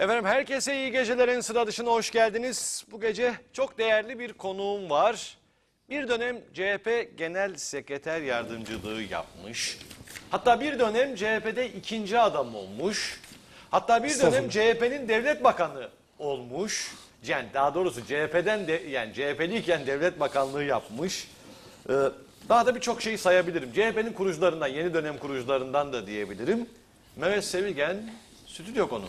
Efendim herkese iyi gecelerin sıra dışına hoş geldiniz. Bu gece çok değerli bir konuğum var. Bir dönem CHP Genel Sekreter Yardımcılığı yapmış. Hatta bir dönem CHP'de ikinci adam olmuş. Hatta bir dönem CHP'nin devlet bakanı olmuş. Yani daha doğrusu CHP'den de, yani CHP'liyken devlet bakanlığı yapmış. Daha da birçok şeyi sayabilirim. CHP'nin kurucularından, yeni dönem kurucularından da diyebilirim. Mehmet Sevilgen stüdyo konuğum.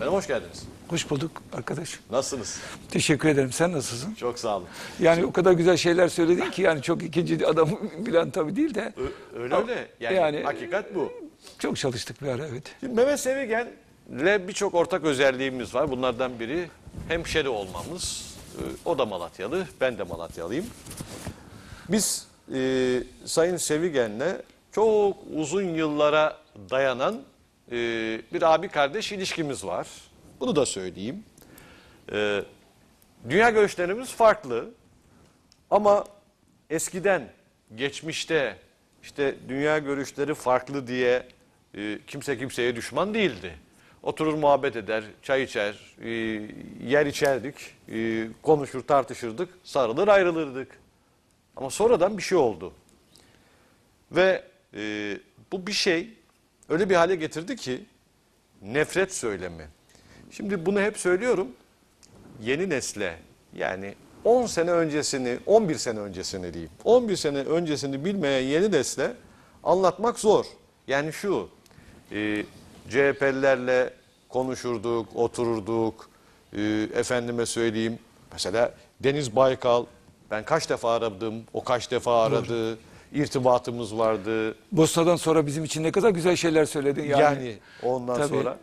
Benim hoş geldiniz. Hoş bulduk arkadaş. Nasılsınız? Teşekkür ederim. Sen nasılsın? Çok sağ olun. Yani şimdi o kadar güzel şeyler söyledin ki yani çok ikinci adam bilen tabii değil de. Öyle. Yani hakikat bu. Çok çalıştık bir ara evet. Şimdi Mehmet Sevilgen'le birçok ortak özelliğimiz var. Bunlardan biri hemşeri olmamız. O da Malatyalı. Ben de Malatyalıyım. Biz Sayın Sevilgen'le çok uzun yıllara dayanan bir abi kardeş ilişkimiz var. Bunu da söyleyeyim. Dünya görüşlerimiz farklı. Ama eskiden, geçmişte işte dünya görüşleri farklı diye kimse kimseye düşman değildi. Oturur muhabbet eder, çay içer, yer içerdik, konuşur tartışırdık, sarılır ayrılırdık. Ama sonradan bir şey oldu. Ve bu bir şey öyle bir hale getirdi ki nefret söylemi. Şimdi bunu hep söylüyorum. Yeni nesle yani 10 sene öncesini, 11 sene öncesini diyeyim. 11 sene öncesini bilmeyen yeni nesle anlatmak zor. Yani şu CHP'lilerle konuşurduk, otururduk. Efendime söyleyeyim. Mesela Deniz Baykal. Ben kaç defa aradım, o kaç defa aradı. Dur. İrtibatımız vardı. Bosna'dan sonra bizim için ne kadar güzel şeyler söyledin yani. Yani ondan tabii sonra.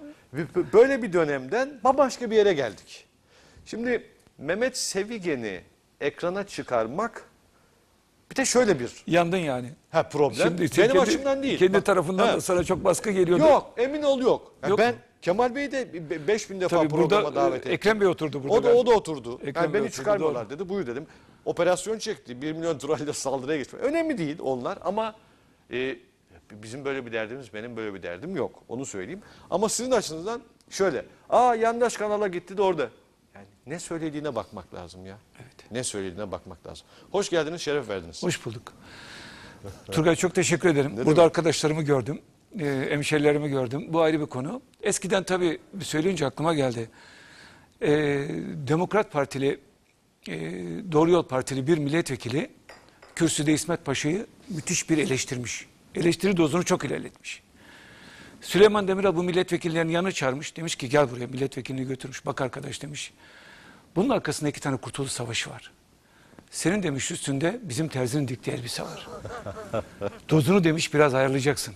Böyle bir dönemden bambaşka bir yere geldik. Şimdi Mehmet Sevilgen'i ekrana çıkarmak bir de şöyle bir. Yandın yani. Ha problem. Şimdi benim kendi, açımdan değil. Kendi bak, tarafından da sana çok baskı geliyor. Yok emin ol yok. Yani yok ben mu? Kemal Bey'i de 5000 defa tabii programa burada, davet ettim. Ekrem Bey oturdu burada. O da oturdu. Yani beni çıkarmıyorlar dedi. Buyur dedim. Operasyon çekti. 1 milyon dolarla saldırıya geçti. Önemli değil onlar ama bizim böyle bir derdimiz, benim böyle bir derdim yok. Onu söyleyeyim. Ama sizin açınızdan şöyle. Yandaş kanala gitti de orada. Yani ne söylediğine bakmak lazım ya. Evet. Ne söylediğine bakmak lazım. Hoş geldiniz, şeref verdiniz. Hoş bulduk. Turgay çok teşekkür ederim. Ne burada demek? Arkadaşlarımı gördüm. Hemşerilerimi gördüm. Bu ayrı bir konu. Eskiden tabii söyleyince aklıma geldi. Demokrat Partili Doğru Yol Partili bir milletvekili kürsüde İsmet Paşa'yı müthiş bir eleştirmiş. Eleştiri dozunu çok ilerletmiş. Süleyman Demirel bu milletvekillerinin yanına çağırmış. Demiş ki gel buraya, milletvekilini götürmüş. Bak arkadaş demiş. Bunun arkasında 2 tane Kurtuluş Savaşı var. Senin demiş üstünde bizim terzinin diktiği elbise var. Dozunu demiş biraz ayarlayacaksın.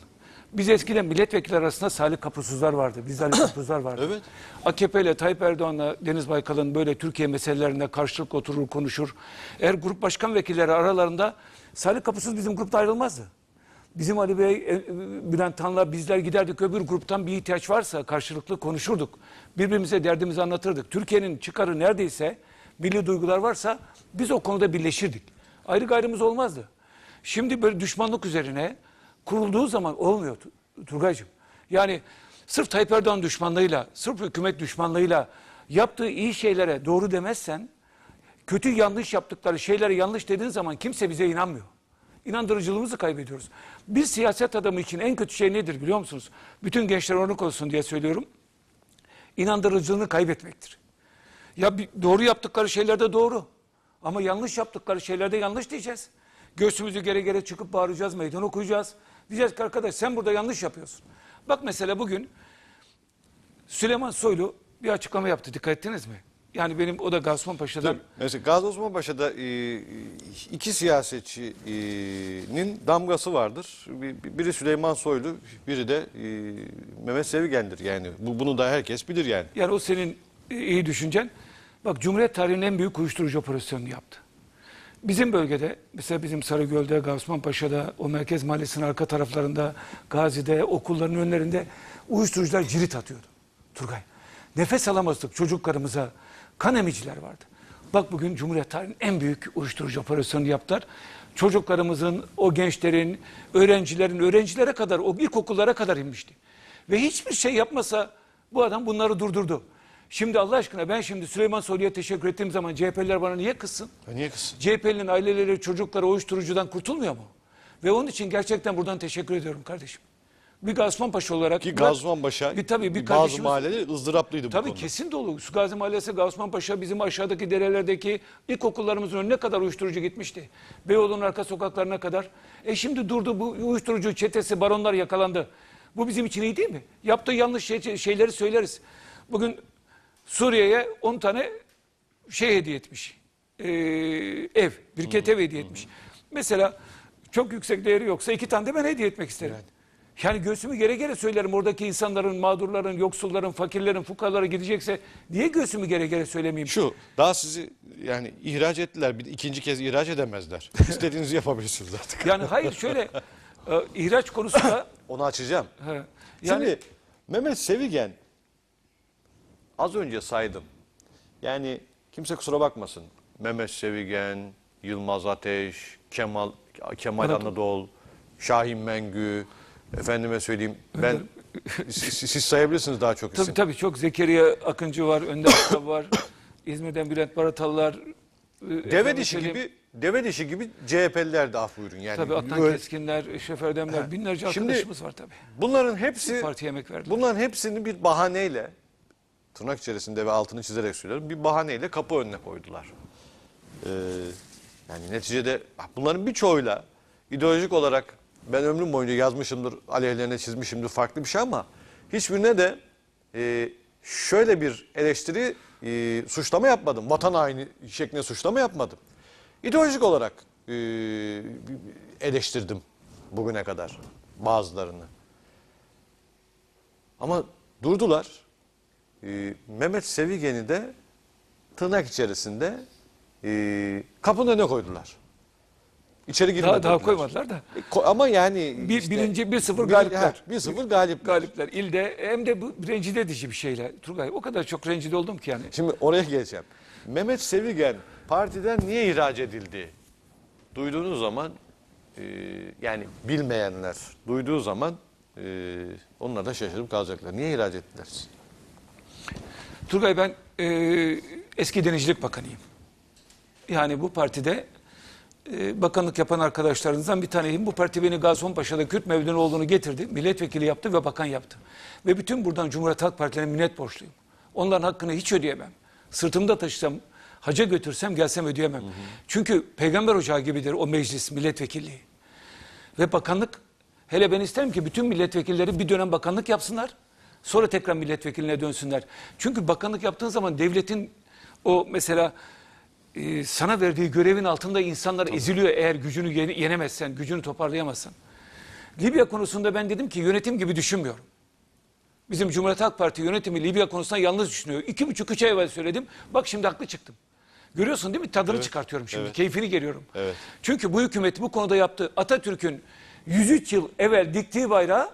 Biz eskiden milletvekili arasında Salih Kapusuzlar vardı. Bizlerle Kapusuzlar vardı. Evet. AKP ile Tayyip Erdoğan'la Deniz Baykal'ın böyle Türkiye meselelerinde karşılık oturur, konuşur. Eğer grup başkan vekilleri aralarında Salih Kapusuz bizim grupta ayrılmazdı. Bizim Ali Bey, Bülent Tan'la bizler giderdik öbür gruptan bir ihtiyaç varsa karşılıklı konuşurduk. Birbirimize derdimizi anlatırdık. Türkiye'nin çıkarı neredeyse, milli duygular varsa biz o konuda birleşirdik. Ayrı gayrımız olmazdı. Şimdi böyle düşmanlık üzerine kurulduğu zaman olmuyor Turgay'cığım. Yani sırf Tayyip Erdoğan düşmanlığıyla, sırf hükümet düşmanlığıyla yaptığı iyi şeylere doğru demezsen, kötü yanlış yaptıkları şeylere yanlış dediğin zaman kimse bize inanmıyor. İnandırıcılığımızı kaybediyoruz. Bir siyaset adamı için en kötü şey nedir biliyor musunuz? Bütün gençler örnek olsun diye söylüyorum. İnandırıcılığını kaybetmektir. Ya doğru yaptıkları şeylerde doğru. Ama yanlış yaptıkları şeylerde yanlış diyeceğiz. Göğsümüzü gere gere çıkıp bağıracağız, meydan okuyacağız. Diyeceğiz ki arkadaş sen burada yanlış yapıyorsun. Bak mesela bugün Süleyman Soylu bir açıklama yaptı. Dikkat ettiniz mi? Yani benim o da Gazi Osman Paşa'dan. Mesela Gazi Osman Paşa'da 2 siyasetçinin damgası vardır. Biri Süleyman Soylu, biri de Mehmet Sevilgen'dir. Yani bunu da herkes bilir yani. Yani o senin iyi düşüncen. Bak Cumhuriyet tarihinin en büyük uyuşturucu operasyonunu yaptı. Bizim bölgede, mesela bizim Sarıgöl'de, Gaziosmanpaşa'da, o merkez mahallesinin arka taraflarında, Gazi'de, okulların önlerinde uyuşturucular cirit atıyordu. Turgay, nefes alamazdık çocuklarımıza, kan emiciler vardı. Bak bugün Cumhuriyet tarihinin en büyük uyuşturucu operasyonunu yaptılar. Çocuklarımızın, o gençlerin, öğrencilerin, öğrencilere kadar, o ilkokullara kadar inmişti. Ve hiçbir şey yapmasa bu adam bunları durdurdu. Şimdi Allah aşkına ben şimdi Süleyman Soylu'ya teşekkür ettiğim zaman CHP'liler bana niye kızsın? Ya niye kızsın? CHP'linin aileleri, çocukları o uyuşturucudan kurtulmuyor mu? Ve onun için gerçekten buradan teşekkür ediyorum kardeşim. Bir Gazimanpaşa olarak. Ki Gazimanpaşa bazı mahalleleri ızdıraptıydı bu tabii konuda. Tabii kesin dolu. Gazi Mahallesi, Gazimanpaşa bizim aşağıdaki derelerdeki ilkokullarımızın önüne kadar uyuşturucu gitmişti. Beyoğlu'nun arka sokaklarına kadar. Şimdi durdu bu uyuşturucu çetesi, baronlar yakalandı. Bu bizim için iyi değil mi? Yaptığı yanlış şeyleri söyleriz. Bugün Suriye'ye 10 tane şey hediye etmiş. Ev, birket ev hediye etmiş. Mesela çok yüksek değeri yoksa 2 tane de ben hediye etmek isterim. Evet. Yani göğsümü gere gere söylerim oradaki insanların, mağdurların, yoksulların, fakirlerin, fukarlara gidecekse niye göğsümü gere gere söylemeyeyim? Şu, daha sizi yani ihraç ettiler, bir ikinci kez ihraç edemezler. İstediğinizi yapabilirsiniz artık. Yani hayır şöyle, ihraç konusunda... Onu açacağım. He, yani... Şimdi Mehmet Sevigen, az önce saydım. Yani kimse kusura bakmasın. Mehmet Sevigen, Yılmaz Ateş, Kemal Anadolu, Şahin Mengü... Efendime söyleyeyim ben siz sayabilirsiniz daha çok isim. Tabii çok Zekeriya Akıncı var, Önder Akçab var. İzmir'den Bülent Baratallar. Deve dişi gibi CHP'liler de af buyurun yani. Tabii Atan böyle... Keskinler, Şofördemler binlerce arkadaşımız var tabii. Bunların hepsi partiye emek verdiler. Bunların hepsini bir bahaneyle tırnak içerisinde ve altını çizerek söylüyorum. Bir bahaneyle kapı önüne koydular. Yani neticede bunların birçoğuyla ideolojik olarak ben ömrüm boyunca yazmışımdır, aleyhlerine çizmişimdir farklı bir şey ama hiçbirine de şöyle bir eleştiri, suçlama yapmadım. Vatan haini şeklinde suçlama yapmadım. İdeolojik olarak eleştirdim bugüne kadar bazılarını. Ama durdular. Mehmet Sevigen'i de tırnak içerisinde kapının önüne koydular. İçeri girmediler. Daha koymadılar da. Ama yani... Birinci 1-0 galipler. 1-0 galipler. İlde hem de bu rencide edici bir şeyle. Turgay o kadar çok rencide oldum ki yani. Şimdi oraya geleceğim. Mehmet Sevigen partiden niye ihraç edildi? Duyduğunuz zaman yani bilmeyenler duyduğu zaman onlar da şaşırıp kalacaklar. Niye ihraç ettiler? Turgay ben eski Denizcilik Bakanıyım. Yani bu partide bakanlık yapan arkadaşlarınızdan bir taneyim. Bu parti beni Gazipaşa'da Kürt Mevlünoğlu'nu getirdi. Milletvekili yaptı ve bakan yaptı. Ve bütün buradan Cumhuriyet Halk Partisi'ne minnet borçluyum. Onların hakkını hiç ödeyemem. Sırtımda taşısam, haca götürsem gelsem ödeyemem. Çünkü peygamber ocağı gibidir o meclis milletvekilliği. Ve bakanlık, hele ben isterim ki bütün milletvekilleri bir dönem bakanlık yapsınlar. Sonra tekrar milletvekiline dönsünler. Çünkü bakanlık yaptığın zaman devletin o mesela... sana verdiği görevin altında insanlar eziliyor eğer gücünü yenemezsen, gücünü toparlayamazsan. Libya konusunda ben dedim ki yönetim gibi düşünmüyorum. Bizim Cumhuriyet Halk Parti yönetimi Libya konusunda yalnız düşünüyor. 2,5-3 ay evvel söyledim. Bak şimdi haklı çıktım. Görüyorsun değil mi? Tadını çıkartıyorum şimdi. Keyfini geliyorum. Çünkü bu hükümet bu konuda yaptı. Atatürk'ün 103 yıl evvel diktiği bayrağı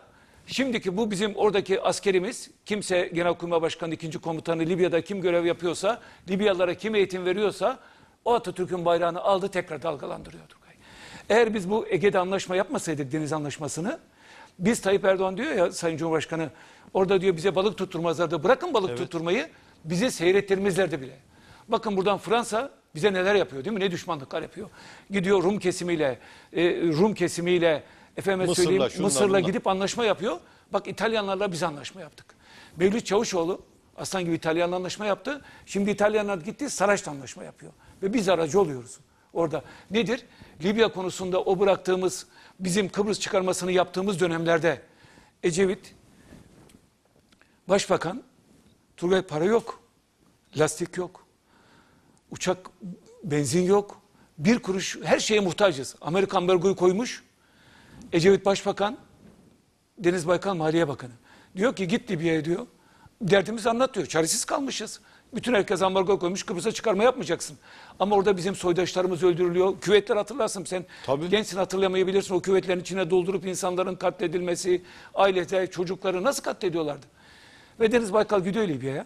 şimdiki bu bizim oradaki askerimiz, kimse Genelkurmay Başkanı 2. Komutanı Libya'da kim görev yapıyorsa, Libyalılara kim eğitim veriyorsa o Atatürk'ün bayrağını aldı tekrar dalgalandırıyordu. Eğer biz bu Ege'de anlaşma yapmasaydık deniz anlaşmasını, biz Tayyip Erdoğan diyor ya Sayın Cumhurbaşkanı, orada diyor bize balık tutturmazlardı, bırakın balık tutturmayı, bizi seyrettirmezlerdi bile. Bakın buradan Fransa bize neler yapıyor değil mi? Ne düşmanlıklar yapıyor. Gidiyor Rum kesimiyle, Mısır'la gidip anlaşma yapıyor. Bak İtalyanlarla biz anlaşma yaptık. Mevlüt Çavuşoğlu aslan gibi İtalyanla anlaşma yaptı. Şimdi İtalyanlar gitti Saraç'la anlaşma yapıyor. Ve biz aracı oluyoruz orada. Nedir? Libya konusunda o bıraktığımız bizim Kıbrıs çıkarmasını yaptığımız dönemlerde Ecevit Başbakan Turgay para yok. Lastik yok. Uçak benzin yok. Bir kuruş her şeye muhtacız. Amerikan ambargoyu koymuş. Ecevit Başbakan, Deniz Baykal Maliye Bakanı. Diyor ki git Libya'ya diyor. Derdimizi anlatıyor. Çaresiz kalmışız. Bütün herkes ambargo koymuş. Kıbrıs'a çıkarma yapmayacaksın. Ama orada bizim soydaşlarımız öldürülüyor. Küvetler hatırlarsın sen. Tabii. Gençsin hatırlamayabilirsin. O küvetlerin içine doldurup insanların katledilmesi, ailede çocukları nasıl katlediyorlardı? Ve Deniz Baykal gidiyor Libya'ya.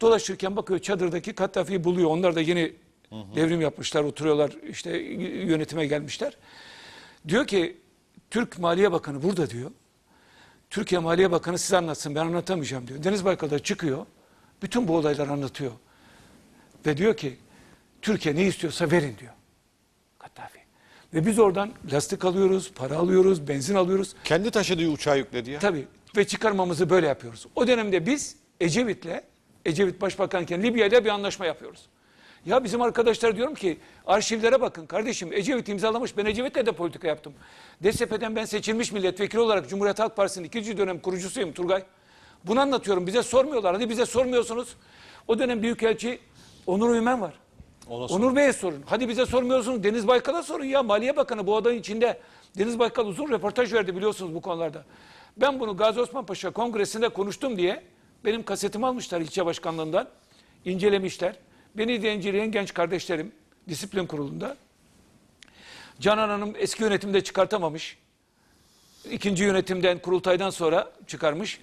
Dolaşırken bakıyor çadırdaki Kaddafi'yi buluyor. Onlar da yeni devrim yapmışlar. Oturuyorlar işte yönetime gelmişler. Diyor ki Türk Maliye Bakanı burada diyor. Türkiye Maliye Bakanı size anlatsın ben anlatamayacağım diyor. Deniz Baykal'da çıkıyor. Bütün bu olayları anlatıyor. Ve diyor ki Türkiye ne istiyorsa verin diyor Kaddafi. Ve biz oradan lastik alıyoruz, para alıyoruz, benzin alıyoruz. Kendi taşıdığı uçağı yükledi ya. Tabii ve çıkarmamızı böyle yapıyoruz. O dönemde biz Ecevit başbakanken Libya'yla bir anlaşma yapıyoruz. Ya bizim arkadaşlar diyorum ki arşivlere bakın kardeşim, Ecevit imzalamış, ben Ecevit'le de politika yaptım. DSP'den ben seçilmiş milletvekili olarak Cumhuriyet Halk Partisi'nin 2. dönem kurucusuyum Turgay. Bunu anlatıyorum, bize sormuyorlar. Hadi bize sormuyorsunuz. O dönem Büyükelçi Onur Ümen var. Onur Bey'e sorun. Hadi bize sormuyorsunuz. Deniz Baykal'a sorun ya. Maliye Bakanı bu adanın içinde. Deniz Baykal uzun röportaj verdi biliyorsunuz bu konularda. Ben bunu Gazi Osman Paşa Kongresi'nde konuştum diye benim kasetimi almışlar ilçe başkanlığından. İncelemişler. Beni de inceleyen genç kardeşlerim disiplin kurulunda. Canan Hanım eski yönetimde çıkartamamış. 2. yönetimden, kurultaydan sonra çıkarmış.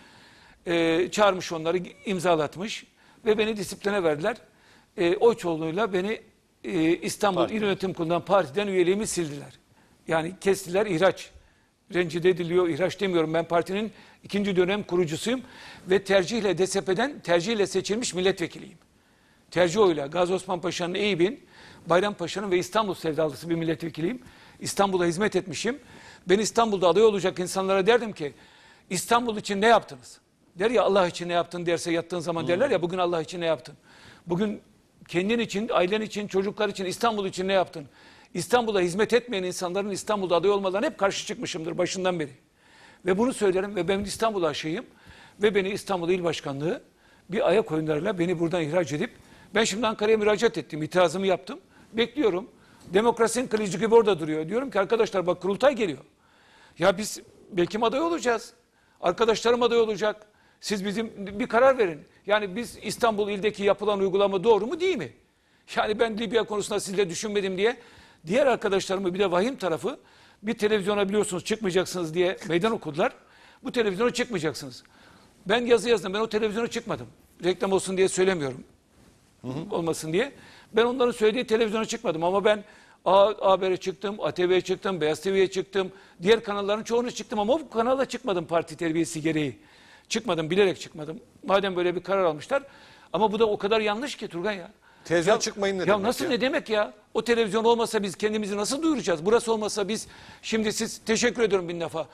Çağırmış onları, imzalatmış. Ve beni disipline verdiler. Oy çoğunluğuyla beni İstanbul İl Yönetim Kurulu'ndan, partiden üyeliğimi sildiler. Yani kestiler, ihraç. Rencide ediliyor, ihraç demiyorum. Ben partinin 2. dönem kurucusuyum. Ve tercihle DSP'den tercihle seçilmiş milletvekiliyim. Tercih oyla Gazi Osman Paşa'nın, Eyüp'ün, Bayrampaşa'nın ve İstanbul sevdalısı bir milletvekiliyim. İstanbul'a hizmet etmişim. Ben İstanbul'da aday olacak insanlara derdim ki İstanbul için ne yaptınız? Der ya, Allah için ne yaptın derse yattığın zaman derler ya, bugün Allah için ne yaptın? Bugün kendin için, ailen için, çocuklar için, İstanbul için ne yaptın? İstanbul'a hizmet etmeyen insanların İstanbul'da aday olmalarına hep karşı çıkmışımdır başından beri. Ve bunu söylerim ve ben İstanbul aşığıyım. Ve beni İstanbul İl Başkanlığı bir ayak oyunlarıyla beni buradan ihraç edip, ben şimdi Ankara'ya müracaat ettim, itirazımı yaptım. Bekliyorum. Demokrasinin kılıcı gibi orada duruyor. Diyorum ki arkadaşlar bak kurultay geliyor. Ya biz belki aday olacağız. Arkadaşlarım aday olacak. Siz bizim bir karar verin. Yani biz İstanbul ildeki yapılan uygulama doğru mu değil mi? Yani ben Libya konusunda sizle düşünmedim diye diğer arkadaşlarımı, bir de vahim tarafı, bir televizyona biliyorsunuz çıkmayacaksınız diye meydan okudular. Bu televizyona çıkmayacaksınız. Ben yazı yazdım. Ben o televizyona çıkmadım. Reklam olsun diye söylemiyorum. Olmasın diye. Ben onların söylediği televizyona çıkmadım ama ben Haber'e çıktım, ATV'ye çıktım, Beyaz TV'ye çıktım. Diğer kanalların çoğuna çıktım ama bu kanala çıkmadım parti terbiyesi gereği. Çıkmadım, bilerek çıkmadım. Madem böyle bir karar almışlar. Ama bu da o kadar yanlış ki Turgay ya. Televizyona çıkmayın ne demek ya? Nasıl ne demek ya? O televizyon olmasa biz kendimizi nasıl duyuracağız? Burası olmasa biz, şimdi siz, teşekkür ediyorum bin defa.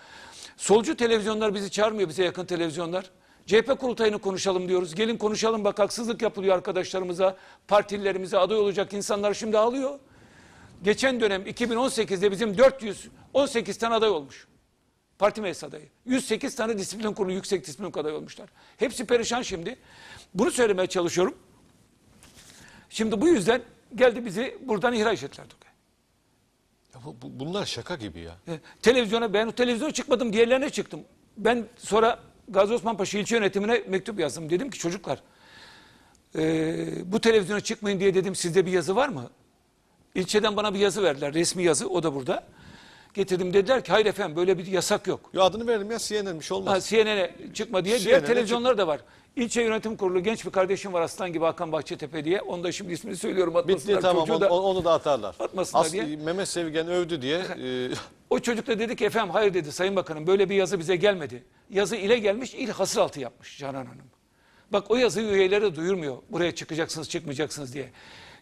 Solcu televizyonlar bizi çağırmıyor, bize yakın televizyonlar. CHP kurultayını konuşalım diyoruz. Gelin konuşalım, bak haksızlık yapılıyor arkadaşlarımıza, partililerimize, aday olacak insanlar şimdi ağlıyor. Geçen dönem 2018'de bizim 418 tane aday olmuş. Parti meclis adayı. 108 tane disiplin kurulu, yüksek disiplin adayı olmuşlar. Hepsi perişan şimdi. Bunu söylemeye çalışıyorum. Şimdi bu yüzden geldi bizi buradan ihraç ettiler. Ya bunlar şaka gibi ya. Televizyona, ben televizyona çıkmadım, diğerlerine çıktım. Ben sonra Gazi Osman Paşa ilçe yönetimine mektup yazdım. Dedim ki çocuklar bu televizyona çıkmayın diye dedim, sizde bir yazı var mı? İlçeden bana bir yazı verdiler. Resmi yazı, o da burada. Getirdim, dediler ki hayır efendim böyle bir yasak yok. Ya adını verelim ya, CNN'miş olmaz. Ha, CNN'e çıkma diye. Diğer televizyonlar da var. İlçe yönetim kurulu genç bir kardeşim var aslan gibi, Hakan Bahçetepe diye. Onu da şimdi ismini söylüyorum, atmasınlar. Bitti, tamam, da, onu da atarlar. Atmasınlar diye. Mehmet Sevgen övdü diye. O çocuk da dedi ki efendim hayır dedi Sayın Bakanım, böyle bir yazı bize gelmedi. Yazı ile gelmiş, il hasıraltı yapmış Canan Hanım. Bak o yazı üyelere duyurmuyor. Buraya çıkacaksınız çıkmayacaksınız diye.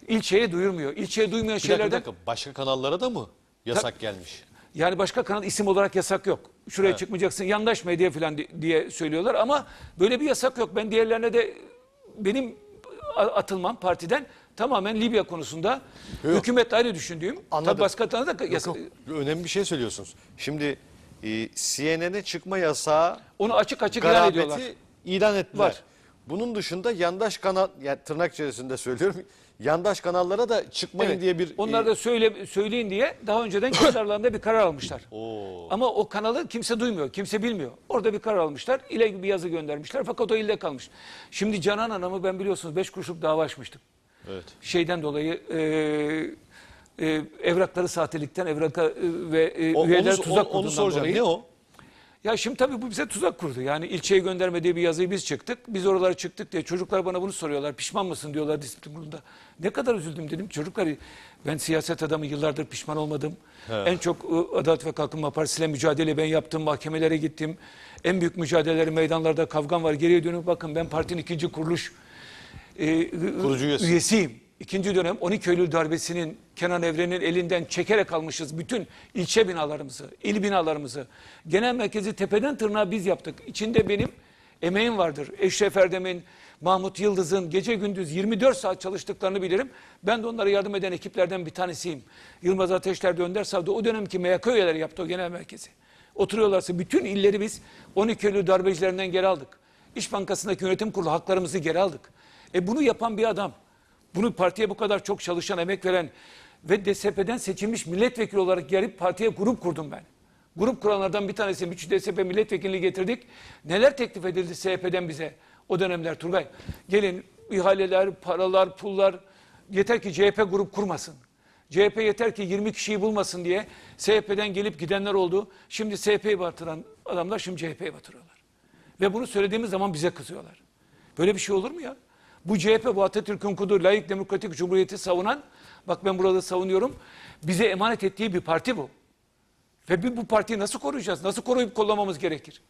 İlçeye duyurmuyor. İlçeye duymayan şeylerden. Başka kanallara da mı yasak gelmiş? Yani başka kanal isim olarak yasak yok. Şuraya çıkmayacaksın, yandaş medya falan diye söylüyorlar ama böyle bir yasak yok. Ben diğerlerine de, benim atılmam partiden tamamen Libya konusunda hükümet ayrı düşündüğüm. Tabii başka kanalda yasak. Önemli bir şey söylüyorsunuz. Şimdi CNN'e çıkma yasağı, onu açık açık ilan ediyorlar. İlan ettiler. Var. Bunun dışında yandaş kanal, yani tırnak içerisinde söylüyorum, yandaş kanallara da çıkmayın diye bir... Onlar da söyleyin diye daha önceden kendi aralarında bir karar almışlar. Oo. Ama o kanalı kimse duymuyor, kimse bilmiyor. Orada bir karar almışlar, ile bir yazı göndermişler fakat o ilde kalmış. Şimdi Canan Hanım'ı ben biliyorsunuz 5 kuruşluk dava açmıştım. Evet. Şeyden dolayı... evrakları sahtelikten, üyeler tuzak kurduğundan dolayı. Ne o? Ya şimdi tabii bu bize tuzak kurdu. Yani ilçeye göndermediği bir yazıyı biz çıktık. Biz oralara çıktık diye çocuklar bana bunu soruyorlar. Pişman mısın diyorlar disiplin kurulunda. Ne kadar üzüldüm dedim. Çocuklar, ben siyaset adamı yıllardır, pişman olmadım. En çok Adalet ve Kalkınma Partisi'yle mücadele ben yaptım. Mahkemelere gittim. En büyük mücadeleleri, meydanlarda kavgam var. Geriye dönüp bakın ben partinin 2. kuruluş kurucu üyesiyim. İkinci dönem 12 Eylül darbesinin, Kenan Evren'in elinden çekerek almışız bütün ilçe binalarımızı, il binalarımızı. Genel merkezi tepeden tırnağa biz yaptık. İçinde benim emeğim vardır. Eşref Erdem'in, Mahmut Yıldız'ın gece gündüz 24 saat çalıştıklarını bilirim. Ben de onlara yardım eden ekiplerden bir tanesiyim. Yılmaz Ateşler'de, Önder Sav'da o dönemki MYK üyeleri yaptı o genel merkezi. Oturuyorlarsa bütün illeri biz 12 Eylül darbecilerinden geri aldık. İş Bankası'ndaki yönetim kurulu haklarımızı geri aldık. Bunu yapan bir adam, bunu partiye bu kadar çok çalışan, emek veren ve DSP'den seçilmiş milletvekili olarak gelip partiye grup kurdum ben. Grup kuranlardan bir tanesi, 3 DSP milletvekili getirdik. Neler teklif edildi SHP'den bize o dönemler Turgay? Gelin ihaleler, paralar, pullar, yeter ki CHP grup kurmasın. CHP yeter ki 20 kişiyi bulmasın diye SHP'den gelip gidenler oldu. Şimdi SHP'yi batıran adamlar şimdi CHP'yi batırıyorlar. Ve bunu söylediğimiz zaman bize kızıyorlar. Böyle bir şey olur mu ya? Bu CHP, bu Atatürk'ün kurduğu laik demokratik cumhuriyeti savunan, bak ben burada savunuyorum, bize emanet ettiği bir parti bu. Ve biz bu partiyi nasıl koruyacağız? Nasıl koruyup kollamamız gerekir?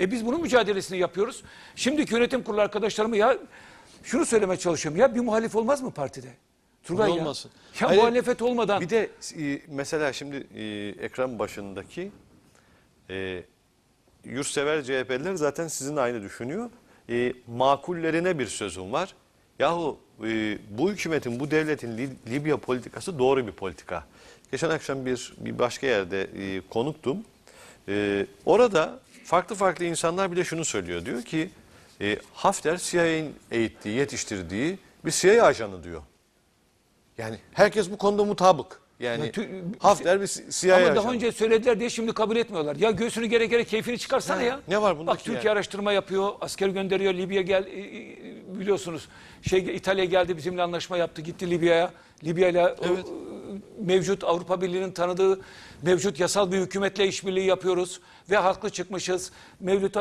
Biz bunun mücadelesini yapıyoruz. Şimdiki yönetim kurulu arkadaşlarıma ya şunu söylemeye çalışıyorum. Ya bir muhalif olmaz mı partide? Turgay ya. Olmasın. Ya hayır, muhalefet olmadan. Bir de mesela şimdi ekran başındaki yurtsever CHP'liler zaten sizinle aynı düşünüyor. Makullerine bir sözüm var. Yahu bu hükümetin, bu devletin Libya politikası doğru bir politika. Geçen akşam bir başka yerde konuktum. Orada farklı insanlar bile şunu söylüyor. Diyor ki Hafter CIA'nin eğittiği, yetiştirdiği bir CIA ajanı diyor. Yani herkes bu konuda mutabık. Yani Hafter bir CIA ajanı. Ama daha önce söylediler diye şimdi kabul etmiyorlar. Ya göğsünü gere gere keyfini çıkarsana ya. Ne var bunda? Bak Türkiye yani araştırma yapıyor, asker gönderiyor Libya, gel biliyorsunuz. İtalya geldi, bizimle anlaşma yaptı, gitti Libya'ya. Libya'yla evet, mevcut Avrupa Birliği'nin tanıdığı mevcut yasal bir hükümetle işbirliği yapıyoruz ve haklı çıkmışız. Mevcut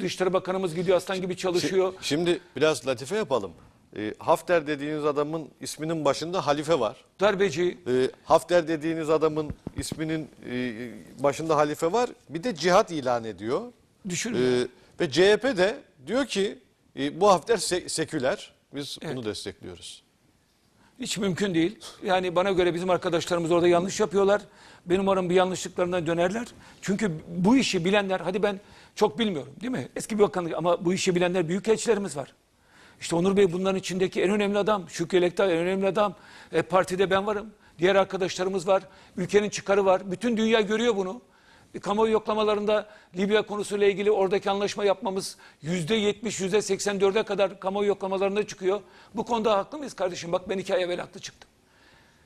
Dışişleri Bakanımız gidiyor aslan gibi çalışıyor. Şimdi biraz latife yapalım. Hafter dediğiniz adamın isminin başında halife var. Darbeci. Hafter dediğiniz adamın isminin başında halife var. Bir de cihat ilan ediyor. Düşünün. Ve CHP de diyor ki bu Hafter seküler. Biz evet, bunu destekliyoruz. Hiç mümkün değil. Yani bana göre bizim arkadaşlarımız orada yanlış yapıyorlar. Benim umarım bir yanlışlıklarından dönerler. Çünkü bu işi bilenler, hadi ben çok bilmiyorum değil mi? Eski bir bakanlık ama bu işi bilenler, büyükelçilerimiz var. İşte Onur Bey bunların içindeki en önemli adam. Şükrü Elektar en önemli adam. Partide ben varım. Diğer arkadaşlarımız var. Ülkenin çıkarı var. Bütün dünya görüyor bunu. Kamuoyu yoklamalarında Libya konusuyla ilgili oradaki anlaşma yapmamız %70, %84'e kadar kamuoyu yoklamalarında çıkıyor. Bu konuda haklı mıyız kardeşim? Bak ben 2 ay evvel haklı çıktım.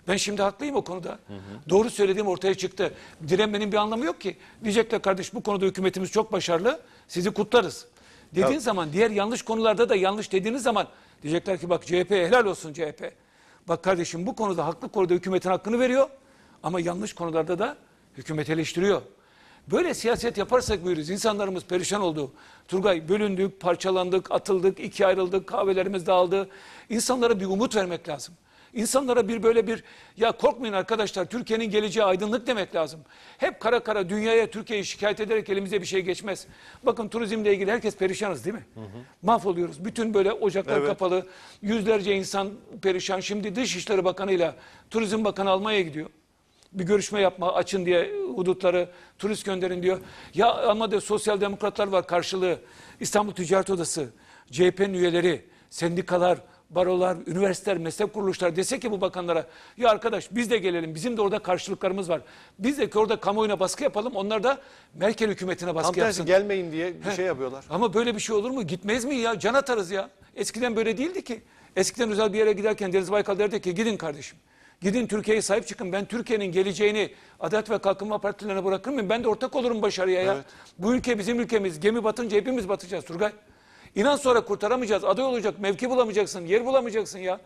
Ben şimdi haklıyım o konuda. Hı hı. Doğru söylediğim ortaya çıktı. Direnmenin bir anlamı yok ki. Diyecekler kardeş bu konuda hükümetimiz çok başarılı. Sizi kutlarız. Dediğin ya zaman, diğer yanlış konularda da yanlış dediğiniz zaman diyecekler ki bak CHP'ye helal olsun CHP. Bak kardeşim bu konuda haklı, konuda hükümetin hakkını veriyor. Ama yanlış konularda da hükümet eleştiriyor. Böyle siyaset yaparsak buyuruz. İnsanlarımız perişan oldu. Turgay, bölündük, parçalandık, atıldık, 2 ayrıldık, kahvelerimiz dağıldı. İnsanlara bir umut vermek lazım. İnsanlara böyle bir ya korkmayın arkadaşlar, Türkiye'nin geleceği aydınlık demek lazım. Hep kara dünyaya, Türkiye'yi şikayet ederek elimize bir şey geçmez. Bakın turizmle ilgili herkes perişanız değil mi? Hı hı. Mahvoluyoruz. Bütün böyle ocaklar evet, kapalı. Yüzlerce insan perişan. Şimdi Dışişleri Bakanı'yla Turizm Bakanı Almanya'ya gidiyor. Bir görüşme yapma, açın diye hudutları, turist gönderin diyor. Ya Almanya'da sosyal demokratlar var karşılığı, İstanbul Ticaret Odası, CHP'nin üyeleri, sendikalar, barolar, üniversiteler, meslek kuruluşları dese ki bu bakanlara ya arkadaş biz de gelelim, bizim de orada karşılıklarımız var. Biz de ki orada kamuoyuna baskı yapalım, onlar da Merkel hükümetine baskı yapsın. Tam tersi gelmeyin diye bir şey yapıyorlar. Ama böyle bir şey olur mu? Gitmez mi ya? Can atarız ya. Eskiden böyle değildi ki. Eskiden özel bir yere giderken Deniz Baykal derdi ki gidin kardeşim. Gidin Türkiye'ye sahip çıkın. Ben Türkiye'nin geleceğini Adalet ve Kalkınma Partilerine bırakır mıyım? Ben de ortak olurum başarıya ya. Evet. Bu ülke bizim ülkemiz. Gemi batınca hepimiz batacağız Turgay. İnan sonra kurtaramayacağız. Aday olacak, mevki bulamayacaksın, yer bulamayacaksın ya.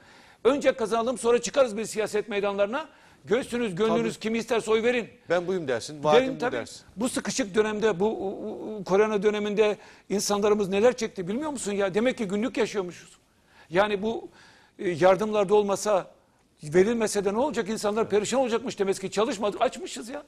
Önce kazanalım, sonra çıkarız bir siyaset meydanlarına. Göğsünüz, gönlünüz tabii, kimi isterse oy verin. Ben buyum dersin, vaadim bu dersin. Bu sıkışık dönemde, bu korona döneminde insanlarımız neler çekti bilmiyor musun ya? Demek ki günlük yaşıyormuşuz. Yani bu yardımlarda olmasa, verilmese de ne olacak? İnsanlar perişan olacakmış demek ki. Çalışmadık, açmışız ya.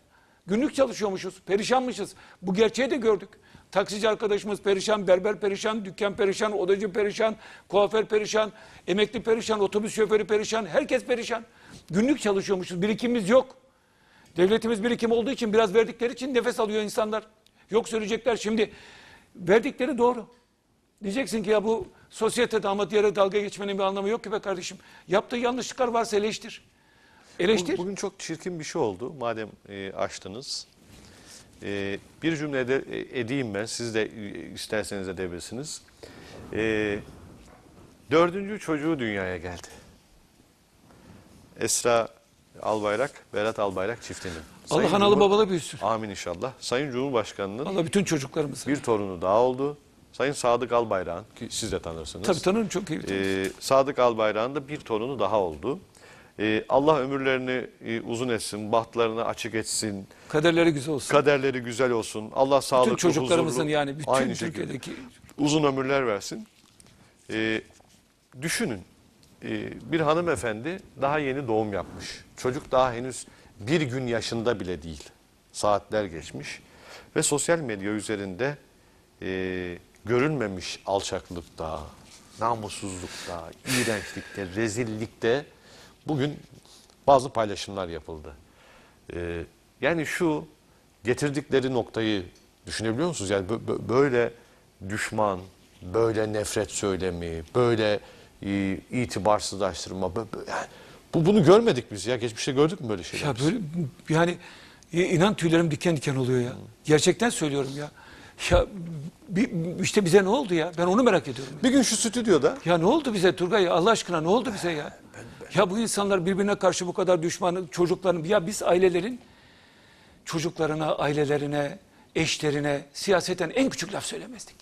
Günlük çalışıyormuşuz, perişanmışız. Bu gerçeği de gördük. Taksici arkadaşımız perişan, berber perişan, dükkan perişan, odacı perişan, kuaför perişan, emekli perişan, otobüs şoförü perişan, herkes perişan. Günlük çalışıyormuşuz, birikimimiz yok. Devletimiz birikim olduğu için, biraz verdikleri için nefes alıyor insanlar. Yok söyleyecekler şimdi. Verdikleri doğru. Diyeceksin ki ya bu sosyete damat yere dalga geçmenin bir anlamı yok ki be kardeşim. Yaptığı yanlışlıklar varsa eleştir. Eleştir. Bugün çok çirkin bir şey oldu. Madem açtınız. Bir cümle de edeyim ben. Siz de isterseniz edebilirsiniz. 4. çocuğu dünyaya geldi. Esra Albayrak, Berat Albayrak çiftinin. Allah analı babalı büyüsün. Amin inşallah. Sayın Cumhurbaşkanı'nın Allah bütün çocuklarımız bir torunu daha oldu. Sayın Sadık Albayrak'ın, ki siz de tanırsınız. Tabii tanırım, çok iyi tanırım. Sadık Albayrak'ın da bir torunu daha oldu. Allah ömürlerini uzun etsin, bahtlarını açık etsin. Kaderleri güzel olsun. Kaderleri güzel olsun. Allah sağlıklı, huzurlu. Bütün çocuklarımızın yani bütün Türkiye'deki. Uzun ömürler versin. Düşünün. Bir hanımefendi daha yeni doğum yapmış. Çocuk daha henüz bir gün yaşında bile değil. Saatler geçmiş. Ve sosyal medya üzerinde görünmemiş alçaklıkta, namussuzlukta, iğrençlikte, rezillikte bugün bazı paylaşımlar yapıldı. Yani şu getirdikleri noktayı düşünebiliyor musunuz? Yani böyle düşman, böyle nefret söylemi, böyle itibarsızlaştırma. Yani bunu görmedik biz ya. Geçmişte gördük mü böyle şeyler? Ya böyle, yani inan tüylerim diken diken oluyor ya. Gerçekten söylüyorum ya. Ya işte bize ne oldu ya? Ben onu merak ediyorum. Bir gün şu stüdyoda. Ya ne oldu bize Turgay? Allah aşkına ne oldu bize ya? Ya bu insanlar birbirine karşı bu kadar düşmanı, çocukların, ya biz ailelerin çocuklarına, ailelerine, eşlerine siyaseten en küçük laf söylemezdik.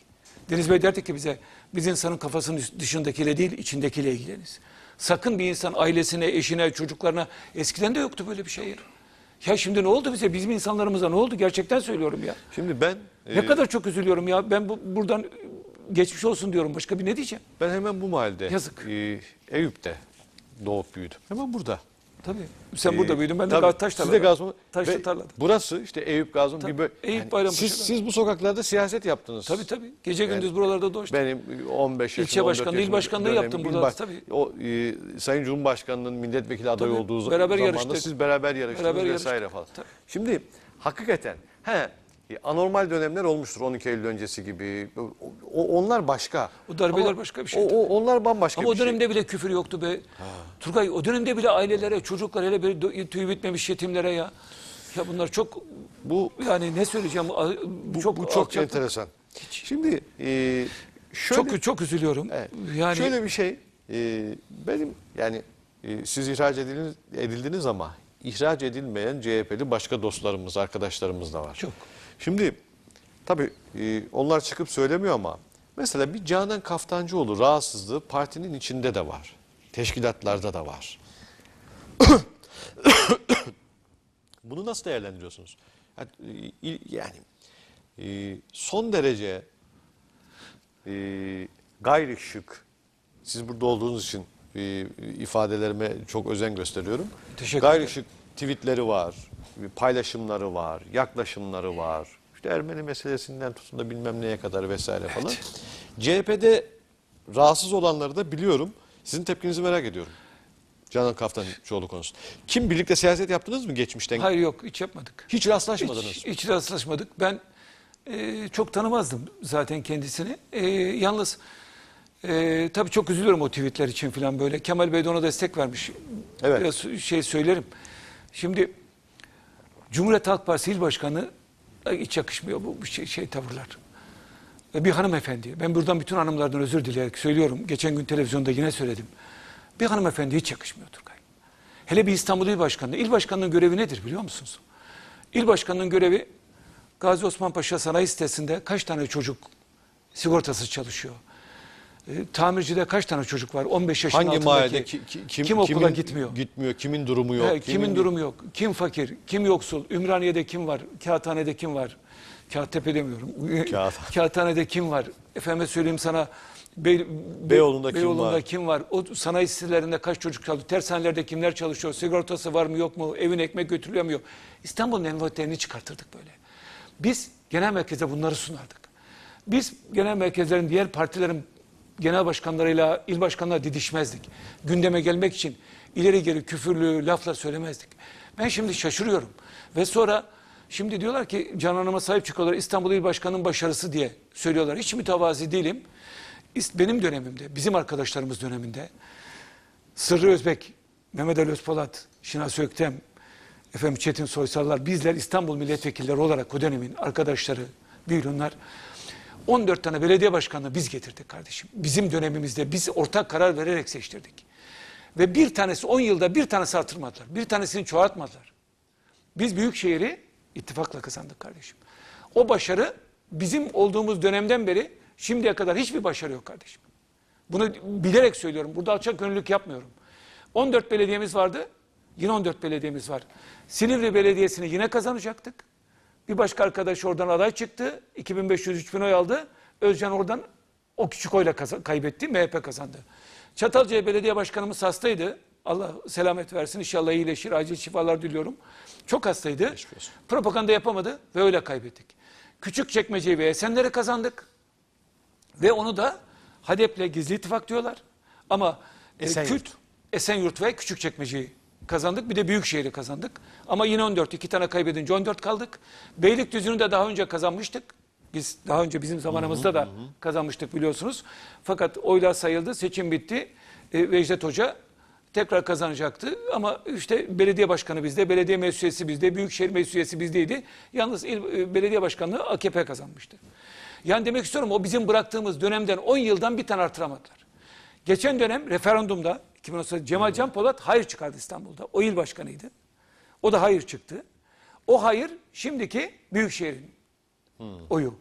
Deniz Bey derdi ki bize, biz insanın kafasının dışındakiyle değil, içindekiyle ilgileniz. Sakın bir insan ailesine, eşine, çocuklarına, eskiden de yoktu böyle bir şey. Ya şimdi ne oldu bize? Bizim insanlarımıza ne oldu? Gerçekten söylüyorum ya. Şimdi ben... Ne kadar çok üzülüyorum ya. Ben buradan geçmiş olsun diyorum. Başka bir ne diyeceğim? Ben hemen bu mahallede. Yazık. Eyüp'te doğup büyüdüm. Hemen burada. Tabii. Sen burada büyüdün. Ben de Taşlıtarla'da. Siz de Taşlıtarla'da. Burası işte Eyüp Gazman. Eyüp Bayrampaşa. Yani siz bu sokaklarda siyaset yaptınız. Tabii tabii. Gece gündüz buralarda dolaştım. Benim 15 yaşında, 14 yaşında. İl başkanlığı yaptım burada. Tabii. O, Sayın Cumhurbaşkanı'nın milletvekili adayı olduğu zamanda siz beraber yarıştınız vesaire falan. Tabii. Şimdi hakikaten anormal dönemler olmuştur 12 Eylül öncesi gibi. Onlar başka. O darbeler başka bir şey. Onlar bambaşka bir şey. Ama o dönemde bile küfür yoktu be. Turgay, o dönemde bile ailelere, çocuklara, hele bir tüyü bitmemiş yetimlere ya. Ya bunlar çok, bu yani ne söyleyeceğim, bu çok enteresan. Şimdi şöyle, çok üzülüyorum. Evet. Yani şöyle bir şey, benim yani siz ihraç edildiniz ama ihraç edilmeyen CHP'li başka dostlarımız, arkadaşlarımız da var. Çok. Şimdi tabii onlar çıkıp söylemiyor ama mesela bir Canan Kaftancıoğlu rahatsızlığı partinin içinde de var. Teşkilatlarda da var. Bunu nasıl değerlendiriyorsunuz? Yani son derece gayri şık, siz burada olduğunuz için ifadelerime çok özen gösteriyorum. Teşekkür ederim. Gayri şık tweetleri var, paylaşımları var, yaklaşımları var. İşte Ermeni meselesinden tutun da bilmem neye kadar vesaire falan. Evet. CHP'de rahatsız olanları da biliyorum. Sizin tepkinizi merak ediyorum. Canan Kaftancıoğlu konusu. Kim birlikte siyaset yaptınız mı geçmişten? Hayır, yok, hiç yapmadık. Hiç rastlaşmadınız? Hiç rastlaşmadık. Ben çok tanımazdım zaten kendisini. Yalnız tabii çok üzülüyorum o tweetler için falan böyle. Kemal Bey de ona destek vermiş. Evet. Biraz şey söylerim. Şimdi Cumhuriyet Halk Partisi İl Başkanı, hiç yakışmıyor bu şey tavırlar. Bir hanımefendi, ben buradan bütün hanımlardan özür dileyerek söylüyorum. Geçen gün televizyonda yine söyledim. Bir hanımefendi hiç yakışmıyor Turgay. Hele bir İstanbul İl Başkanı. İl Başkanı'nın görevi nedir biliyor musunuz? İl Başkanı'nın görevi Gazi Osman Paşa Sanayi Sitesi'nde kaç tane çocuk sigortasız çalışıyor? Tamircide kaç tane çocuk var? 15 yaşın altındaki. Hangi mahallede kim okula gitmiyor? Kimin durumu yok? Kimin durumu yok? Kim fakir? Kim yoksul? Ümraniye'de kim var? Kağıthane'de kim var? Kağıttepe demiyorum. Kağıthane'de kim var? Efendime söyleyeyim sana, Beyoğlu'nda kim var? O sanayi sitelerinde kaç çocuk çalışıyor? Tersanelerde kimler çalışıyor? Sigortası var mı yok mu? Evin ekmek götürülüyor mu yok? İstanbul'un envanterini çıkartırdık böyle. Biz genel merkeze bunları sunardık. Biz genel merkezlerin, diğer partilerin genel başkanlarıyla, il başkanlarıyla didişmezdik. Gündeme gelmek için ileri geri küfürlü laflar söylemezdik. Ben şimdi şaşırıyorum. Ve sonra şimdi diyorlar ki Canan Hanım'a sahip çıkıyorlar. İstanbul İl Başkanı'nın başarısı diye söylüyorlar. Hiç mütevazi değilim. Benim dönemimde, bizim arkadaşlarımız döneminde Sırrı Özbek, Mehmet Ali Özpolat, Şinas Öktem, efendim Çetin Soysallar, bizler İstanbul milletvekilleri olarak o dönemin arkadaşları, büyükler, 14 tane belediye başkanını biz getirdik kardeşim. Bizim dönemimizde biz ortak karar vererek seçtirdik. Ve bir tanesi 10 yılda bir tanesi artırmadılar. Bir tanesini çoğaltmadılar. Biz büyükşehri ittifakla kazandık kardeşim. O başarı bizim olduğumuz dönemden beri şimdiye kadar hiçbir başarı yok kardeşim. Bunu bilerek söylüyorum. Burada alçakgönüllülük yapmıyorum. 14 belediyemiz vardı. Yine 14 belediyemiz var. Silivri Belediyesi'ni yine kazanacaktık. Bir başka arkadaş oradan aday çıktı. 2500-3000 oy aldı. Özcan oradan o küçük oyla kaybetti. MHP kazandı. Çatalca Belediye Başkanımız hastaydı. Allah selamet versin. İnşallah iyileşir. Acil şifalar diliyorum. Çok hastaydı. Propaganda yapamadı ve öyle kaybettik. Küçükçekmece'yi ve Esenler'i kazandık. Ve onu da HADEP'le gizli ittifak diyorlar. Ama Esenyurt ve Küçükçekmece'yi kazandık. Bir de Büyükşehir'i kazandık. Ama yine 14. 2 tane kaybedince 14 kaldık. Beylikdüzü'nü de daha önce kazanmıştık. Biz daha önce bizim zamanımızda da kazanmıştık biliyorsunuz. Fakat oylar sayıldı. Seçim bitti. Vejdet Hoca tekrar kazanacaktı. Ama işte belediye başkanı bizde, belediye meclis üyesi bizde, büyükşehir meclis üyesi bizdeydi. Yalnız belediye başkanlığı AKP kazanmıştı. Yani demek istiyorum o bizim bıraktığımız dönemden 10 yıldan bir tane artıramadılar. Geçen dönem referandumda 2010'da Cemal Can Polat hayır çıkardı İstanbul'da. O il başkanıydı. O da hayır çıktı. O hayır şimdiki Büyükşehir'in oyu.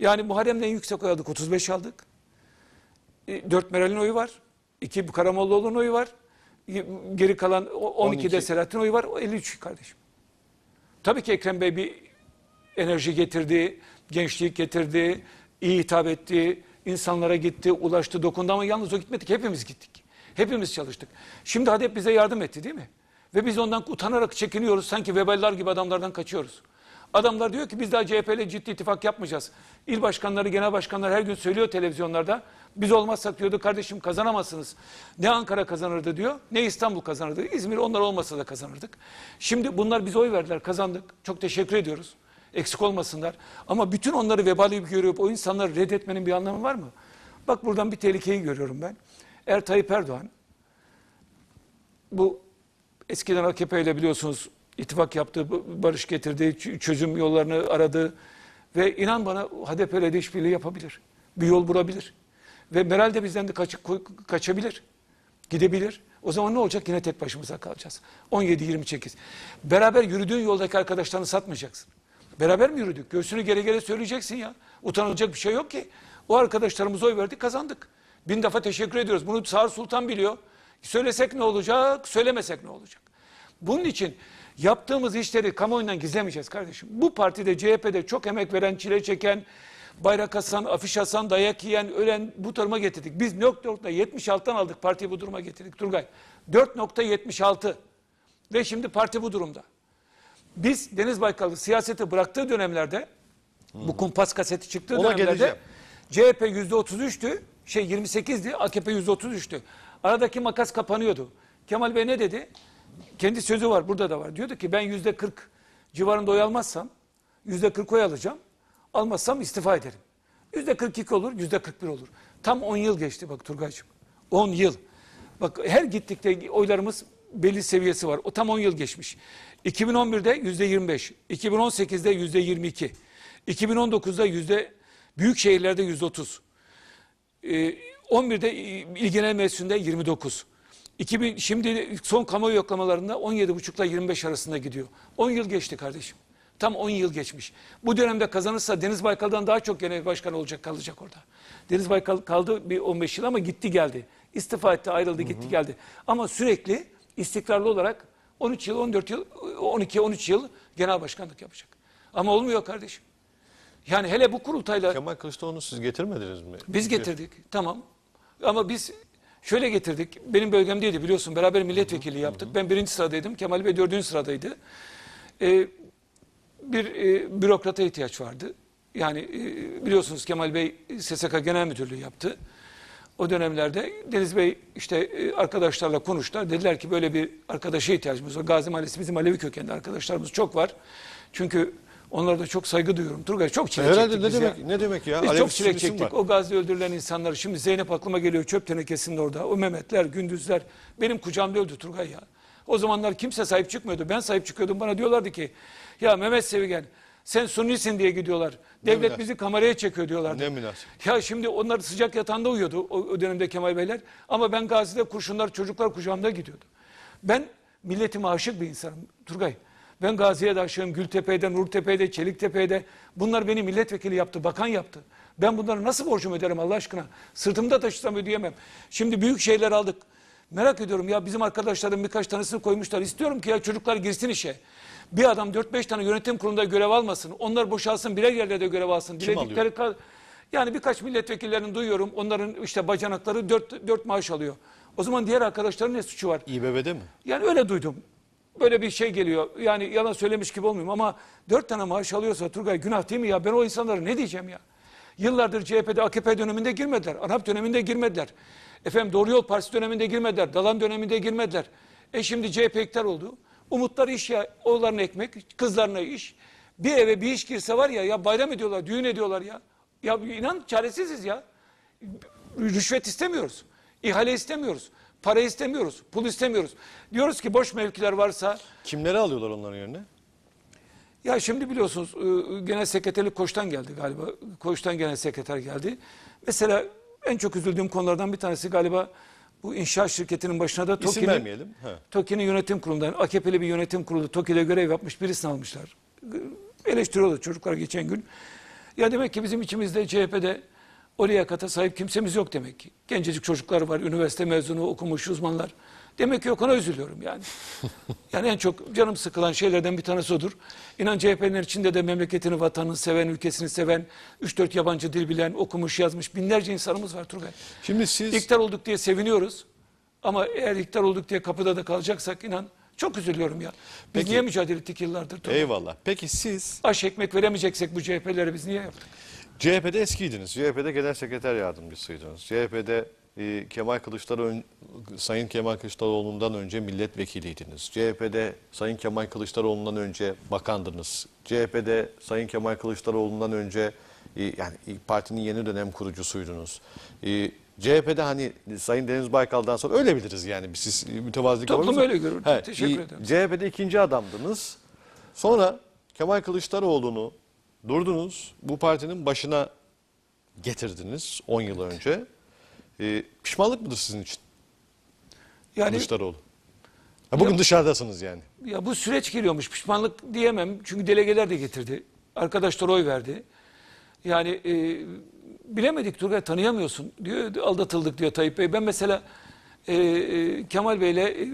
Yani Muharrem'den yüksek oy aldık. 35 aldık. 4 Meral'in oyu var. 2 Karamollaoğlu'nun oyu var. Geri kalan 12'de Selahattin oyu var. O 53 kardeşim. Tabii ki Ekrem Bey bir enerji getirdi. Gençlik getirdi. İyi hitap etti. İnsanlara gitti. Ulaştı. Dokundu ama yalnız o gitmedik. Hepimiz gittik. Hepimiz çalıştık. Şimdi HADEP bize yardım etti değil mi? Ve biz ondan utanarak çekiniyoruz. Sanki veballar gibi adamlardan kaçıyoruz. Adamlar diyor ki biz daha CHP ile ciddi ittifak yapmayacağız. İl başkanları, genel başkanlar her gün söylüyor televizyonlarda. Biz olmazsak diyordu kardeşim kazanamazsınız. Ne Ankara kazanırdı diyor, ne İstanbul kazanırdı. İzmir onlar olmasa da kazanırdık. Şimdi bunlar bize oy verdiler, kazandık. Çok teşekkür ediyoruz. Eksik olmasınlar. Ama bütün onları vebali görüp o insanları reddetmenin bir anlamı var mı? Bak buradan bir tehlikeyi görüyorum ben. Tayyip Erdoğan, bu eskiden AKP ile biliyorsunuz ittifak yaptı, barış getirdi, çözüm yollarını aradı ve inan bana HDP ile de işbirliği yapabilir. Bir yol bulabilir. Ve Meral de bizden de kaçabilir, gidebilir. O zaman ne olacak? Yine tek başımıza kalacağız. 17-28. Beraber yürüdüğün yoldaki arkadaşlarını satmayacaksın. Beraber mi yürüdük? Göğsünü gere gere söyleyeceksin ya. Utanılacak bir şey yok ki. O arkadaşlarımıza oy verdik, kazandık. Bin defa teşekkür ediyoruz. Bunu Sağır Sultan biliyor. Söylesek ne olacak, söylemesek ne olacak? Bunun için yaptığımız işleri kamuoyundan gizlemeyeceğiz kardeşim. Bu partide, CHP'de çok emek veren, çile çeken, bayrak asan, afiş asan, dayak yiyen, ölen bu duruma getirdik. Biz 4.76'dan aldık, partiyi bu duruma getirdik Turgay. 4.76 ve şimdi parti bu durumda. Biz Deniz Baykal'ı siyasete bıraktığı dönemlerde, bu kumpas kaseti çıktığı dönemlerde CHP %33'tü. 28'di, AKP %33'tü. Aradaki makas kapanıyordu. Kemal Bey ne dedi? Kendi sözü var, burada da var. Diyordu ki ben %40 civarında oy almazsam, %40 oy alacağım. Almazsam istifa ederim. %42 olur, %41 olur. Tam 10 yıl geçti bak Turgay'cığım. 10 yıl. Bak her gittikte oylarımız belli seviyesi var. O tam 10 yıl geçmiş. 2011'de %25, 2018'de %22, 2019'da büyük şehirlerde %30. 11'de İl Genel Meclisi'nde 29. Şimdi son kamuoyu yoklamalarında 17,5 ile 25 arasında gidiyor. 10 yıl geçti kardeşim. Tam 10 yıl geçmiş. Bu dönemde kazanırsa Deniz Baykal'dan daha çok genel başkan olacak, kalacak orada. Deniz Baykal kaldı bir 15 yıl ama gitti geldi. İstifa etti, ayrıldı, gitti geldi. Ama sürekli istikrarlı olarak 13 yıl, 14 yıl, 12-13 yıl genel başkanlık yapacak. Ama olmuyor kardeşim. Yani hele bu kurultayla... Kemal Kılıçdaroğlu'nu siz getirmediniz mi? Biz getirdik, tamam. Ama biz şöyle getirdik. Benim bölgemdeydi biliyorsun. Beraber milletvekili yaptık. Ben 1. sıradaydım. Kemal Bey 4. sıradaydı. Bir bürokrata ihtiyaç vardı. Yani biliyorsunuz Kemal Bey SSK Genel Müdürlüğü yaptı. O dönemlerde Deniz Bey işte arkadaşlarla konuştular. Dediler ki böyle bir arkadaşa ihtiyacımız var. Gazi Mahallesi bizim Alevi kökenli arkadaşlarımız çok var. Çünkü onlara da çok saygı duyuyorum. Turgay çok çilek çektik. Ne demek ya? Ne demek ya? Biz çok çilek çektik. Var. O Gazi öldürülen insanlar. Şimdi Zeynep aklıma geliyor, çöp tenekesinde orada. O Mehmetler, Gündüzler benim kucağımda öldü Turgay ya. O zamanlar kimse sahip çıkmıyordu. Ben sahip çıkıyordum. Bana diyorlardı ki ya Mehmet Sevigen sen Sunnisin diye gidiyorlar. Devlet bizi kameraya çekiyor diyorlardı. Ne münasip. Ya şimdi onlar sıcak yatağında uyuyordu o dönemde Kemal Beyler. Ama ben Gazi'de kurşunlar, çocuklar kucağımda gidiyordu. Ben milletime aşık bir insanım Turgay. Ben Gazi'ye de aşığım, Gültepe'de, Nurtepe'de, Çeliktepe'de. Bunlar beni milletvekili yaptı, bakan yaptı. Ben bunları nasıl borcumu öderim Allah aşkına? Sırtımda taşısam ödeyemem. Şimdi büyük şeyler aldık. Merak ediyorum ya bizim arkadaşlarım birkaç tanesini koymuşlar. İstiyorum ki ya çocuklar girsin işe. Bir adam 4-5 tane yönetim kurulunda görev almasın. Onlar boşalsın, birer yerde de görev alsın. Kim alıyor? Yani birkaç milletvekillerinin duyuyorum. Onların işte bacanakları 4 maaş alıyor. O zaman diğer arkadaşların ne suçu var? İBB'de mi? Yani öyle duydum. Böyle bir şey geliyor. Yani yalan söylemiş gibi olmayayım ama 4 tane maaş alıyorsa Turgay günah değil mi ya? Ben o insanlara ne diyeceğim ya? Yıllardır CHP'de, AKP döneminde girmediler. ANAP döneminde girmediler. Efendim Doğru Yol Partisi döneminde girmediler. Dalan döneminde girmediler. Şimdi CHP iktidar oldu. Umutları iş ya, oğullarına ekmek, kızlarına iş. Bir eve bir iş girse var ya, ya bayram ediyorlar, düğün ediyorlar ya. Ya inan çaresiziz ya. Rüşvet istemiyoruz. İhale istemiyoruz. Para istemiyoruz. Pul istemiyoruz. Diyoruz ki boş mevkiler varsa. Kimleri alıyorlar onların yerine? Ya şimdi biliyorsunuz genel sekreterlik Koç'tan geldi galiba. Koç'tan genel sekreter geldi. Mesela en çok üzüldüğüm konulardan bir tanesi galiba bu inşaat şirketinin başına da TOKİ'nin yönetim kurulundan, AKP'li bir yönetim kurulu TOKİ'de görev yapmış birisini almışlar. Eleştiriyorlar çocuklar geçen gün. Ya demek ki bizim içimizde CHP'de o liyakata sahip kimsemiz yok demek ki. Gencecik çocuklar var, üniversite mezunu, okumuş uzmanlar. Demek ki yok, ona üzülüyorum yani. Yani en çok canım sıkılan şeylerden bir tanesi odur. İnan CHP'nin içinde de memleketini, vatanını seven, ülkesini seven, 3-4 yabancı dil bilen, okumuş, yazmış binlerce insanımız var Turgay. Şimdi siz... İktidar olduk diye seviniyoruz. Ama eğer iktidar olduk diye kapıda da kalacaksak inan çok üzülüyorum ya. Biz niye mücadele ettik yıllardır Turgay? Eyvallah. Peki siz... Aş ekmek veremeyeceksek bu CHP'lere biz niye yaptık? CHP'de eskiydiniz. CHP'de genel sekreter yardımcısıydınız. CHP'de... Sayın Kemal Kılıçdaroğlu'ndan önce milletvekiliydiniz. CHP'de Sayın Kemal Kılıçdaroğlu'ndan önce bakandınız. CHP'de Sayın Kemal Kılıçdaroğlu'ndan önce yani partinin yeni dönem kurucusuydunuz. CHP'de hani Sayın Deniz Baykal'dan sonra öyle biliriz yani siz mütevazilik. Toplum öyle görür. Teşekkür ederim. CHP'de ikinci adamdınız. Sonra Kemal Kılıçdaroğlu'nu durdunuz. Bu partinin başına getirdiniz 10 yıl önce. Pişmanlık mıdır sizin için? Yani, Kılıçdaroğlu. Bugün dışarıdasınız yani. Ya bu süreç geliyormuş. Pişmanlık diyemem. Çünkü delegeler de getirdi. Arkadaşlar oy verdi. Yani bilemedik Turgay, tanıyamıyorsun diyor. Aldatıldık diyor Tayyip Bey. Ben mesela Kemal Bey'le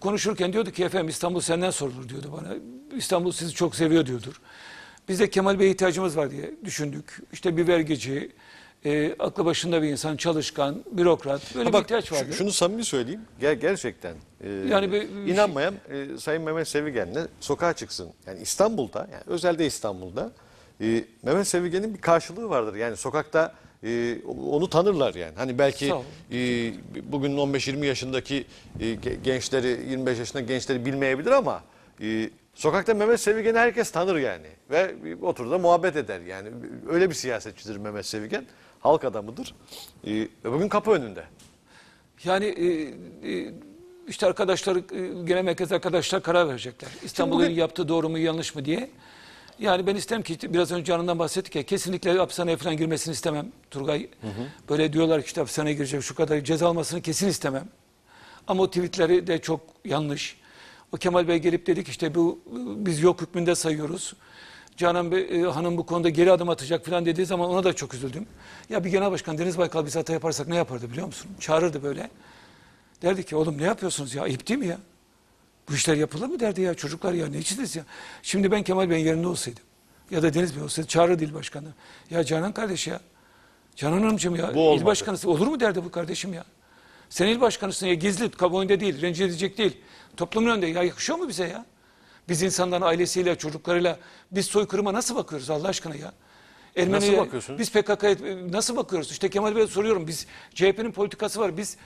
konuşurken diyordu ki efendim İstanbul senden sorulur diyordu bana. İstanbul sizi çok seviyor diyordur. Biz de Kemal Bey'e ihtiyacımız var diye düşündük. İşte bir vergici, aklı başında bir insan, çalışkan, bürokrat, böyle bir ihtiyaç vardı. Şunu samimi söyleyeyim, gerçekten yani inanmayan Sayın Mehmet Sevigen'le sokağa çıksın. Yani İstanbul'da, yani özelde İstanbul'da Mehmet Sevigen'in bir karşılığı vardır. Yani sokakta onu tanırlar yani. Hani belki bugün 15-20 yaşındaki gençleri, 25 yaşındaki gençleri bilmeyebilir ama... Sokakta Mehmet Sevigen'i herkes tanır yani ve oturur da muhabbet eder yani. Öyle bir siyasetçidir Mehmet Sevigen, halk adamıdır ve bugün kapı önünde. Yani işte arkadaşlar, genel merkez arkadaşlar karar verecekler. İstanbul'un yaptığı doğru mu yanlış mı diye. Yani ben istem ki biraz önce canından bahsettik ya, kesinlikle hapishaneye falan girmesini istemem Turgay. Böyle diyorlar ki işte hapishaneye girecek, şu kadar ceza almasını kesin istemem. Ama o tweetleri de çok yanlış. O Kemal Bey gelip dedik işte bu biz yok hükmünde sayıyoruz. Canan Bey, hanım bu konuda geri adım atacak falan dediği zaman ona da çok üzüldüm. Ya bir genel başkan Deniz Baykal bize hata yaparsak ne yapardı biliyor musun? Çağırırdı böyle. Derdi ki oğlum ne yapıyorsunuz ya, ayıp değil mi ya? Bu işler yapılır mı derdi ya, çocuklar ya ne içiniz ya. Şimdi ben Kemal Bey'in yerinde olsaydım ya da Deniz Bey olsaydı çağırırdı il başkanı. Ya Canan kardeş ya, Canan hanımcığım ya il başkanısı olur mu derdi bu kardeşim ya. Sen il başkanısın ya, gizli, kamuoyunda değil, rencide edecek değil. Toplumun önünde ya, yakışıyor mu bize ya? Biz insanların ailesiyle, çocuklarıyla biz soykırıma nasıl bakıyoruz Allah aşkına ya? Nasıl bakıyorsunuz? Biz PKK'ya nasıl bakıyoruz? İşte Kemal Bey'e soruyorum. Biz CHP'nin politikası var. Biz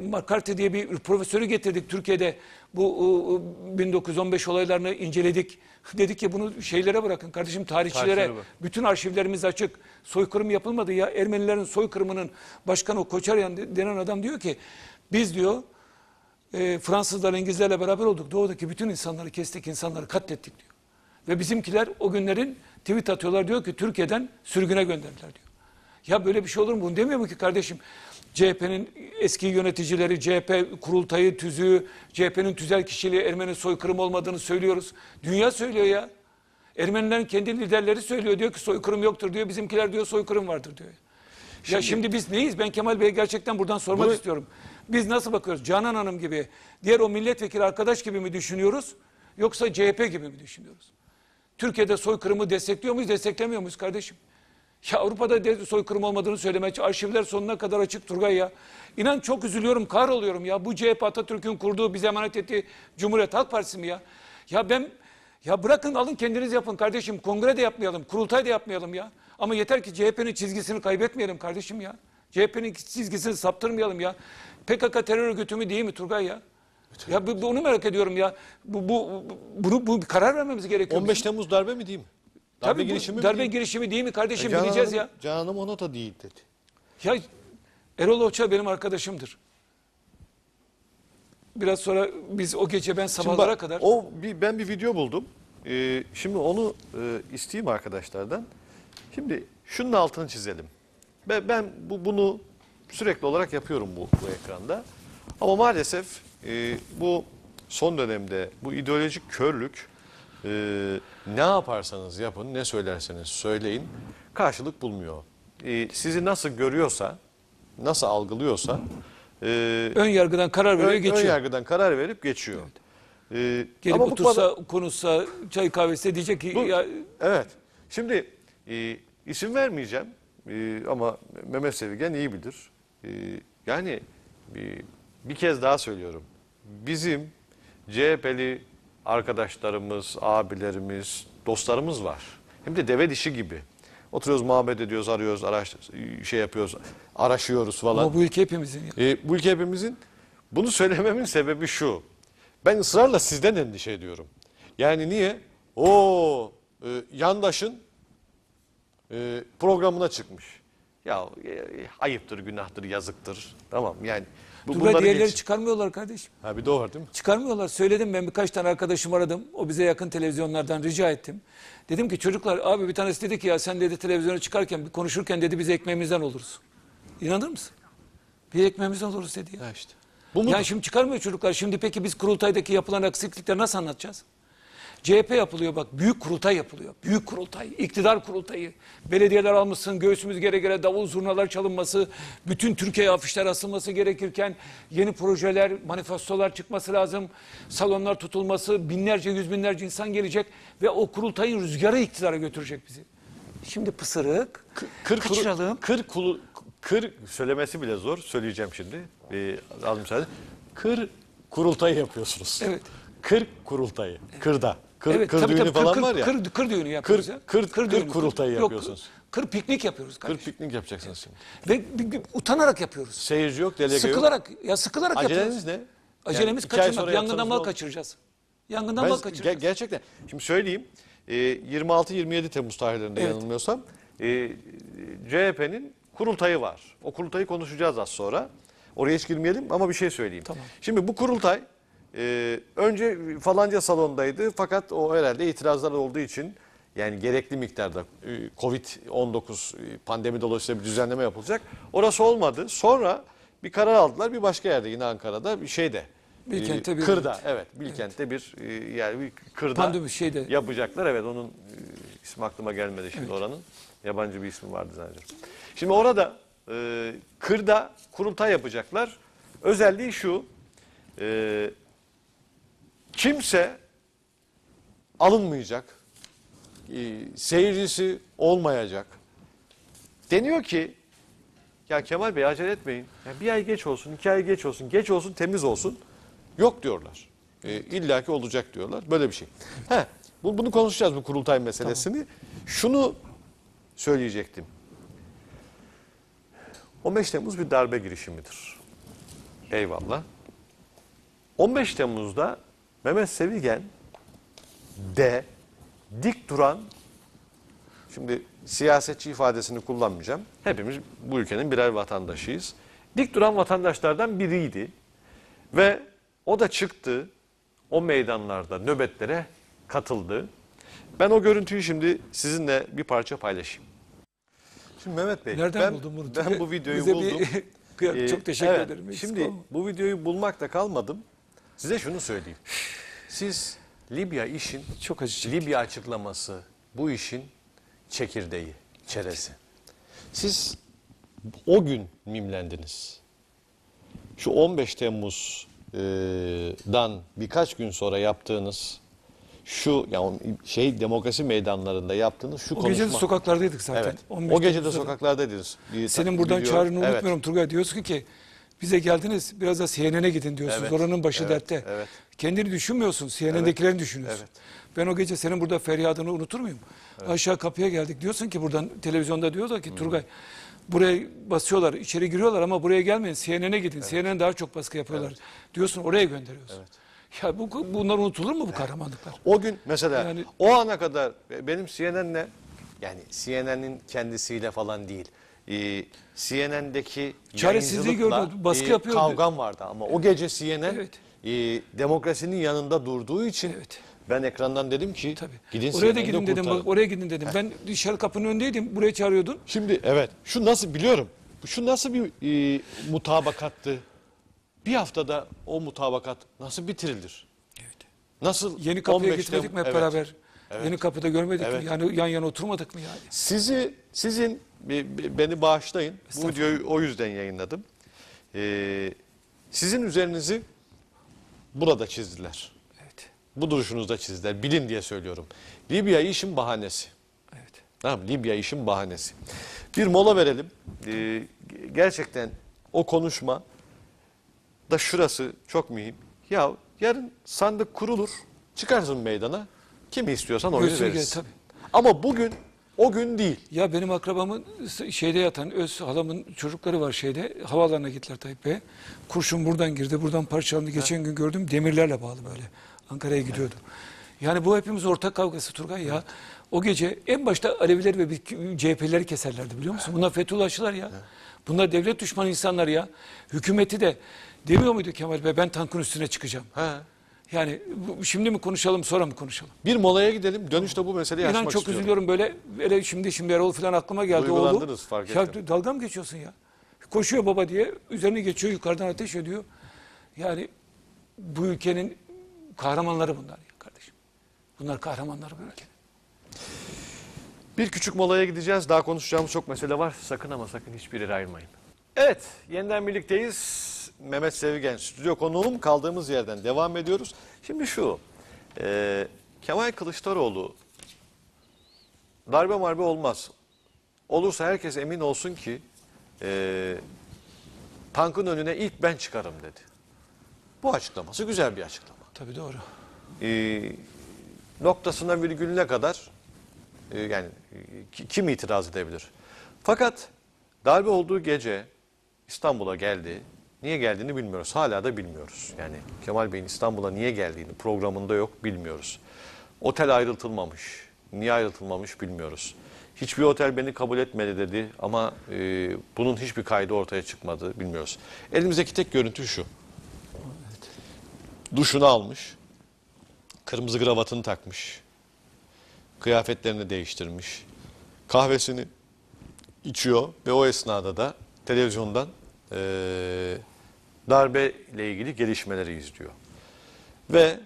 McCarthy diye bir profesörü getirdik Türkiye'de. Bu 1915 olaylarını inceledik. Dedik ki bunu şeylere bırakın kardeşim, tarihçilere. Bütün arşivlerimiz açık. Soykırım yapılmadı ya. Ermenilerin soykırımının başkanı o Koçaryan denen adam diyor ki biz diyor Fransızlar, İngilizlerle beraber olduk. Doğudaki bütün insanları kestik, insanları katlettik diyor. Ve bizimkiler o günlerin tweet atıyorlar, diyor ki Türkiye'den sürgüne gönderdiler diyor. Ya böyle bir şey olur mu? Bunu demiyor mu ki kardeşim? CHP'nin eski yöneticileri, CHP kurultayı, tüzüğü, CHP'nin tüzel kişiliği Ermeni soykırım olmadığını söylüyoruz. Dünya söylüyor ya. Ermenilerin kendi liderleri söylüyor, diyor ki soykırım yoktur diyor. Bizimkiler diyor soykırım vardır diyor. Ya şimdi biz neyiz? Ben Kemal Bey'e gerçekten buradan sormak istiyorum. Biz nasıl bakıyoruz? Canan Hanım gibi, diğer o milletvekili arkadaş gibi mi düşünüyoruz? Yoksa CHP gibi mi düşünüyoruz? Türkiye'de soykırımı destekliyor muyuz, desteklemiyor muyuz kardeşim? Ya Avrupa'da soykırım olmadığını söylemeye, arşivler sonuna kadar açık Turgay ya. İnan çok üzülüyorum, kahroluyorum ya. Bu CHP, Atatürk'ün kurduğu, bize emanet ettiği Cumhuriyet Halk Partisi mi ya? Ya bırakın, alın kendiniz yapın kardeşim. Kongre de yapmayalım, kurultay da yapmayalım ya. Ama yeter ki CHP'nin çizgisini kaybetmeyelim kardeşim ya. CHP'nin çizgisini saptırmayalım ya. PKK terör örgütü mü değil mi Turgay ya? Ya onu merak ediyorum ya. Bunu karar vermemiz gerekiyor. 15 Temmuz darbe mi değil mi? Darbe girişimi değil mi kardeşim? Bileceğiz ya. Canan Hanım ona da değil dedi. Ya Erol Hoca benim arkadaşımdır. Biraz sonra biz o gece ben sabahlara kadar... Ben bir video buldum. Şimdi onu isteyeyim arkadaşlardan. Şimdi şunun altını çizelim. Ben bunu sürekli olarak yapıyorum bu ekranda. Ama maalesef bu son dönemde bu ideolojik körlük ne yaparsanız yapın, ne söylerseniz söyleyin karşılık bulmuyor. Sizi nasıl görüyorsa, nasıl algılıyorsa ön yargıdan karar veriyor, geçiyor. Ön yargıdan karar verip geçiyor. Evet. Gelip ama otursa, konuşsa, çay kahvesi diyecek ki... Evet. Şimdi isim vermeyeceğim ama Mehmet Sevigen iyi bilir. Yani bir kez daha söylüyorum. Bizim CHP'li arkadaşlarımız, abilerimiz, dostlarımız var. Hem de deve dişi gibi. Oturuyoruz, muhabbet ediyoruz, arıyoruz, araşıyoruz falan. Ama bu ülke hepimizin. Bu ülke hepimizin. Bunu söylememin sebebi şu. Ben ısrarla sizden endişe ediyorum. Yani niye? Yandaşın programına çıkmış. Ya ayıptır, günahtır, yazıktır. Tamam yani. Turgay diğerleri çıkarmıyorlar kardeşim. Ha bir de o var değil mi? Çıkarmıyorlar. Söyledim, ben birkaç tane arkadaşımı aradım. O bize yakın televizyonlardan rica ettim. Dedim ki çocuklar, abi bir tanesi dedi ki ya sen dedi televizyona çıkarken konuşurken dedi biz ekmeğimizden oluruz. İnanır mısın? Bir ekmeğimizden oluruz dedi ya. Ha işte. Bu mudur? Yani şimdi çıkarmıyor çocuklar. Şimdi peki biz kurultaydaki yapılan eksiklikleri nasıl anlatacağız? CHP yapılıyor bak, büyük kurultay yapılıyor. Büyük kurultay, iktidar kurultayı. Belediyeler almışsın, göğsümüz gere gere davul zurnalar çalınması, bütün Türkiye'ye afişler asılması gerekirken yeni projeler, manifestolar çıkması lazım. Salonlar tutulması, binlerce, yüz binlerce insan gelecek ve o kurultayın rüzgarı iktidara götürecek bizi. Şimdi pısırık, kaçıralım. Söylemesi bile zor, söyleyeceğim şimdi. Aldım sadece. Kurultayı yapıyorsunuz. Evet. Kurultayı, evet. Kırda. Kır düğünü yapıyoruz ya. Kır kurultayı yapıyorsunuz. Kır piknik yapıyoruz kardeşim. Kır piknik yapacaksınız şimdi. Ve utanarak yapıyoruz. Seyirci yok, delege yok. Sıkılarak yapıyoruz. Aceleniz ne? Acelemiz yani, kaçırmak. Yangından mal kaçıracağız. Gerçekten. Şimdi söyleyeyim. 26-27 Temmuz tarihlerinde yanılmıyorsam CHP'nin kurultayı var. O kurultayı konuşacağız az sonra. Oraya hiç girmeyelim ama bir şey söyleyeyim. Tamam. Şimdi bu kurultay önce falanca salondaydı fakat o herhalde itirazlar olduğu için yani gerekli miktarda Covid-19 pandemi dolayısıyla bir düzenleme yapılacak. Orası olmadı. Sonra bir karar aldılar bir başka yerde yine Ankara'da bir şeyde. Bilkent'te bir kırda. Evet Bilkent'te bir yani bir kırda pandemi şeyde yapacaklar. Evet onun ismi aklıma gelmedi şimdi oranın. Yabancı bir ismi vardı zannediyorum. Şimdi orada kırda kurultay yapacaklar. Özelliği şu. Kimse alınmayacak, seyircisi olmayacak. Deniyor ki, ya Kemal Bey acele etmeyin, ya bir ay geç olsun, 2 ay geç olsun, temiz olsun. Yok diyorlar, illaki olacak diyorlar, böyle bir şey. Bunu konuşacağız bu kurultay meselesini. Tamam. Şunu söyleyecektim. 15 Temmuz bir darbe girişimidir. Eyvallah. 15 Temmuz'da Mehmet Sevigen de dik duran, şimdi siyasetçi ifadesini kullanmayacağım. Hepimiz bu ülkenin birer vatandaşıyız. Dik duran vatandaşlardan biriydi. Ve o da çıktı, o meydanlarda nöbetlere katıldı. Ben o görüntüyü şimdi sizinle bir parça paylaşayım. Şimdi Mehmet Bey, ben bu videoyu buldum. Çok teşekkür ederim. Şimdi bu videoyu bulmakla kalmadım. Size şunu söyleyeyim. Siz Libya işin, çok acı Libya açıklaması bu işin çekirdeği, çerezi. Siz o gün mimlendiniz. Şu 15 Temmuz'dan birkaç gün sonra yaptığınız şu yani şey demokrasi meydanlarında yaptığınız şu konuşma. O gece de sokaklardaydık zaten. Evet. O gece de sokaklardaydınız. Senin buradan çağrını unutmuyorum, evet. Turgay diyorsun ki bize geldiniz biraz da CNN'e gidin diyorsunuz. Evet. Oranın başı dertte. Evet. Kendini düşünmüyorsun. CNN'dekilerini düşünüyorsun. Evet. Ben o gece senin burada feryadını unutur muyum? Evet. Aşağı kapıya geldik. Diyorsun ki buradan televizyonda diyorlar ki Turgay buraya basıyorlar, içeri giriyorlar ama buraya gelmeyin. CNN'e gidin. Evet. CNN daha çok baskı yapıyorlar. Evet. Diyorsun oraya gönderiyorsun. Evet. Ya bunlar unutulur mu bu kahramanlıklar? O gün mesela yani, o ana kadar benim CNN'le yani CNN'in kendisiyle falan değil. CNN'deki yayıncılıkla kavgam vardı ama o gece CNN demokrasinin yanında durduğu için ben ekrandan dedim ki gidin oraya da gidin dedim, bak, oraya gidin dedim. Ben dışarı kapının önündeydim, buraya çağırıyordun. Şimdi şu nasıl biliyorum, şu nasıl bir mutabakattı? Bir haftada o mutabakat nasıl bitirilir? Evet. Nasıl? Yeni kapıya gitmedik mi hep beraber? Evet. Yeni kapıda görmedik mi? Yani yan yana oturmadık mı yani? Sizin beni bağışlayın. Bu videoyu o yüzden yayınladım. Sizin üzerinizi burada çizdiler. Evet. Bu duruşunuzda çizdiler. Bilin diye söylüyorum. Libya işin bahanesi. Evet. Tamam, Libya işin bahanesi. Bir mola verelim. Gerçekten o konuşma da şurası çok mühim. Ya yarın sandık kurulur. Çıkarsın meydana. Kimi istiyorsan oyunu verirsin. Ama bugün o gün değil. Ya benim akrabamın şeyde yatan öz halamın çocukları var şeyde. Havaalanına gittiler Tayyip Bey'e. Kurşun buradan girdi. Buradan parçalandı. Geçen gün gördüm. Demirlerle bağlı böyle. Ankara'ya gidiyordu. Yani bu hepimiz ortak kavgası Turgay ya. O gece en başta Aleviler ve CHP'leri keserlerdi biliyor musun? Bunlar Fethullahçılar ya. Bunlar devlet düşmanı insanlar ya. Hükümeti de demiyor muydu Kemal Bey ben tankın üstüne çıkacağım? Yani şimdi mi konuşalım sonra mı konuşalım? Bir molaya gidelim dönüşte bu meseleyi açmak istiyorum. İnan çok üzülüyorum böyle şimdi Erol falan aklıma geldi. Duygulandınız fark ettim. Ya, dalga mı geçiyorsun ya? Koşuyor baba diye üzerine geçiyor yukarıdan ateş ediyor. Yani bu ülkenin kahramanları bunlar ya kardeşim. Bunlar kahramanları bu ülkenin. Bir küçük molaya gideceğiz. Daha konuşacağımız çok mesele var. Sakın ama sakın hiçbir yere ayrılmayın. Evet, yeniden birlikteyiz. Mehmet Sevigen stüdyo konuğum, kaldığımız yerden devam ediyoruz. Şimdi şu, Kemal Kılıçdaroğlu darbe marbe olmaz. Olursa herkes emin olsun ki tankın önüne ilk ben çıkarım dedi. Bu açıklaması güzel bir açıklama. Tabii doğru. Noktasına virgülüne kadar yani kim itiraz edebilir? Fakat darbe olduğu gece İstanbul'a geldi. Niye geldiğini bilmiyoruz. Hala da bilmiyoruz. Yani Kemal Bey'in İstanbul'a niye geldiğini programında yok bilmiyoruz. Otel ayrıltılmamış. Niye ayrıltılmamış bilmiyoruz. Hiçbir otel beni kabul etmedi dedi ama bunun hiçbir kaydı ortaya çıkmadı bilmiyoruz. Elimizdeki tek görüntü şu. Evet. Duşunu almış. Kırmızı kravatını takmış. Kıyafetlerini değiştirmiş. Kahvesini içiyor ve o esnada da televizyondan darbe ile ilgili gelişmeleri izliyor. Ve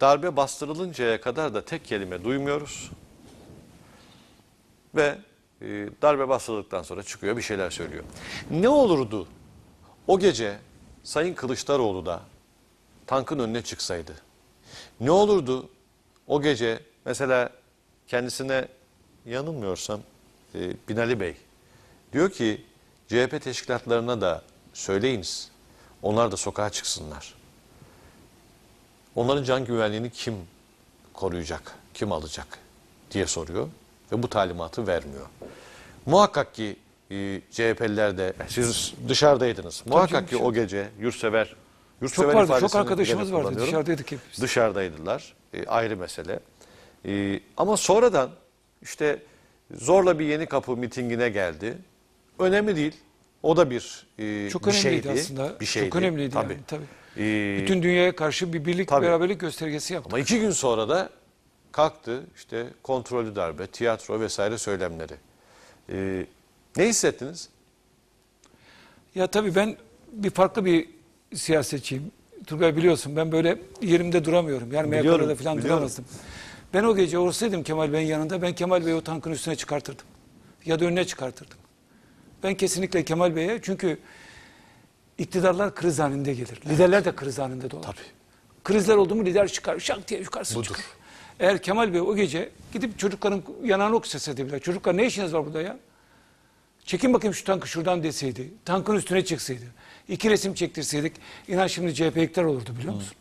darbe bastırılıncaya kadar da tek kelime duymuyoruz. Ve darbe bastırıldıktan sonra çıkıyor bir şeyler söylüyor. Ne olurdu o gece Sayın Kılıçdaroğlu da tankın önüne çıksaydı? Ne olurdu o gece mesela kendisine yanılmıyorsam Binali Bey diyor ki CHP teşkilatlarına da söyleyiniz. Onlar da sokağa çıksınlar. Onların can güvenliğini kim koruyacak, kim alacak diye soruyor. ve bu talimatı vermiyor. Muhakkak ki CHP'liler de, siz dışarıdaydınız. Muhakkak ki o gece yurtsever, çok arkadaşımız vardı, dışarıdaydık hepimiz. Dışarıdaydılar, ayrı mesele. Ama sonradan işte zorla bir Yeni Kapı mitingine geldi. Önemli değil. O da bir çok şeydi aslında. Bir şeydi. Çok önemliydi tabii. Yani, tabii. Bütün dünyaya karşı bir birlik, tabii, beraberlik göstergesi yaptı. Ama iki gün sonra da kalktı işte kontrollü darbe, tiyatro vesaire söylemleri. Ne hissettiniz? Ya tabii ben farklı bir siyasetçiyim. Turgay, biliyorsun ben böyle yerimde duramıyorum. Yani MHP'de falan duramazdım. Ben o gece olsaydım Kemal Bey'in yanında, ben Kemal Bey'i o tankın üstüne çıkartırdım. Ya da önüne çıkartırdım. Ben kesinlikle Kemal Bey'e, çünkü iktidarlar kriz anında gelir. Liderler de kriz anında doğar. Tabii. Krizler oldu mu lider çıkar. Şak diye yukarısı budur, çıkar. Eğer Kemal Bey o gece gidip çocukların yanağını okşasaydı, çocuklar ne işiniz var burada ya? Çekin bakayım şu tankı şuradan deseydi. Tankın üstüne çıksaydı. İki resim çektirseydik, inan şimdi CHP iktidar olurdu, biliyor musun?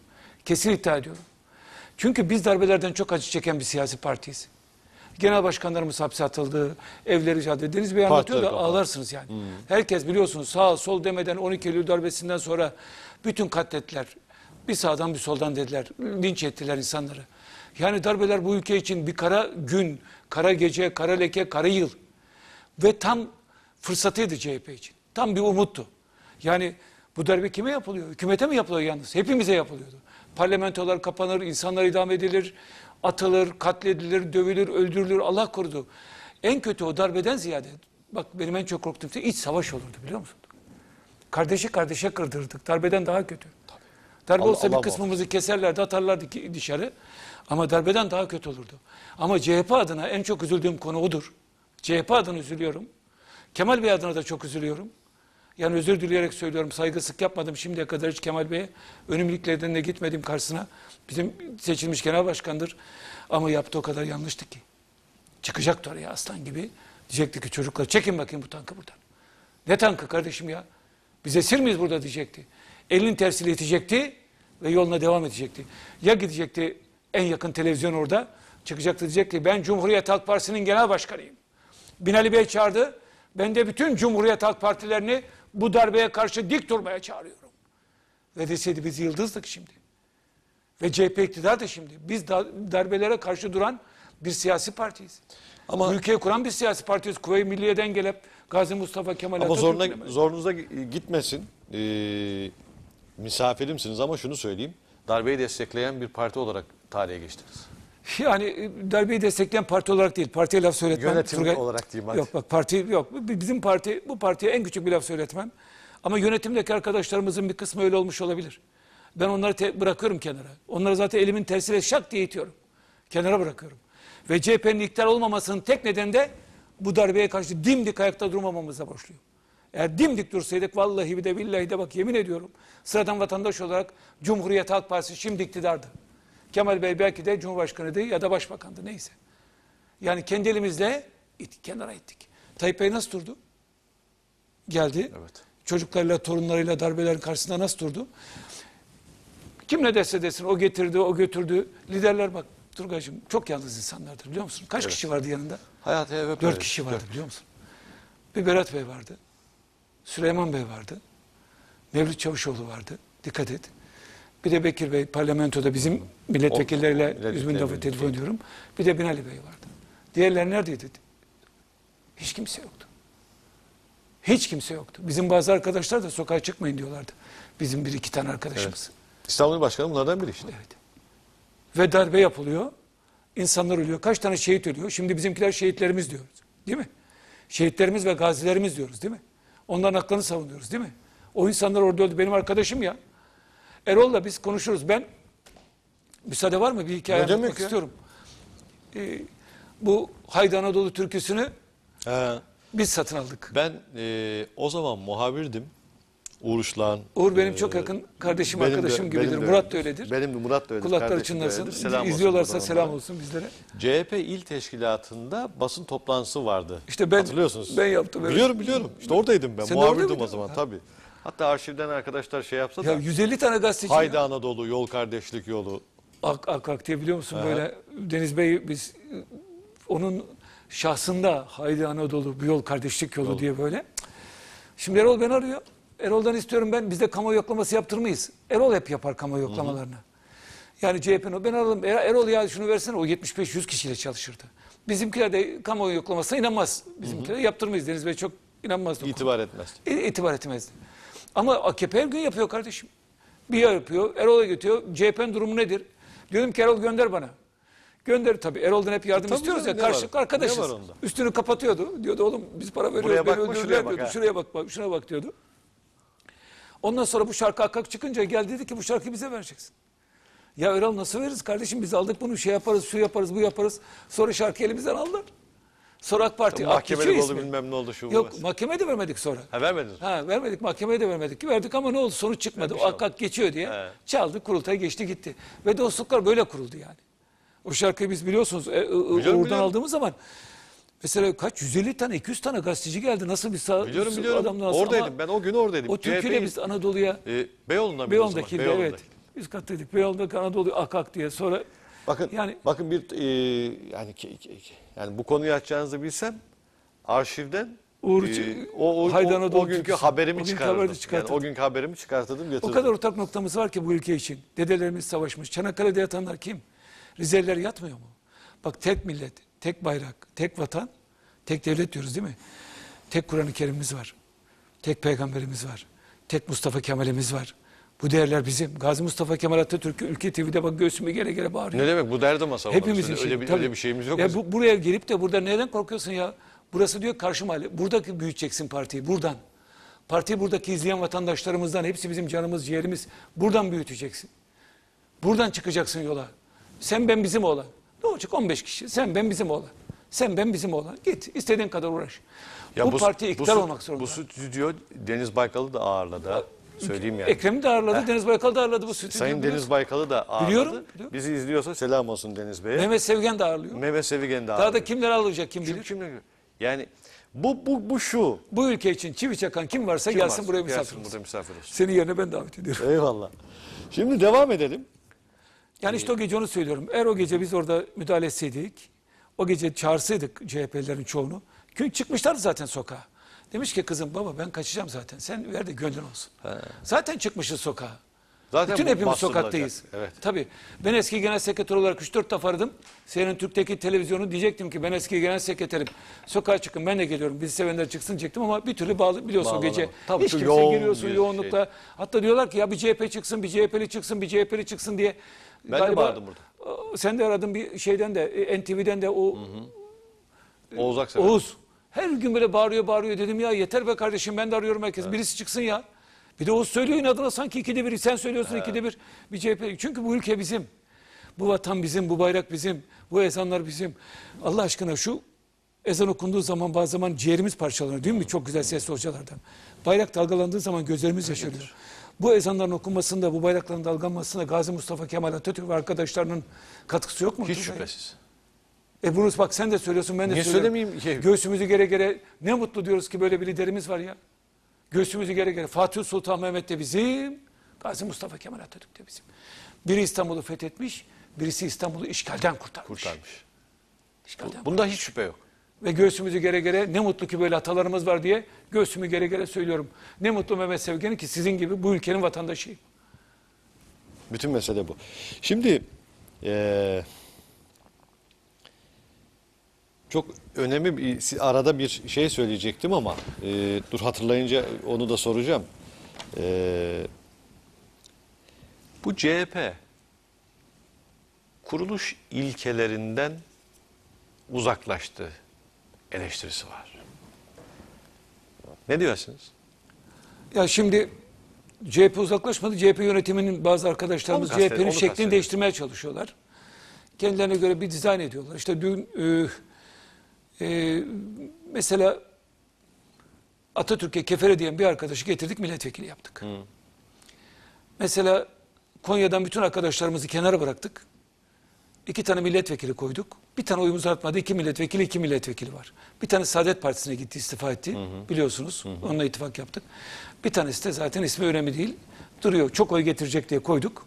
Kesin iddia ediyorum. Çünkü biz darbelerden çok acı çeken bir siyasi partiyiz. Genel başkanlarımız hapse atıldı, evleri cadde. Deniz Bey anlatıyor da ağlarsınız yani. Herkes biliyorsunuz sağ sol demeden 12 Eylül darbesinden sonra bütün katlettiler. Bir sağdan bir soldan dediler. Linç ettiler insanları. Yani darbeler bu ülke için bir kara gün, kara gece, kara leke, kara yıl. Ve tam fırsatıydı CHP için. Tam bir umuttu. Yani bu darbe kime yapılıyor? Hükümete mi yapılıyor yalnız? Hepimize yapılıyordu. Parlamentolar kapanır, insanlar idam edilir, atılır, katledilir, dövülür, öldürülür. Allah korudu. En kötü o darbeden ziyade, bak benim en çok korktuğum şey iç savaş olurdu, biliyor musun? Kardeşi kardeşe kırdırdık. Darbeden daha kötü. Tabii. Darbe olsa Allah bir kısmımızı keserlerdi, atarlardı dışarı. Ama darbeden daha kötü olurdu. Ama CHP adına en çok üzüldüğüm konu odur. CHP adına üzülüyorum. Kemal Bey adına da çok üzülüyorum. Yani özür dileyerek söylüyorum, saygısızlık yapmadım şimdiye kadar hiç Kemal Bey'e. Önümlülüklerden de gitmedim karşısına. Bizim seçilmiş genel başkandır. Ama yaptığı o kadar yanlıştı ki. Çıkacaktı oraya aslan gibi. Diyecekti ki çocuklar, çekin bakayım bu tankı buradan. Ne tankı kardeşim ya? Biz esir miyiz burada diyecekti. Elinin tersiyle itecekti ve yoluna devam edecekti. Ya gidecekti en yakın televizyon orada. Çıkacaktı, diyecekti ben Cumhuriyet Halk Partisi'nin genel başkanıyım. Binali Bey çağırdı. Ben de bütün Cumhuriyet Halk Partilerini bu darbeye karşı dik durmaya çağırıyorum. Ve deseydi biz yıldızdık şimdi. Ve CHP iktidar da şimdi. Biz darbelere karşı duran bir siyasi partiyiz. Ama ülkeyi kuran bir siyasi partiyiz. Kuvve-i Milliye'den gelip Gazi Mustafa Kemal Atatürk'ün... Ama zorunuza gitmesin. Misafirimsiniz ama şunu söyleyeyim. Darbeyi destekleyen bir parti olarak tarihe geçtiniz. Yani darbeyi destekleyen parti olarak değil, partiye laf söyletmem. Yönetim olarak diyeyim hadi. Yok bak parti yok. Bizim parti, bu partiye en küçük bir laf söyletmem. Ama yönetimdeki arkadaşlarımızın bir kısmı öyle olmuş olabilir. Ben onları bırakıyorum kenara. Onları zaten elimin tersiyle şak diye itiyorum. Kenara bırakıyorum. Ve CHP'nin iktidar olmamasının tek nedeni de bu darbeye karşı dimdik ayakta durmamamıza başlıyor. Eğer dimdik dursaydık vallahi bir de billahi de bak yemin ediyorum sıradan vatandaş olarak Cumhuriyet Halk Partisi şimdi iktidardı. Kemal Bey belki de Cumhurbaşkanı değil ya da Başbakan'dı, neyse. Yani kendi elimizle kenara ittik. Tayyip Bey nasıl durdu? Geldi. Evet. Çocuklarıyla, torunlarıyla darbelerin karşısında nasıl durdu? Kim ne derse desin o getirdi, o götürdü. Liderler bak Turgay'cığım çok yalnız insanlardır, biliyor musun? Kaç kişi vardı yanında? Hayat, evet, 4 kişi vardı, biliyor musun? Bir Berat Bey vardı. Süleyman Bey vardı. Mevlüt Çavuşoğlu vardı. Dikkat et. Bir de Bekir Bey parlamentoda bizim milletvekilleriyle yüzbin defa telefon ediyorum. Bir de Binali Bey vardı. Diğerler neredeydi? Hiç kimse yoktu. Hiç kimse yoktu. Bizim bazı arkadaşlar da sokağa çıkmayın diyorlardı. Bizim 1-2 tane arkadaşımız. Evet. İstanbul Başkanı bunlardan biri işte. Evet. Ve darbe yapılıyor. İnsanlar ölüyor. Kaç tane şehit ölüyor? Şimdi bizimkiler şehitlerimiz diyoruz. Değil mi? Şehitlerimiz ve gazilerimiz diyoruz değil mi? Onların haklarını savunuyoruz değil mi? O insanlar orada öldü. Benim arkadaşım ya. Erol'la biz konuşuruz. Ben müsaade var mı? Bir hikaye anlatmak istiyorum. Bu Haydi Anadolu türküsünü biz satın aldık. Ben o zaman muhabirdim. Uğur Işlağ'ın. Uğur benim çok yakın kardeşim, benim arkadaşım gibidir. Murat da öyledir. Benim de Murat da öyledir. Kulakları çınlasın. Selam İzliyorlarsa olsun, selam olsun bizlere. CHP İl Teşkilatı'nda basın toplantısı vardı. İşte ben, hatırlıyorsunuz. Ben yaptım. Evet. Biliyorum. İşte oradaydım ben. Sen muhabirdim o zaman tabii. Hatta arşivden arkadaşlar şey yapsa da... Ya 150 tane gazeteci... Haydi ya. Anadolu, Yol Kardeşlik Yolu... Ak diye biliyor musun? Böyle Deniz Bey biz... Onun şahsında haydi Anadolu bu yol kardeşlik yolu diye böyle. Şimdi Erol beni arıyor. Erol'dan istiyorum ben bizde kamuoyu yoklaması yaptırmayız. Erol hep yapar kamuoyu yoklamalarını. Yani CHP'nin ben aradım. Erol ya şunu versene o 75-100 kişiyle çalışırdı. Bizimkiler de kamuoyu yoklamasına inanmaz. Bizimkiler yaptırmayız. Deniz Bey çok inanmazdı. İtibar etmez. İtibar etmezdi. Ama AKP her gün yapıyor kardeşim. Bir yapıyor. Erol'a götürüyor. CHP'nin durumu nedir? Diyorum ki Erol gönder bana. Gönder tabii. Erol'dan hep yardım istiyoruz ya. Karşılıklı arkadaşız. Üstünü kapatıyordu. Diyordu oğlum biz para veriyoruz. Buraya bakma, şuraya bak, şuraya bak diyordu. Ondan sonra bu şarkı akak çıkınca geldi dedi ki bu şarkıyı bize vereceksin. Ya Erol nasıl veririz kardeşim biz aldık bunu şey yaparız, şu yaparız, bu yaparız. Sonra şarkı elimizden aldılar. Sonra AK Parti. Mahkemelik oldu bilmem ne oldu şu bu. Yok mahkemeye de vermedik sonra. Ha vermediniz. Ha vermedik mahkemeye de vermedik. Verdik ama ne oldu sonuç çıkmadı. O akak geçiyor diye çaldı kurultaya geçti gitti. Ve dostluklar böyle kuruldu yani. O şarkıyı biz biliyorsunuz oradan aldığımız zaman. Mesela kaç 150 tane 200 tane gazeteci geldi nasıl bir sağ adamlar oradaydım ama ben o gün oradaydım. O türküyle biz Anadolu'ya Beyoğlu'ndaki evet biz kattaydık Beyoğlu'ndaki Anadolu'ya akak diye sonra bakın yani bakın bir yani bu konuyu açacağınızı bilsem arşivden o günkü haberimi çıkardım. Yani o günkü haberimi çıkartırdım götürdüm. O kadar ortak noktamız var ki bu ülke için. Dedelerimiz savaşmış. Çanakkale'de yatanlar kim? Rizeliler yatmıyor mu? Bak tek millet, tek bayrak, tek vatan, tek devlet diyoruz değil mi? Tek Kur'an-ı Kerim'imiz var. Tek peygamberimiz var. Tek Mustafa Kemal'imiz var. Bu değerler bizim. Gazi Mustafa Kemal Atatürk'ü Ülke TV'de bak göğsüme gele gele bağırıyor. Ne demek bu derdi masal? Hepimizin şeyi. Öyle bir şeyimiz yok. Ya buraya gelip de burada neden korkuyorsun ya? Burası diyor karşı mahalle. Buradaki büyüteceksin partiyi buradan. Partiyi buradaki izleyen vatandaşlarımızdan hepsi bizim canımız, ciğerimiz. Buradan büyüteceksin. Buradan çıkacaksın yola. Sen ben bizim oğlan. Ne olacak 15 kişi? Sen ben bizim oğlan. Sen ben bizim oğlan. Git istediğin kadar uğraş. Ya bu parti iktidar olmak zorunda. Bu stüdyo Deniz Baykal'ı da ağırladı. Ha. Söyleyeyim yani. Ekrem'i de ağırladı, Deniz Baykal'ı da ağırladı bu stüdyo. Sayın Deniz Baykal'ı da ağırladı. Biliyorum. Bizi izliyorsa selam olsun Deniz Bey'e. Mehmet Sevgen de ağırlıyor. Daha da kimler ağırlayacak kim bilir? Kimler? Yani bu şu. Bu ülke için çivi çakan kim varsa gelsin buraya misafir olsun. Senin yerine ben davet ediyorum. Eyvallah. Şimdi devam edelim. Yani işte o gece onu söylüyorum. Eğer o gece biz orada müdahale etseydik, o gece çağırsaydık CHP'lilerin çoğunu. Çünkü çıkmışlar zaten sokağa. Demiş ki kızım baba ben kaçacağım zaten. Sen ver de gönlün olsun. He. Zaten çıkmışız sokağa. Zaten bütün hepimiz sokaktayız. Evet. Tabii. Ben eski genel sekreter olarak 3-4 defa aradım. Senin Türk'teki televizyonu diyecektim ki ben eski genel sekreterim. Sokağa çıkın ben de geliyorum. Bizi sevenler çıksın diyecektim ama bir türlü bağlı biliyorsun o gece. Tabii, hiç kimse giriyorsun yoğunlukla. Şey. Hatta diyorlar ki ya bir CHP çıksın, bir CHP'li çıksın, bir CHP'li çıksın diye. Ben galiba, de bağırdım burada. Sen de aradın bir şeyden de NTV'den de o Oğuz Aksever. Oğuz. Her gün böyle bağırıyor dedim ya yeter be kardeşim ben de arıyorum herkes. Evet. Birisi çıksın ya. Bir de o söylüyor inadına sanki 2'de 1 sen söylüyorsun 2'de 1 bir CHP. Çünkü bu ülke bizim. Bu vatan bizim, bu bayrak bizim, bu ezanlar bizim. Allah aşkına şu ezan okunduğu zaman bazı zaman ciğerimiz parçalanıyor değil mi? Çok güzel sesli hocalardan. Bayrak dalgalandığı zaman gözlerimiz yaşarıyor. Bu ezanların okunmasında, bu bayrakların dalgalanmasında Gazi Mustafa Kemal Atatürk ve arkadaşlarının katkısı yok mu? Hiç şüphesiz. Bunu bak sen de söylüyorsun ben de söylüyorum. Niye söylemeyeyim? Göğsümüzü gere gere ne mutlu diyoruz ki böyle bir liderimiz var ya. Göğsümüzü gere gere Fatih Sultan Mehmet de bizim, Gazi Mustafa Kemal Atatürk de bizim. Biri İstanbul'u fethetmiş, birisi İstanbul'u işgalden kurtarmış. Bunda hiç şüphe yok. Ve göğsümüzü gere gere ne mutlu ki böyle atalarımız var diye göğsümü gere gere söylüyorum. Ne mutlu Mehmet Sevgen'in ki sizin gibi bu ülkenin vatandaşıyım. Bütün mesele bu. Şimdi çok önemli bir arada bir şey söyleyecektim ama dur hatırlayınca onu da soracağım. Bu CHP kuruluş ilkelerinden uzaklaştı eleştirisi var. Ne diyorsunuz? Ya şimdi CHP uzaklaşmadı. CHP yönetiminin bazı arkadaşlarımız CHP'nin şeklini değiştirmeye çalışıyorlar. Kendilerine göre bir dizayn ediyorlar. İşte dün mesela Atatürk'e kefere diyen bir arkadaşı getirdik milletvekili yaptık. Mesela Konya'dan bütün arkadaşlarımızı kenara bıraktık. 2 tane milletvekili koyduk. Bir tane oyumuz artmadı. 2 milletvekili var. Bir tane Saadet Partisi'ne gitti istifa etti. Biliyorsunuz. Onunla ittifak yaptık. Bir tanesi de zaten ismi önemli değil. Duruyor. Çok oy getirecek diye koyduk.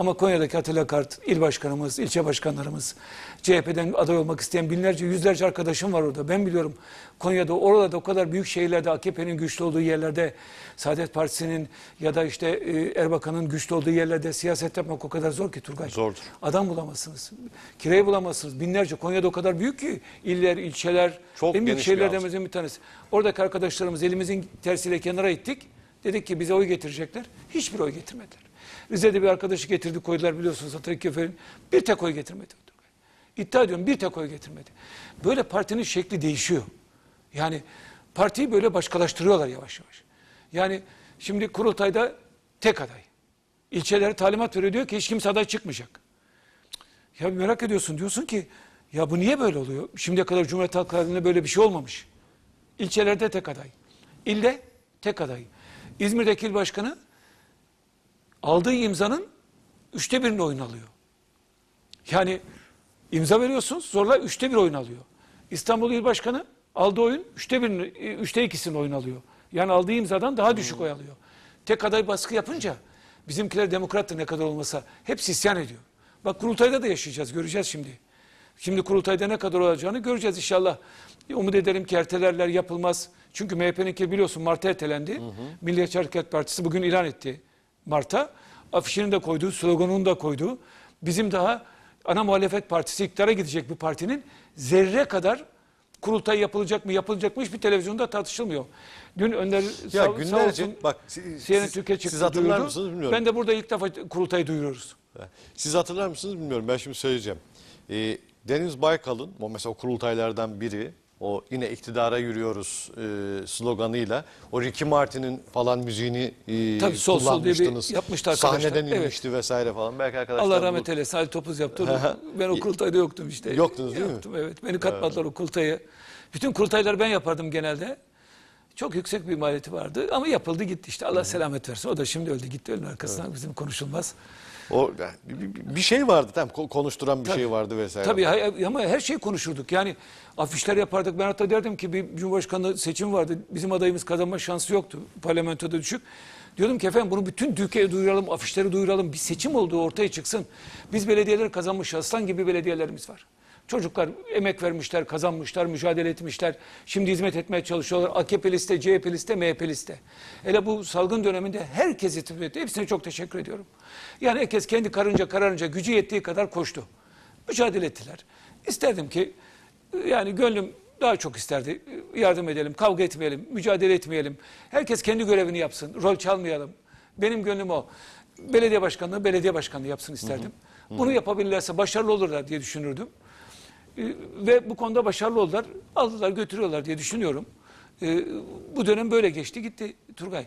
Ama Konya'daki Atilla Kart, il başkanımız, ilçe başkanlarımız, CHP'den aday olmak isteyen binlerce, yüzlerce arkadaşım var orada. Ben biliyorum Konya'da, orada o kadar büyük şehirlerde, AKP'nin güçlü olduğu yerlerde, Saadet Partisi'nin ya da işte Erbakan'ın güçlü olduğu yerlerde siyaset yapmak o kadar zor ki Turgay. Zordur. Adam bulamazsınız. Kirayı bulamazsınız. Binlerce. Konya'da o kadar büyük ki iller, ilçeler. Çok en büyük şehirlerden bir tanesi. Oradaki arkadaşlarımız elimizin tersiyle kenara ittik. Dedik ki bize oy getirecekler. Hiçbir oy getirmediler. Rize'de bir arkadaşı getirdi, koydular biliyorsunuz, Atatürk Köfer'in. Bir tek oy getirmedi. İddia ediyorum bir tek oy getirmedi. Böyle partinin şekli değişiyor. Yani partiyi böyle başkalaştırıyorlar yavaş yavaş. Yani şimdi kurultayda tek aday. İlçelere talimat veriyor, diyor ki hiç kimse aday çıkmayacak. Ya merak ediyorsun, diyorsun ki ya bu niye böyle oluyor? Şimdiye kadar Cumhuriyet Halk Partisi'nde böyle bir şey olmamış. İlçelerde tek aday. İlde tek aday. İzmir'deki il başkanı aldığı imzanın 1/3 oyunu alıyor. Yani imza veriyorsunuz, zorla 1/3 oyunu alıyor. İstanbul il başkanı aldığı oyun 1/3, 1/2'sini oyunu alıyor. Yani aldığı imzadan daha düşük oy alıyor. Tek aday baskı yapınca bizimkiler demokrat da ne kadar olmasa hepsi isyan ediyor. Bak kurultayda da yaşayacağız, göreceğiz şimdi. Şimdi kurultayda ne kadar olacağını göreceğiz inşallah. Umut ederim ki ertelerler, yapılmaz. Çünkü MHP'ninki biliyorsun Mart'a ertelendi. Milliyetçi Hareket Partisi bugün ilan etti Mart'a. Afişini de koydu, sloganını da koydu. Bizim daha ana muhalefet partisi, iktidara gidecek bir partinin zerre kadar kurultay yapılacak mı, yapılacak mı hiçbir televizyonda tartışılmıyor. Dün Önder sağ olsun, bak, CNN Türkiye çıktı, duyurdu. Ben de burada ilk defa kurultayı duyuruyoruz. Siz hatırlar mısınız bilmiyorum, ben şimdi söyleyeceğim. Deniz Baykal'ın mesela kurultaylardan biri, o yine iktidara yürüyoruz sloganıyla, o Ricky Martin'in falan müziğini kullanmıştınız. Sahneden inmişti, evet, vesaire falan. Belki arkadaşlar Allah rahmet eylesin, Ali Topuz yaptı. Ben o kurultayda yoktum işte. Yoktunuz değil mi? Evet. Beni katmadılar o kurultayı. Bütün kurultayları ben yapardım genelde. Çok yüksek bir maliyeti vardı ama yapıldı gitti işte. Allah selamet versin. O da şimdi öldü gitti, ölün arkasından bizim konuşulmaz. O bir şey vardı, tam konuşturan bir şey vardı vesaire. Tabii ama her şeyi konuşurduk. Yani afişler yapardık. Ben hatta derdim ki bir Cumhurbaşkanlığı seçimi vardı. Bizim adayımız kazanma şansı yoktu. Parlamentoda düşük. Diyordum ki efendim bunu bütün Türkiye'ye duyuralım, afişleri duyuralım. Bir seçim olduğu ortaya çıksın. Biz belediyeler kazanmış, aslan gibi belediyelerimiz var. Çocuklar emek vermişler, kazanmışlar, mücadele etmişler. Şimdi hizmet etmeye çalışıyorlar. AKP liste, CHP liste, MHP liste. Hele bu salgın döneminde herkes hitap etti. Hepsine çok teşekkür ediyorum. Yani herkes kendi kararınca gücü yettiği kadar koştu. Mücadele ettiler. İsterdim ki, yani gönlüm daha çok isterdi. Yardım edelim, kavga etmeyelim, mücadele etmeyelim. Herkes kendi görevini yapsın, rol çalmayalım. Benim gönlüm o. Belediye başkanlığı, belediye başkanlığı yapsın isterdim. Bunu yapabilirlerse başarılı olurlar diye düşünürdüm. Ve bu konuda başarılı oldular, aldılar götürüyorlar diye düşünüyorum. Bu dönem böyle geçti gitti Turgay.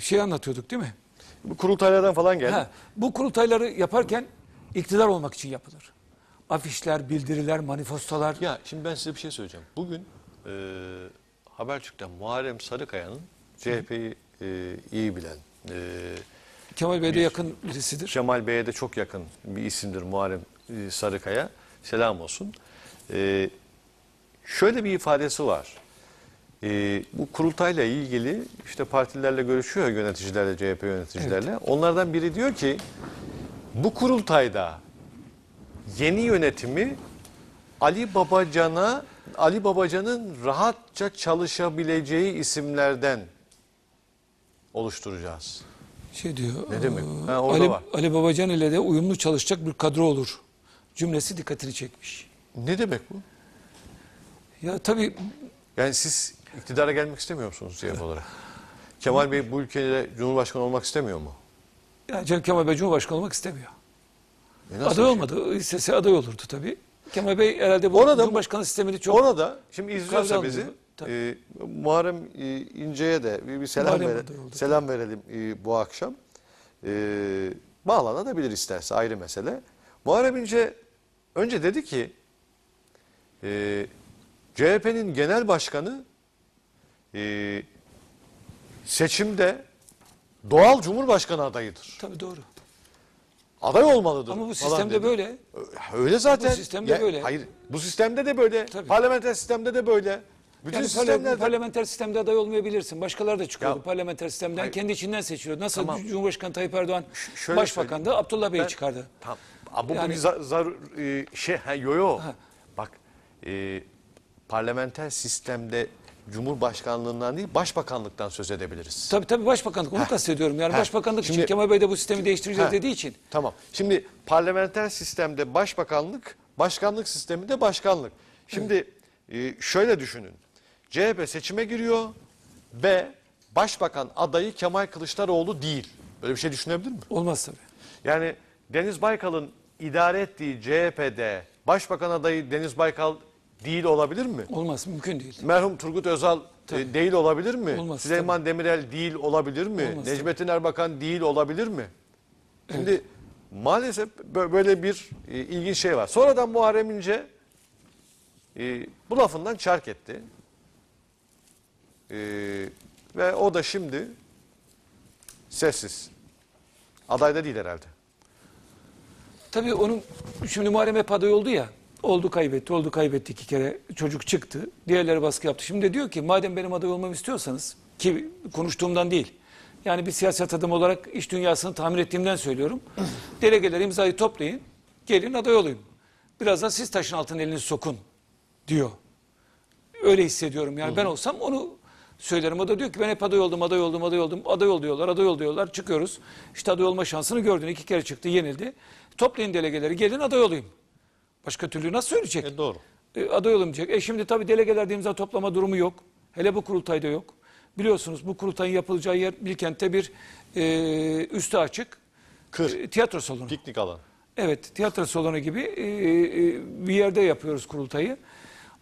Şey anlatıyorduk değil mi? Bu kurultaylardan falan geldi. Bu kurultayları yaparken iktidar olmak için yapılır. Afişler, bildiriler, manifestolar. Ya şimdi ben size bir şey söyleyeceğim. Bugün Habertürk'ten Muharrem Sarıkaya'nın, CHP'yi iyi bilen... Kemal Bey'e de yakın birisidir. Kemal Bey'e de çok yakın bir isimdir Muharrem Sarıkaya. Selam olsun. Şöyle bir ifadesi var. Bu kurultayla ilgili işte partilerle görüşüyor, yöneticilerle, CHP yöneticilerle. Evet. Onlardan biri diyor ki bu kurultayda yeni yönetimi Ali Babacan'ın rahatça çalışabileceği isimlerden oluşturacağız. Şey diyor, ne demek? Ali Babacan ile de uyumlu çalışacak bir kadro olur. Cümlesi dikkatini çekmiş. Ne demek bu? Ya tabii... Yani siz iktidara gelmek istemiyor musunuz CHP olarak? Kemal Bey bu ülkede Cumhurbaşkanı olmak istemiyor mu? Yani Kemal Bey Cumhurbaşkanı olmak istemiyor. Aday olmadı. İstese aday olurdu tabii. Kemal Bey herhalde bu Cumhurbaşkanı sistemini çok... Orada şimdi izliyorsa bizi... Muharrem İnce'ye de bir selam verelim bu akşam. Bağlanabilir isterse, ayrı mesele. Muharrem İnce önce dedi ki CHP'nin genel başkanı seçimde doğal Cumhurbaşkanı adayıdır. Tabii doğru. Aday olmalıdır. Ama bu sistemde böyle. Öyle zaten. Bu sistemde böyle. Hayır, bu sistemde de böyle. Parlamenter sistemde de böyle. Bütün yani sistemlerde... Parlamenter sistemde aday olmayabilirsin. Başkaları da çıkıyordu ya, parlamenter sistemden. Hayır. Kendi içinden seçiyordu. Nasıl tamam. Cumhurbaşkanı Tayyip Erdoğan başbakan da Abdullah Bey'i çıkardı. Tamam. Bu yani... bir Bak parlamenter sistemde Cumhurbaşkanlığından değil başbakanlıktan söz edebiliriz. Tabii tabii başbakanlık onu kastediyorum. Yani başbakanlık şimdi, için Kemal Bey de bu sistemi değiştireceğiz dediği için. Tamam. Şimdi parlamenter sistemde başbakanlık, başkanlık sisteminde başkanlık. Şimdi şöyle düşünün. CHP seçime giriyor ve başbakan adayı Kemal Kılıçdaroğlu değil. Böyle bir şey düşünebilir mi? Olmaz tabii. Yani Deniz Baykal'ın idare ettiği CHP'de başbakan adayı Deniz Baykal değil olabilir mi? Olmaz, mümkün değil. Merhum Turgut Özal değil olabilir mi? Olmaz, Süleyman Demirel değil olabilir mi? Olmaz, Necmettin Erbakan değil olabilir mi? Şimdi maalesef böyle bir ilginç şey var. Sonradan Muharrem İnce bu lafından çark etti. Ve o da şimdi sessiz. Adayda değil herhalde. Tabii onun şimdi Muharrem hep aday oldu ya. Oldu kaybetti, oldu kaybetti 2 kere. Çocuk çıktı, diğerleri baskı yaptı. Şimdi de diyor ki madem benim aday olmamı istiyorsanız ki konuştuğumdan değil. Yani bir siyaset adamı olarak iş dünyasını tahmin ettiğimden söylüyorum. Delegeler imzayı toplayın, gelin aday olayım. Birazdan siz taşın altına elinizi sokun diyor. Öyle hissediyorum yani ben olsam onu söylerim. O da diyor ki ben hep aday ol diyorlar. Çıkıyoruz. İşte aday olma şansını gördün. 2 kere çıktı, yenildi. Toplayın delegeleri, gelin aday olayım. Başka türlü nasıl söyleyecek? Doğru. Aday olamayacak. Şimdi tabii delegelerde imza toplama durumu yok. Hele bu kurultayda yok. Biliyorsunuz bu kurultayın yapılacağı yer Bilkent'te bir üstü açık tiyatro salonu. Piknik alanı. Evet, tiyatro salonu gibi bir yerde yapıyoruz kurultayı.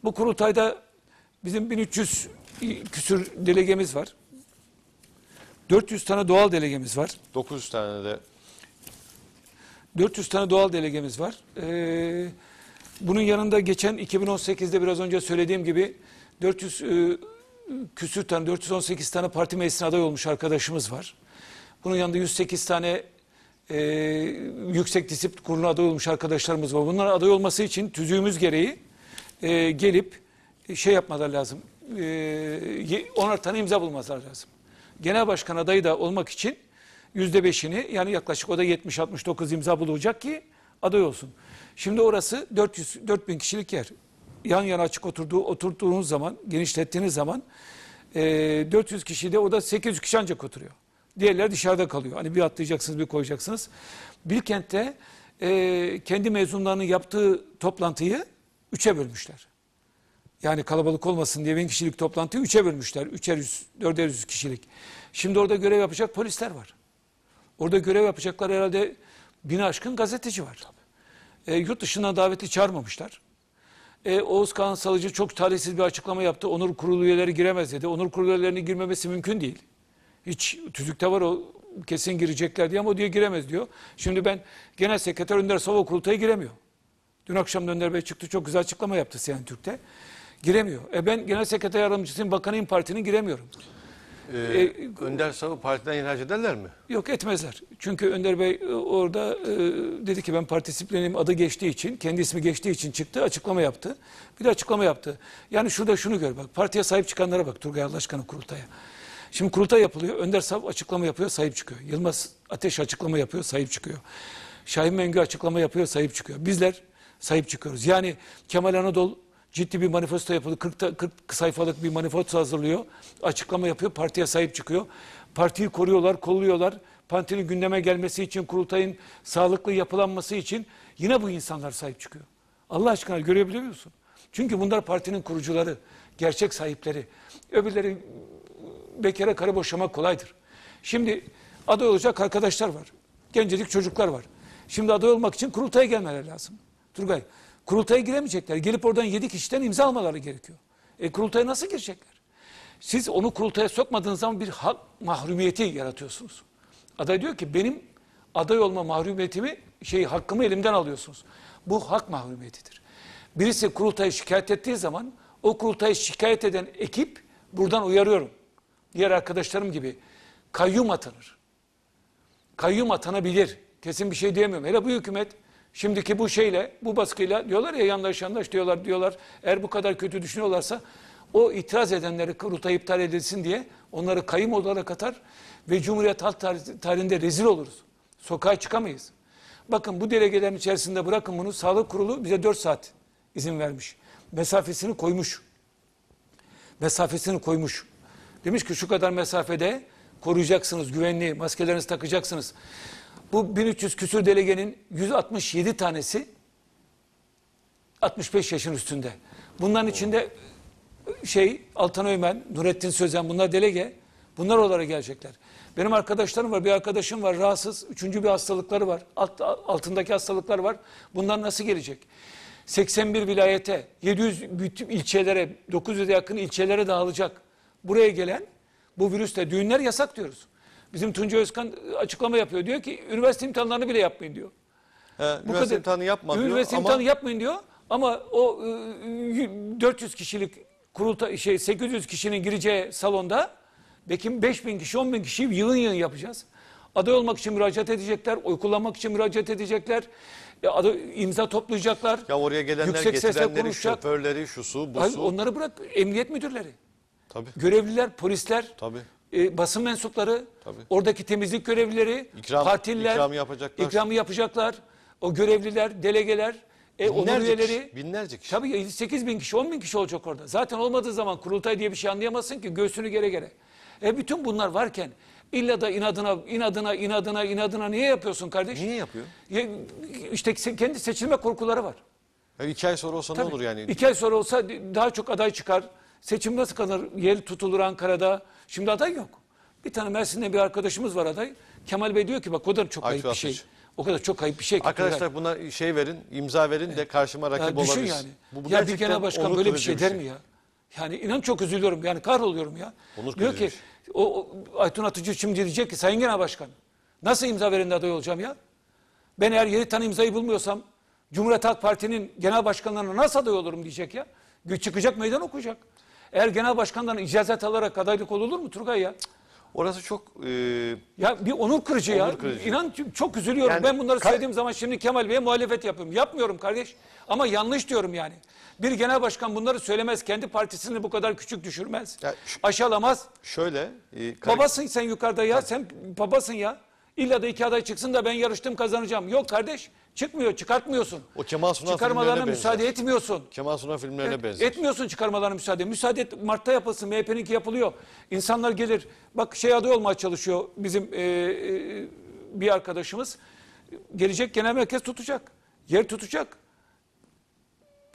Bu kurultayda bizim 1300 küsür delegemiz var. 400 tane doğal delegemiz var. 900 tane de. 400 tane doğal delegemiz var. Bunun yanında geçen 2018'de biraz önce söylediğim gibi 400 küsür tane, 418 tane parti meclisine aday olmuş arkadaşımız var. Bunun yanında 108 tane yüksek disiplin kuruluna aday olmuş arkadaşlarımız var. Bunların aday olması için tüzüğümüz gereği gelip şey yapmaları lazım. 10'ar tane imza bulmaları lazım. Genel başkan adayı da olmak için %5'ini yani yaklaşık o da 70-69 imza bulacak ki aday olsun. Şimdi orası 400-4000 kişilik yer. Yan yana açık oturttuğunuz zaman, genişlettiğiniz zaman 400 kişi de o da 800 kişi ancak oturuyor. Diğerleri dışarıda kalıyor. Hani bir atlayacaksınız, bir koyacaksınız. Bilkent'te kendi mezunlarının yaptığı toplantıyı 3'e bölmüşler. Yani kalabalık olmasın diye 1000 kişilik toplantıyı 3'e bölmüşler. 3'er 100, 4'er 100 kişilik. Şimdi orada görev yapacak polisler var. Orada görev yapacaklar herhalde 1000'e aşkın gazeteci var. Yurt dışından davetli çağırmamışlar. Oğuz Kağan Salıcı çok talihsiz bir açıklama yaptı. Onur kurulu üyeleri giremez dedi. Onur kurulu üyelerinin girmemesi mümkün değil. Hiç tüzükte var o kesin girecekler diye ama o diyor giremez diyor. Şimdi ben Genel Sekreter Önder Sava kurultaya giremiyor. Dün akşam Önder Bey çıktı çok güzel açıklama yaptı CNN Türk'te. Giremiyor. Ben Genel Sekreter Yardımcısıyım, bakanıyım, partinin giremiyorum. Önder Sav'ı partiden ihraç ederler mi? Yok etmezler. Çünkü Önder Bey orada dedi ki ben partisiplenim adı geçtiği için, kendi ismi geçtiği için çıktı, açıklama yaptı. Bir de açıklama yaptı. Yani şurada şunu gör bak, partiye sahip çıkanlara bak Turgay Alaşkan'ın kurultaya. Şimdi kurultay yapılıyor, Önder Sav açıklama yapıyor, sahip çıkıyor. Yılmaz Ateş açıklama yapıyor, sahip çıkıyor. Şahin Mengü açıklama yapıyor, sahip çıkıyor. Bizler sahip çıkıyoruz. Yani Kemal Anadolu ciddi bir manifesto yapıldı. 40 sayfalık bir manifesto hazırlıyor. Açıklama yapıyor. Partiye sahip çıkıyor. Partiyi koruyorlar, kolluyorlar. Partinin gündeme gelmesi için, kurultayın sağlıklı yapılanması için yine bu insanlar sahip çıkıyor. Allah aşkına görebiliyor musun? Çünkü bunlar partinin kurucuları, gerçek sahipleri. Öbürleri bekara karı boşamak kolaydır. Şimdi aday olacak arkadaşlar var. Gencecik çocuklar var. Şimdi aday olmak için kurultaya gelmeleri lazım. Turgay, kurultaya giremeyecekler. Gelip oradan 7 kişiden imza almaları gerekiyor. Kurultaya nasıl girecekler? Siz onu kurultaya sokmadığınız zaman bir hak mahrumiyeti yaratıyorsunuz. Aday diyor ki benim aday olma mahrumiyetimi, hakkımı elimden alıyorsunuz. Bu hak mahrumiyetidir. Birisi kurultaya şikayet ettiği zaman o kurultaya şikayet eden ekip buradan uyarıyorum. Diğer arkadaşlarım gibi kayyum atanır. Kayyum atanabilir. Kesin bir şey diyemiyorum. Hele bu hükümet şimdiki bu baskıyla diyorlar ya yandaş diyorlar. Eğer bu kadar kötü düşünüyorlarsa O itiraz edenleri kurultay iptal edilsin diye onları kayyum olarak atar ve Cumhuriyet halk tarihinde rezil oluruz. Sokağa çıkamayız. Bakın bu delegelerin içerisinde bırakın bunu. Sağlık Kurulu bize 4 saat izin vermiş. Mesafesini koymuş. Mesafesini koymuş. Demiş ki şu kadar mesafede koruyacaksınız, güvenliği, maskelerinizi takacaksınız. Bu 1300 küsür delegenin 167 tanesi 65 yaşın üstünde. Bunların içinde Altan Öymen, Nurettin Sözen bunlar delege. Bunlar olarak gelecekler. Benim arkadaşlarım var, bir arkadaşım var rahatsız. 3. bir hastalıkları var. Altındaki hastalıklar var. Bunlar nasıl gelecek? 81 vilayete, 700 bütün ilçelere, 900'e yakın ilçelere dağılacak. Buraya gelen bu virüste düğünler yasak diyoruz. Bizim Tunca Özkan açıklama yapıyor. Diyor ki üniversite imtihanlarını bile yapmayın diyor. Üniversite imtihanı yapmayın diyor. Ama o 400 kişilik kurultay 800 kişinin gireceği salonda belki 5000 kişi 10.000 kişiyi yılın yapacağız. Aday olmak için müracaat edecekler, oy kullanmak için müracaat edecekler. İmza toplayacaklar. Ya oraya gelenler getirenleri, şoförleri, şusu, busu. Hayır, onları bırak emniyet müdürleri. Tabii. Görevliler, polisler. Tabii. Basın mensupları, tabii, oradaki temizlik görevlileri, partililer, ikramı yapacaklar, o görevliler, delegeler, onun üyeleri. Binlerce kişi. Tabii 8.000 kişi, 10.000 kişi olacak orada. Zaten olmadığı zaman kurultay diye bir şey anlayamazsın ki göğsünü gere gere. Bütün bunlar varken illa da inadına niye yapıyorsun kardeş? Niye yapıyor? İşte kendi seçilme korkuları var. 2 ay sonra olsa tabii, ne olur yani? 2 ay sonra olsa daha çok aday çıkar. Seçim nasıl kalır? Yer tutulur Ankara'da. Şimdi aday yok. Bir tane Mersin'de bir arkadaşımız var aday. Kemal Bey diyor ki bak o kadar çok ayıp bir şey. O kadar çok ayıp bir şey. Arkadaşlar buna verin, imza verin de karşıma rakip olabilir. Düşün yani. Ya bir genel başkan böyle bir şey der mi ya? Yani inan çok üzülüyorum. Yani kahroluyorum ya. Diyor ki Aytun Atıcı şimdi diyecek ki Sayın Genel Başkan nasıl imza verin de aday olacağım ya? Ben eğer 7 tane imzayı bulmuyorsam Cumhuriyet Halk Partisi'nin genel başkanlarına nasıl aday olurum diyecek ya. Çıkacak meydan okuyacak. Eğer genel başkandan icazet alarak adaylık olur mu Turgay ya? Orası çok... bir onur kırıcı ya. İnan çok üzülüyorum. Yani, ben bunları söylediğim zaman şimdi Kemal Bey'e muhalefet yapıyorum. Yapmıyorum kardeş. Ama yanlış diyorum yani. Bir genel başkan bunları söylemez. Kendi partisini bu kadar küçük düşürmez. Ya, aşağılamaz. Şöyle... babasın sen yukarıda ya. Sen babasın ya. İlla da 2 aday çıksın da ben yarıştım kazanacağım. Yok kardeş. Çıkmıyor, çıkartmıyorsun. O Kemal Sunal çıkarmalarına müsaade etmiyorsun. Kemal Sunal filmlerine benziyor. Etmiyorsun çıkarmalarına müsaade. Müsaade et, Mart'ta yapılsın, MHP'ninki yapılıyor. İnsanlar gelir, bak aday olmaya çalışıyor bizim bir arkadaşımız. Gelecek genel merkez tutacak, yer tutacak.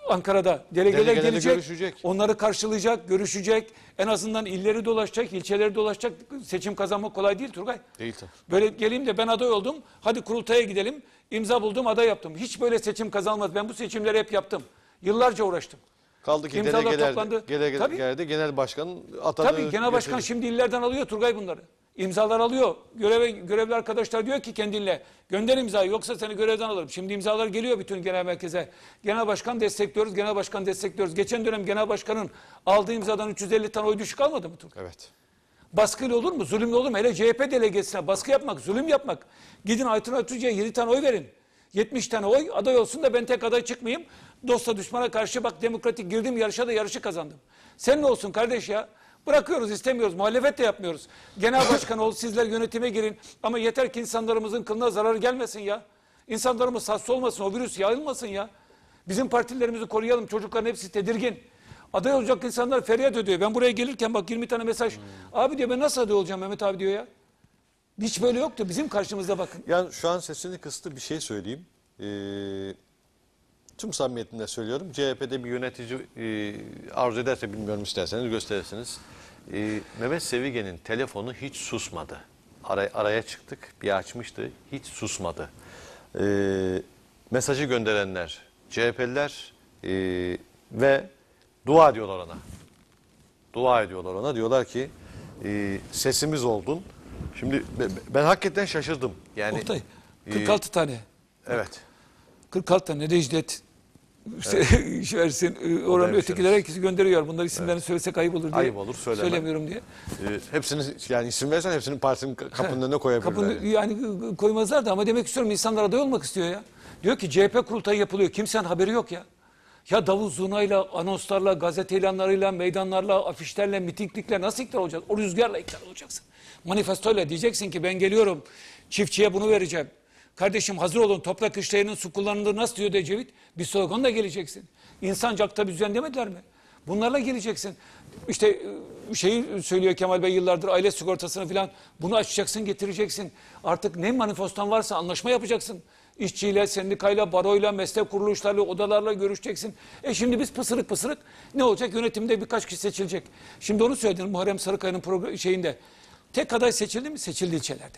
Ankara'da delegeler gelecek, görüşecek, onları karşılayacak, görüşecek. En azından illeri dolaşacak, ilçeleri dolaşacak. Seçim kazanmak kolay değil Turgay. Değil tabii. Böyle geleyim de ben aday oldum, hadi kurultaya gidelim, İmza buldum, aday yaptım. Hiç böyle seçim kazanmaz. Ben bu seçimleri hep yaptım. Yıllarca uğraştım. Kaldı ki delegelerde genel başkan atadı. Tabii genel başkan şimdi illerden alıyor Turgay bunları. İmzalar alıyor. Görevli arkadaşlar diyor ki kendinle gönder imzayı yoksa seni görevden alırım. Şimdi imzalar geliyor bütün genel merkeze. Genel başkan destekliyoruz, genel başkan destekliyoruz. Geçen dönem genel başkanın aldığı imzadan 350 tane oy düşük almadı mı Turgay? Evet. Baskıyla olur mu? Zulümle olur mu? Hele CHP delegesine baskı yapmak, zulüm yapmak. Gidin Aytun Atıcı'ya 7 tane oy verin. 70 tane oy aday olsun da ben tek aday çıkmayayım. Dosta düşmana karşı bak demokratik girdim yarışa da yarışı kazandım. Sen ne olsun kardeş ya? Bırakıyoruz, istemiyoruz. Muhalefet de yapmıyoruz. Genel başkan ol, sizler yönetime girin. Ama yeter ki insanlarımızın kılına zararı gelmesin ya. İnsanlarımız hasta olmasın, o virüs yayılmasın ya. Bizim partilerimizi koruyalım. Çocukların hepsi tedirgin. Aday olacak insanlar feryat ödüyor. Ben buraya gelirken bak 20 tane mesaj. Abi diyor ben nasıl aday olacağım Mehmet abi diyor ya. Hiç böyle yoktu. Bizim karşımızda bakın. Yani şu an sesini kıstı bir şey söyleyeyim. Tüm samimiyetimle söylüyorum. CHP'de bir yönetici arzu ederse bilmiyorum isterseniz gösterirsiniz. Mehmet Sevigen'in telefonu hiç susmadı. Araya çıktık. Bir açmıştı. Hiç susmadı. Mesajı gönderenler CHP'liler ve dua ediyorlar ona. Dua ediyorlar ona. Diyorlar ki sesimiz oldun. Şimdi ben hakikaten şaşırdım. Yani, Oktay 46 tane. Evet. 46 tane Necdet versin. Oranın ötekiler herkesi gönderiyor. Bunların isimlerini söylesek ayıp olur diye. Ayıp olur söylemiyorum diye. Hepsini yani isim versen hepsini partisinin kapının önüne koyabilirler. Yani koymazlar da ama demek istiyorum insanlar aday olmak istiyor ya. Diyor ki CHP kurultayı yapılıyor. Kimsenin haberi yok ya. Ya davul zurnayla, anonslarla, gazete ilanlarıyla, meydanlarla, afişlerle, mitinglikle nasıl ikna olacaksın? O rüzgarla ikna olacaksın. Manifestoyla diyeceksin ki ben geliyorum, çiftçiye bunu vereceğim. Kardeşim hazır olun, toprak işlerinin su kullanıldığı nasıl diyor Ecevit? Bir sloganla geleceksin. İnsancak tabi düzen demediler mi? Bunlarla geleceksin. İşte şeyi söylüyor Kemal Bey yıllardır, aile sigortasını filan, bunu açacaksın, getireceksin. Artık ne manifestan varsa anlaşma yapacaksın. İşçiyle, sendikayla, baroyla, meslek kuruluşlarla, odalarla görüşeceksin. Şimdi biz pısırık ne olacak? Yönetimde birkaç kişi seçilecek. Şimdi onu söyledim Muharrem Sarıkaya'nın şeyinde. Tek aday seçildi mi? Seçildi ilçelerde.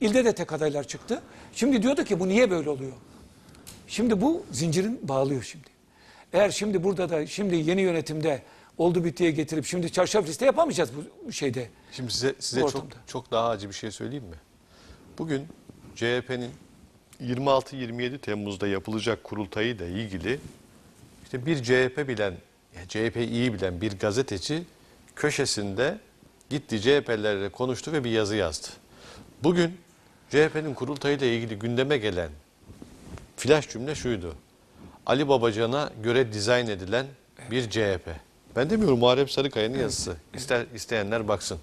İlde de tek adaylar çıktı. Şimdi diyordu ki bu niye böyle oluyor? Şimdi bu zincirin bağlıyor şimdi. Eğer şimdi burada da şimdi yeni yönetimde oldu bittiye getirip şimdi çarşaf liste yapamayacağız bu şeyde. Şimdi size çok daha acı bir şey söyleyeyim mi? Bugün CHP'nin 26-27 Temmuz'da yapılacak kurultayıyla ilgili işte bir CHP'yi iyi bilen bir gazeteci köşesinde gitti CHP'lerle konuştu ve bir yazı yazdı. Bugün CHP'nin kurultayıyla ilgili gündeme gelen flash cümle şuydu. Ali Babacan'a göre dizayn edilen bir CHP. Ben demiyorum, Muharrem Sarıkaya'nın yazısı. İsteyenler baksın.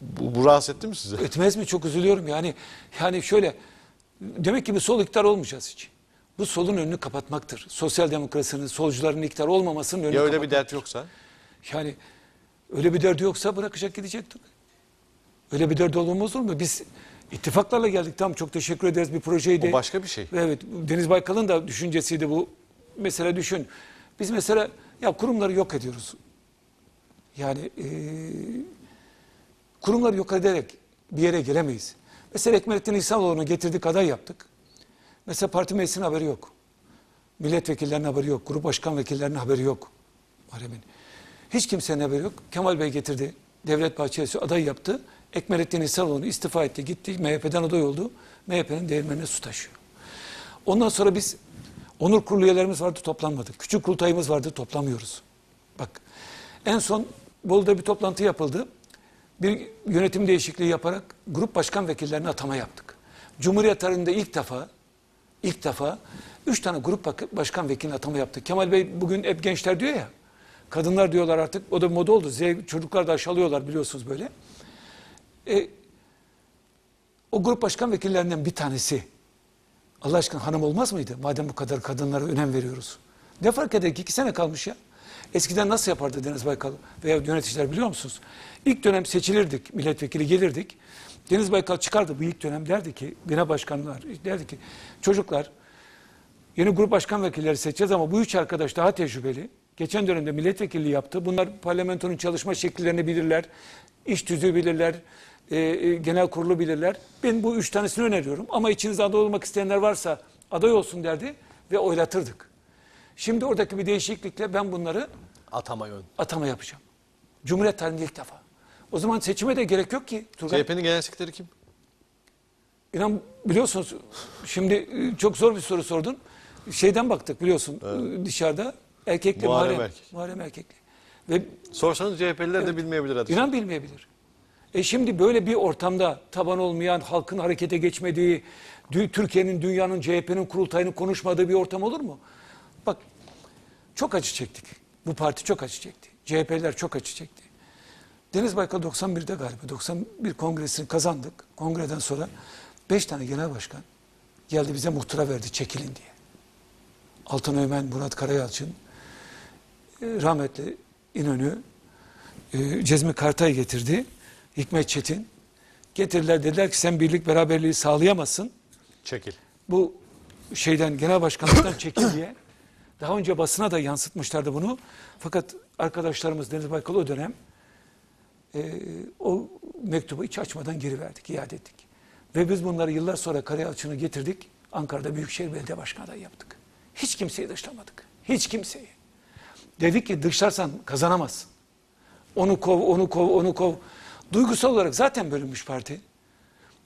Bu rahatsız etti mi size? Etmez mi? Çok üzülüyorum. Yani şöyle, demek ki bir sol iktidar olmayacağız hiç. Bu solun önünü kapatmaktır. Sosyal demokrasinin, solcuların iktidar olmamasının önünü kapatmaktır. Ya öyle bir dert yoksa? Yani öyle bir derdi yoksa bırakacak gidecektir. Öyle bir derdi olmaz olur mu? Biz ittifaklarla geldik. Tamam, çok teşekkür ederiz, bir projeydi. O başka bir şey. Evet, Deniz Baykal'ın da düşüncesiydi bu. Mesela düşün. Biz mesela ya kurumları yok ediyoruz. Yani kurumları yok ederek bir yere gelemeyiz. Mesela Ekmelettin İhsanoğlu'nu getirdik, aday yaptık. Mesela parti meclisinin haberi yok. Milletvekillerinin haberi yok. Grup başkan vekillerinin haberi yok. Hiç kimsenin haberi yok. Kemal Bey getirdi. Devlet Bahçeli aday yaptı. Ekmelettin İhsanoğlu istifa etti, gitti. MHP'den aday oldu. MHP'nin değirmenine su taşıyor. Ondan sonra biz onur kurulu üyelerimiz vardı, toplanmadık. Küçük kurultayımız vardı, toplamıyoruz. Bak en son Bolu'da bir toplantı yapıldı. Bir yönetim değişikliği yaparak grup başkan vekillerine atama yaptık. Cumhuriyet tarihinde ilk defa 3 tane grup başkan vekiline atama yaptık. Kemal Bey bugün hep gençler diyor ya, kadınlar diyorlar artık, o da moda oldu. Çocuklar da aşağılıyorlar biliyorsunuz böyle. O grup başkan vekillerinden bir tanesi Allah aşkına hanım olmaz mıydı? Madem bu kadar kadınlara önem veriyoruz. Ne fark eder ki? 2 sene kalmış ya. Eskiden nasıl yapardı Deniz Baykal veya yöneticiler biliyor musunuz? İlk dönem seçilirdik, milletvekili gelirdik. Deniz Baykal çıkardı bu ilk dönem, derdi ki, bina başkanlar derdi ki, çocuklar yeni grup başkan vekilleri seçeceğiz ama bu 3 arkadaş daha tecrübeli. Geçen dönemde milletvekili yaptı. Bunlar parlamentonun çalışma şekillerini bilirler, iş tüzüğü bilirler, genel kurulu bilirler. Ben bu 3 tanesini öneriyorum ama içinizde aday olmak isteyenler varsa aday olsun derdi ve oylatırdık. Şimdi oradaki bir değişiklikle ben bunları atama yapacağım. Cumhuriyet tarihinde ilk defa. O zaman seçime de gerek yok ki. CHP'nin genel sekreteri kim? İnan biliyorsunuz şimdi çok zor bir soru sordun. Şeyden baktık biliyorsun, evet. Dışarıda erkekli Muharrem erkekli. Ve sorsanız CHP'liler evet, de bilmeyebilir adı. İnan bilmeyebilir. Şimdi böyle bir ortamda taban olmayan, halkın harekete geçmediği, Türkiye'nin, dünyanın, CHP'nin kurultayını konuşmadığı bir ortam olur mu? Bak çok acı çektik. Bu parti çok acı çekti. CHP'liler çok acı çekti. Deniz Baykal 91'de galiba 91 kongresini kazandık. Kongreden sonra 5 tane genel başkan geldi bize muhtıra verdi çekilin diye. Altan Öğmen, Murat Karayalçın, rahmetli İnönü, Cezmi Kartay getirdi. Hikmet Çetin getirdiler, dediler ki sen birlik beraberliği sağlayamazsın. Çekil. Bu şeyden, genel başkanlıktan çekil diye. Daha önce basına da yansıtmışlardı bunu. Fakat arkadaşlarımız Deniz Baykal o dönem o mektubu hiç açmadan geri verdik, iade ettik. Ve biz bunları yıllar sonra Karayalçın'ı getirdik. Ankara'da Büyükşehir Belediye Başkanı adayı yaptık. Hiç kimseyi dışlamadık. Hiç kimseyi. Dedik ki dışlarsan kazanamazsın. Onu kov. Duygusal olarak zaten bölünmüş parti.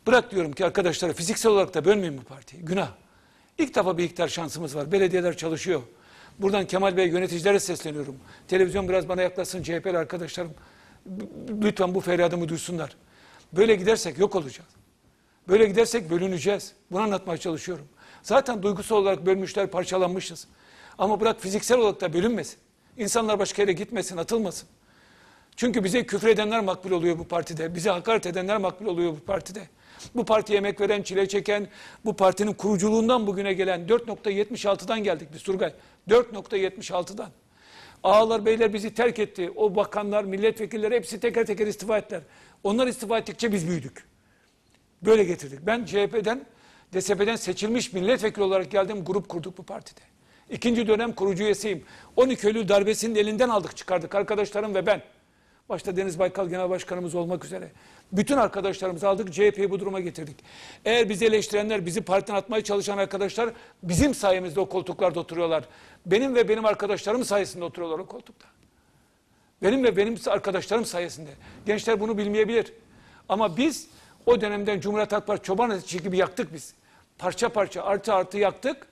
Bırak diyorum ki arkadaşlara, fiziksel olarak da bölmeyin bu partiyi. Günah. İlk defa bir iktidar şansımız var. Belediyeler çalışıyor. Buradan Kemal Bey, yöneticilere sesleniyorum. Televizyon biraz bana yaklaşsın, CHP'li arkadaşlarım. Lütfen bu feryadımı duysunlar. Böyle gidersek yok olacağız. Böyle gidersek bölüneceğiz. Bunu anlatmaya çalışıyorum. Zaten duygusal olarak bölmüşler, parçalanmışız. Ama bırak fiziksel olarak da bölünmesin. İnsanlar başka yere gitmesin, atılmasın. Çünkü bize küfredenler makbul oluyor bu partide. Bize hakaret edenler makbul oluyor bu partide. Bu partiye emek veren, çile çeken, bu partinin kuruculuğundan bugüne gelen 4.76'dan geldik biz Turgay. 4.76'dan. Ağalar, beyler bizi terk etti. O bakanlar, milletvekilleri hepsi teker teker istifa ettiler. Onlar istifa ettikçe biz büyüdük. Böyle getirdik. Ben CHP'den, DSP'den seçilmiş milletvekili olarak geldim. Grup kurduk bu partide. İkinci dönem kurucu üyesiyim. 12 Eylül darbesinin elinden aldık çıkardık arkadaşlarım ve ben. Başta Deniz Baykal Genel Başkanımız olmak üzere. Bütün arkadaşlarımızı aldık, CHP'yi bu duruma getirdik. Eğer bizi eleştirenler, bizi partiden atmaya çalışan arkadaşlar bizim sayemizde o koltuklarda oturuyorlar. Benim ve benim arkadaşlarım sayesinde oturuyorlar o koltukta. Benim ve benim arkadaşlarım sayesinde. Gençler bunu bilmeyebilir. Ama biz o dönemden Cumhuriyet Halk Partisi çoban ateşi gibi yaktık biz. Parça parça, artı artı yaktık.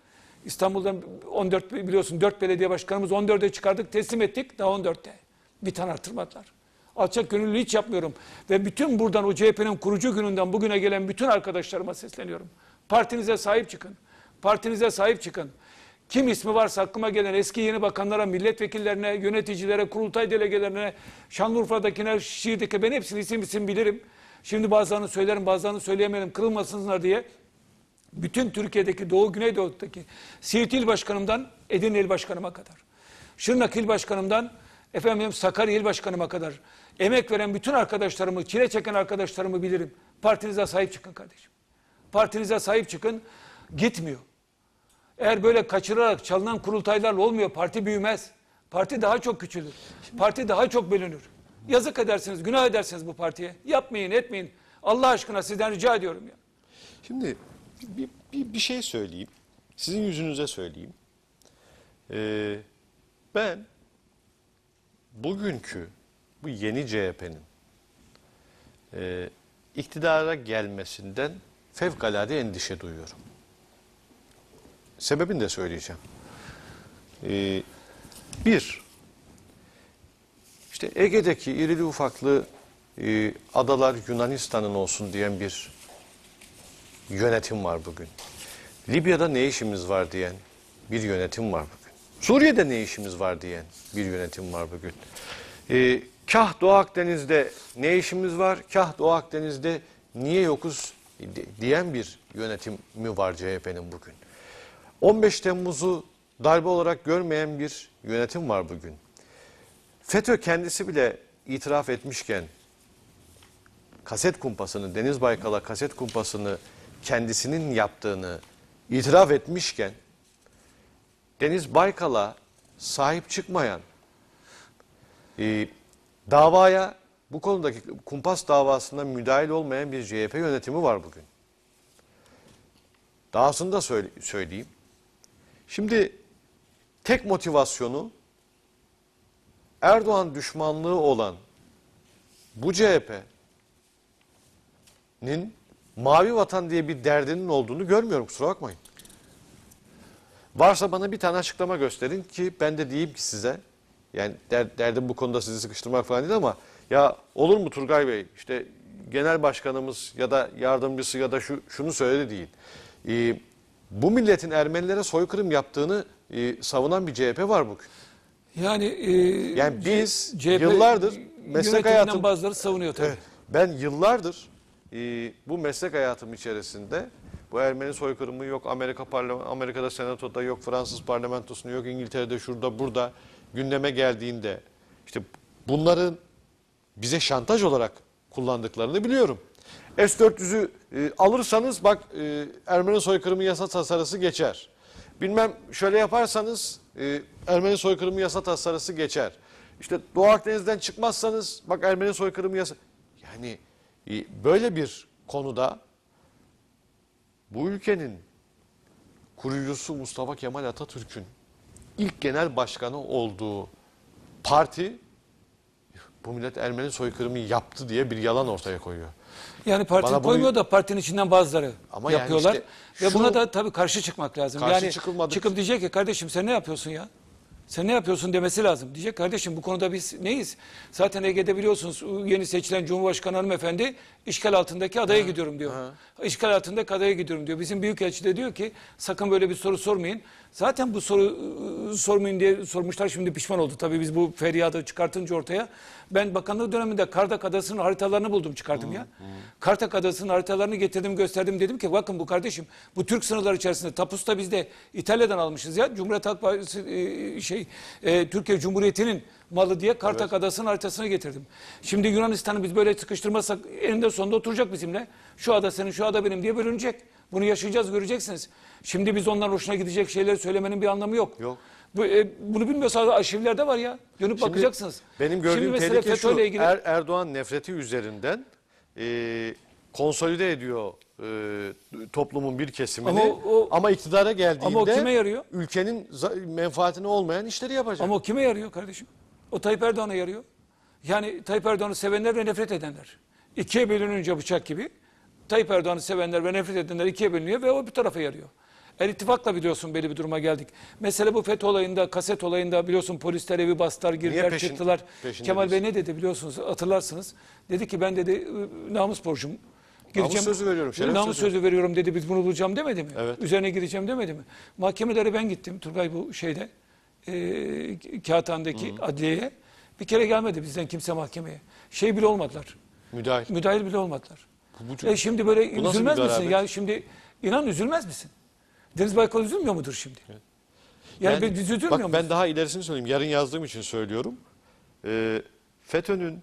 İstanbul'dan 14 biliyorsun 4 belediye başkanımız 14'e çıkardık, teslim ettik daha 14'te. Bir tane artırmadılar. Alçak gönüllü hiç yapmıyorum. Ve bütün buradan o CHP'nin kurucu gününden bugüne gelen bütün arkadaşlarıma sesleniyorum. Partinize sahip çıkın. Partinize sahip çıkın. Kim ismi varsa aklıma gelen eski yeni bakanlara, milletvekillerine, yöneticilere, kurultay delegelerine, Şanlıurfa'dakine, Şiir'deki ben hepsini isim bilirim. Şimdi bazılarını söylerim, bazılarını söyleyemedim kırılmasınlar diye. Bütün Türkiye'deki Doğu Güneydoğu'daki Siirt İl Başkanım'dan Edirne İl Başkanıma kadar. Şırnak İl Başkanım'dan efendim Sakarya İl Başkanıma kadar. Emek veren bütün arkadaşlarımı, çile çeken arkadaşlarımı bilirim. Partinize sahip çıkın kardeşim. Partinize sahip çıkın. Gitmiyor. Eğer böyle kaçırarak çalınan kurultaylarla olmuyor parti büyümez. Parti daha çok küçülür. Parti daha çok bölünür. Yazık edersiniz, günah edersiniz bu partiye. Yapmayın, etmeyin. Allah aşkına sizden rica ediyorum ya. Şimdi bir şey söyleyeyim. Sizin yüzünüze söyleyeyim. Ben bugünkü bu yeni CHP'nin iktidara gelmesinden fevkalade endişe duyuyorum. Sebebini de söyleyeceğim. Bir, işte Ege'deki irili ufaklı adalar Yunanistan'ın olsun diyen bir yönetim var bugün. Libya'da ne işimiz var diyen bir yönetim var bugün. Suriye'de ne işimiz var diyen bir yönetim var bugün. Kah Doğu Akdeniz'de ne işimiz var, kah Doğu Akdeniz'de niye yokuz diyen bir yönetimi var CHP'nin bugün. 15 Temmuz'u darbe olarak görmeyen bir yönetim var bugün. FETÖ kendisi bile itiraf etmişken kaset kumpasını, Deniz Baykal'a kaset kumpasını kendisinin yaptığını itiraf etmişken Deniz Baykal'a sahip çıkmayan, davaya bu konudaki kumpas davasına müdahil olmayan bir CHP yönetimi var bugün. Dahasını da söyleyeyim. Şimdi tek motivasyonu Erdoğan düşmanlığı olan bu CHP'nin mavi vatan diye bir derdinin olduğunu görmüyorum, kusura bakmayın. Varsa bana bir tane açıklama gösterin ki ben de diyeyim ki size, yani derdim bu konuda sizi sıkıştırmak falan değil ama ya olur mu Turgay Bey işte genel başkanımız ya da yardımcısı ya da şunu söyledi değil. Bu milletin Ermenilere soykırım yaptığını savunan bir CHP var bugün. Yani biz yıllardır meslek hayatım bazıları savunuyor tabii. Ben yıllardır bu meslek hayatım içerisinde bu Ermeni soykırımı yok, Amerika'da Senato'da yok, Fransız parlamentosunda yok, İngiltere'de şurada burada gündeme geldiğinde işte bunların bize şantaj olarak kullandıklarını biliyorum. S-400'ü alırsanız bak Ermeni soykırımı yasa tasarısı geçer. Bilmem şöyle yaparsanız Ermeni soykırımı yasa tasarısı geçer. İşte Doğu Akdeniz'den çıkmazsanız bak Ermeni soykırımı yasa... Yani böyle bir konuda bu ülkenin kurucusu Mustafa Kemal Atatürk'ün ilk genel başkanı olduğu parti bu millet Ermeni soykırımı yaptı diye bir yalan ortaya koyuyor. Yani parti koymuyor da partinin içinden bazıları ama yapıyorlar. Yani işte ve buna da tabii karşı çıkmak lazım. Karşı yani çıkıp diyecek ki kardeşim sen ne yapıyorsun ya? sen ne yapıyorsun demesi lazım. Diyecek kardeşim bu konuda biz neyiz? Zaten Ege'de biliyorsunuz yeni seçilen Cumhurbaşkanı hanımefendi işgal altındaki adaya gidiyorum diyor. İşgal altındaki adaya gidiyorum diyor. Bizim büyükelçi de diyor ki sakın böyle bir soru sormayın. Zaten bu soru sormayın diye sormuşlar, şimdi pişman oldu. Tabii biz bu feryadı çıkartınca ortaya. Ben bakanlık döneminde Kartak Adası'nın haritalarını buldum, çıkardım ya. Kartak Adası'nın haritalarını getirdim, gösterdim, dedim ki bakın bu kardeşim bu Türk sınırları içerisinde tapusta biz de İtalya'dan almışız ya. Cumhuriyet Halk Partisi Türkiye Cumhuriyeti'nin malı diye Kartak Adası'nın haritasını getirdim. Şimdi Yunanistan'ı biz böyle sıkıştırmazsak eninde sonunda oturacak bizimle. Şu ada senin, şu ada benim diye bölünecek. Bunu yaşayacağız, göreceksiniz. Şimdi biz onların hoşuna gidecek şeyleri söylemenin bir anlamı yok. Bunu bilmiyorsa arşivlerde var ya. Dönüp şimdi bakacaksınız. Benim gördüğüm tehlike şu, ilgili... Erdoğan nefreti üzerinden konsolide ediyor toplumun bir kesimini ama iktidara geldiğinde ama o kime yarıyor? Ülkenin menfaatine olmayan işleri yapacak. Ama o kime yarıyor kardeşim? O Tayyip Erdoğan'a yarıyor. Yani Tayyip Erdoğan'ı sevenler ve nefret edenler. İkiye bölününce bıçak gibi Tayyip Erdoğan'ı sevenler ve nefret edenler ikiye bölünüyor ve o bir tarafa yarıyor. İttifakla biliyorsun böyle bir duruma geldik. Mesela bu FETÖ olayında, kaset olayında biliyorsun polisler evi bastılar, girdiler, çıktılar. Kemal Bey ne dedi biliyorsunuz, hatırlarsınız. Dedi ki ben dedi namus borcum. Gireceğim, namus sözü veriyorum. Namus sözü veriyorum dedi, biz bunu bulacağım demedi mi? Evet. Üzerine gireceğim demedi mi? Mahkemelere ben gittim Turgay, bu şeyde Kağıthane'deki adliyeye. Bir kere gelmedi bizden kimse mahkemeye. Şey bile olmadılar. Müdahil. Müdahil bile olmadılar. Şimdi böyle üzülmez misin? Yani şimdi inan üzülmez misin? Deniz Baykal üzülmüyor mudur şimdi? Yani ben üzülmüyor mudur? Ben daha ilerisini söyleyeyim. Yarın yazdığım için söylüyorum. FETÖ'nün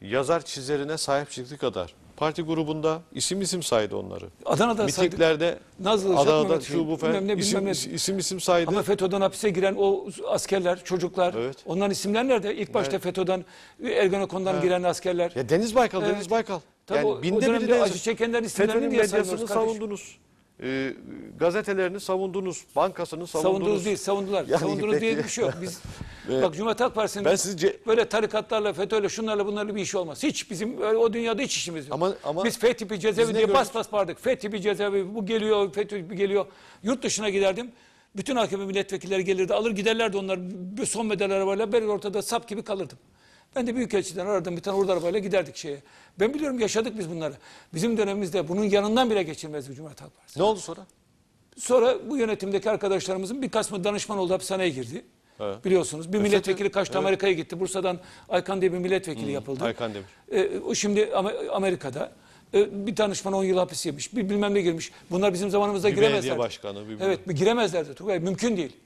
yazar çizerine sahip çıktığı kadar parti grubunda isim saydı onları. Adana'da mitinglerde, Adana'da şu bu falan isim saydı. Ama FETÖ'den hapise giren o askerler, çocuklar, onların isimler nerede? İlk başta FETÖ'den, Ergenekon'dan giren askerler. Ya Deniz Baykal, Deniz Baykal. Tabii yani binde biri de acı çekenlerin isimlerini niye saymıyoruz kardeşim? Gazetelerini savundunuz, bankasını savundunuz. Savundunuz değil, savundular. Yani savundunuz diye bir şey yok. Biz, bak Cumhuriyet Halk Partisi'nin böyle tarikatlarla, FETÖ'yle, şunlarla bunlarla bir iş olmaz. Hiç bizim o dünyada hiç işimiz yok. Ama biz FETÖ'yü cezaevi diye bas bağırdık. FETÖ'yü cezaevi, bu geliyor, FETÖ'yü geliyor. Yurt dışına giderdim. Bütün AKP milletvekilleri gelirdi, alır giderlerdi onlar. Bir son model arabayla ben ortada sap gibi kalırdım. Ben de büyükelçiden aradım, bir tane orada arabayla giderdik şeye. Ben biliyorum, yaşadık biz bunları. Bizim dönemimizde bunun yanından bile geçilmezdi Cumhuriyet Halk Partisi. Ne oldu sonra? Sonra bu yönetimdeki arkadaşlarımızın bir kısmı danışman oldu, hapishaneye girdi. Evet. Biliyorsunuz bir milletvekili kaçtı, Amerika'ya gitti. Bursa'dan Aykan diye bir milletvekili yapıldı. Aykan Demir. O şimdi Amerika'da. Bir danışman 10 yıl hapis yemiş, bir bilmem ne girmiş. Bunlar bizim zamanımızda giremezlerdi. Belediye başkanı. Evet, giremezlerdi Turgay, mümkün değil.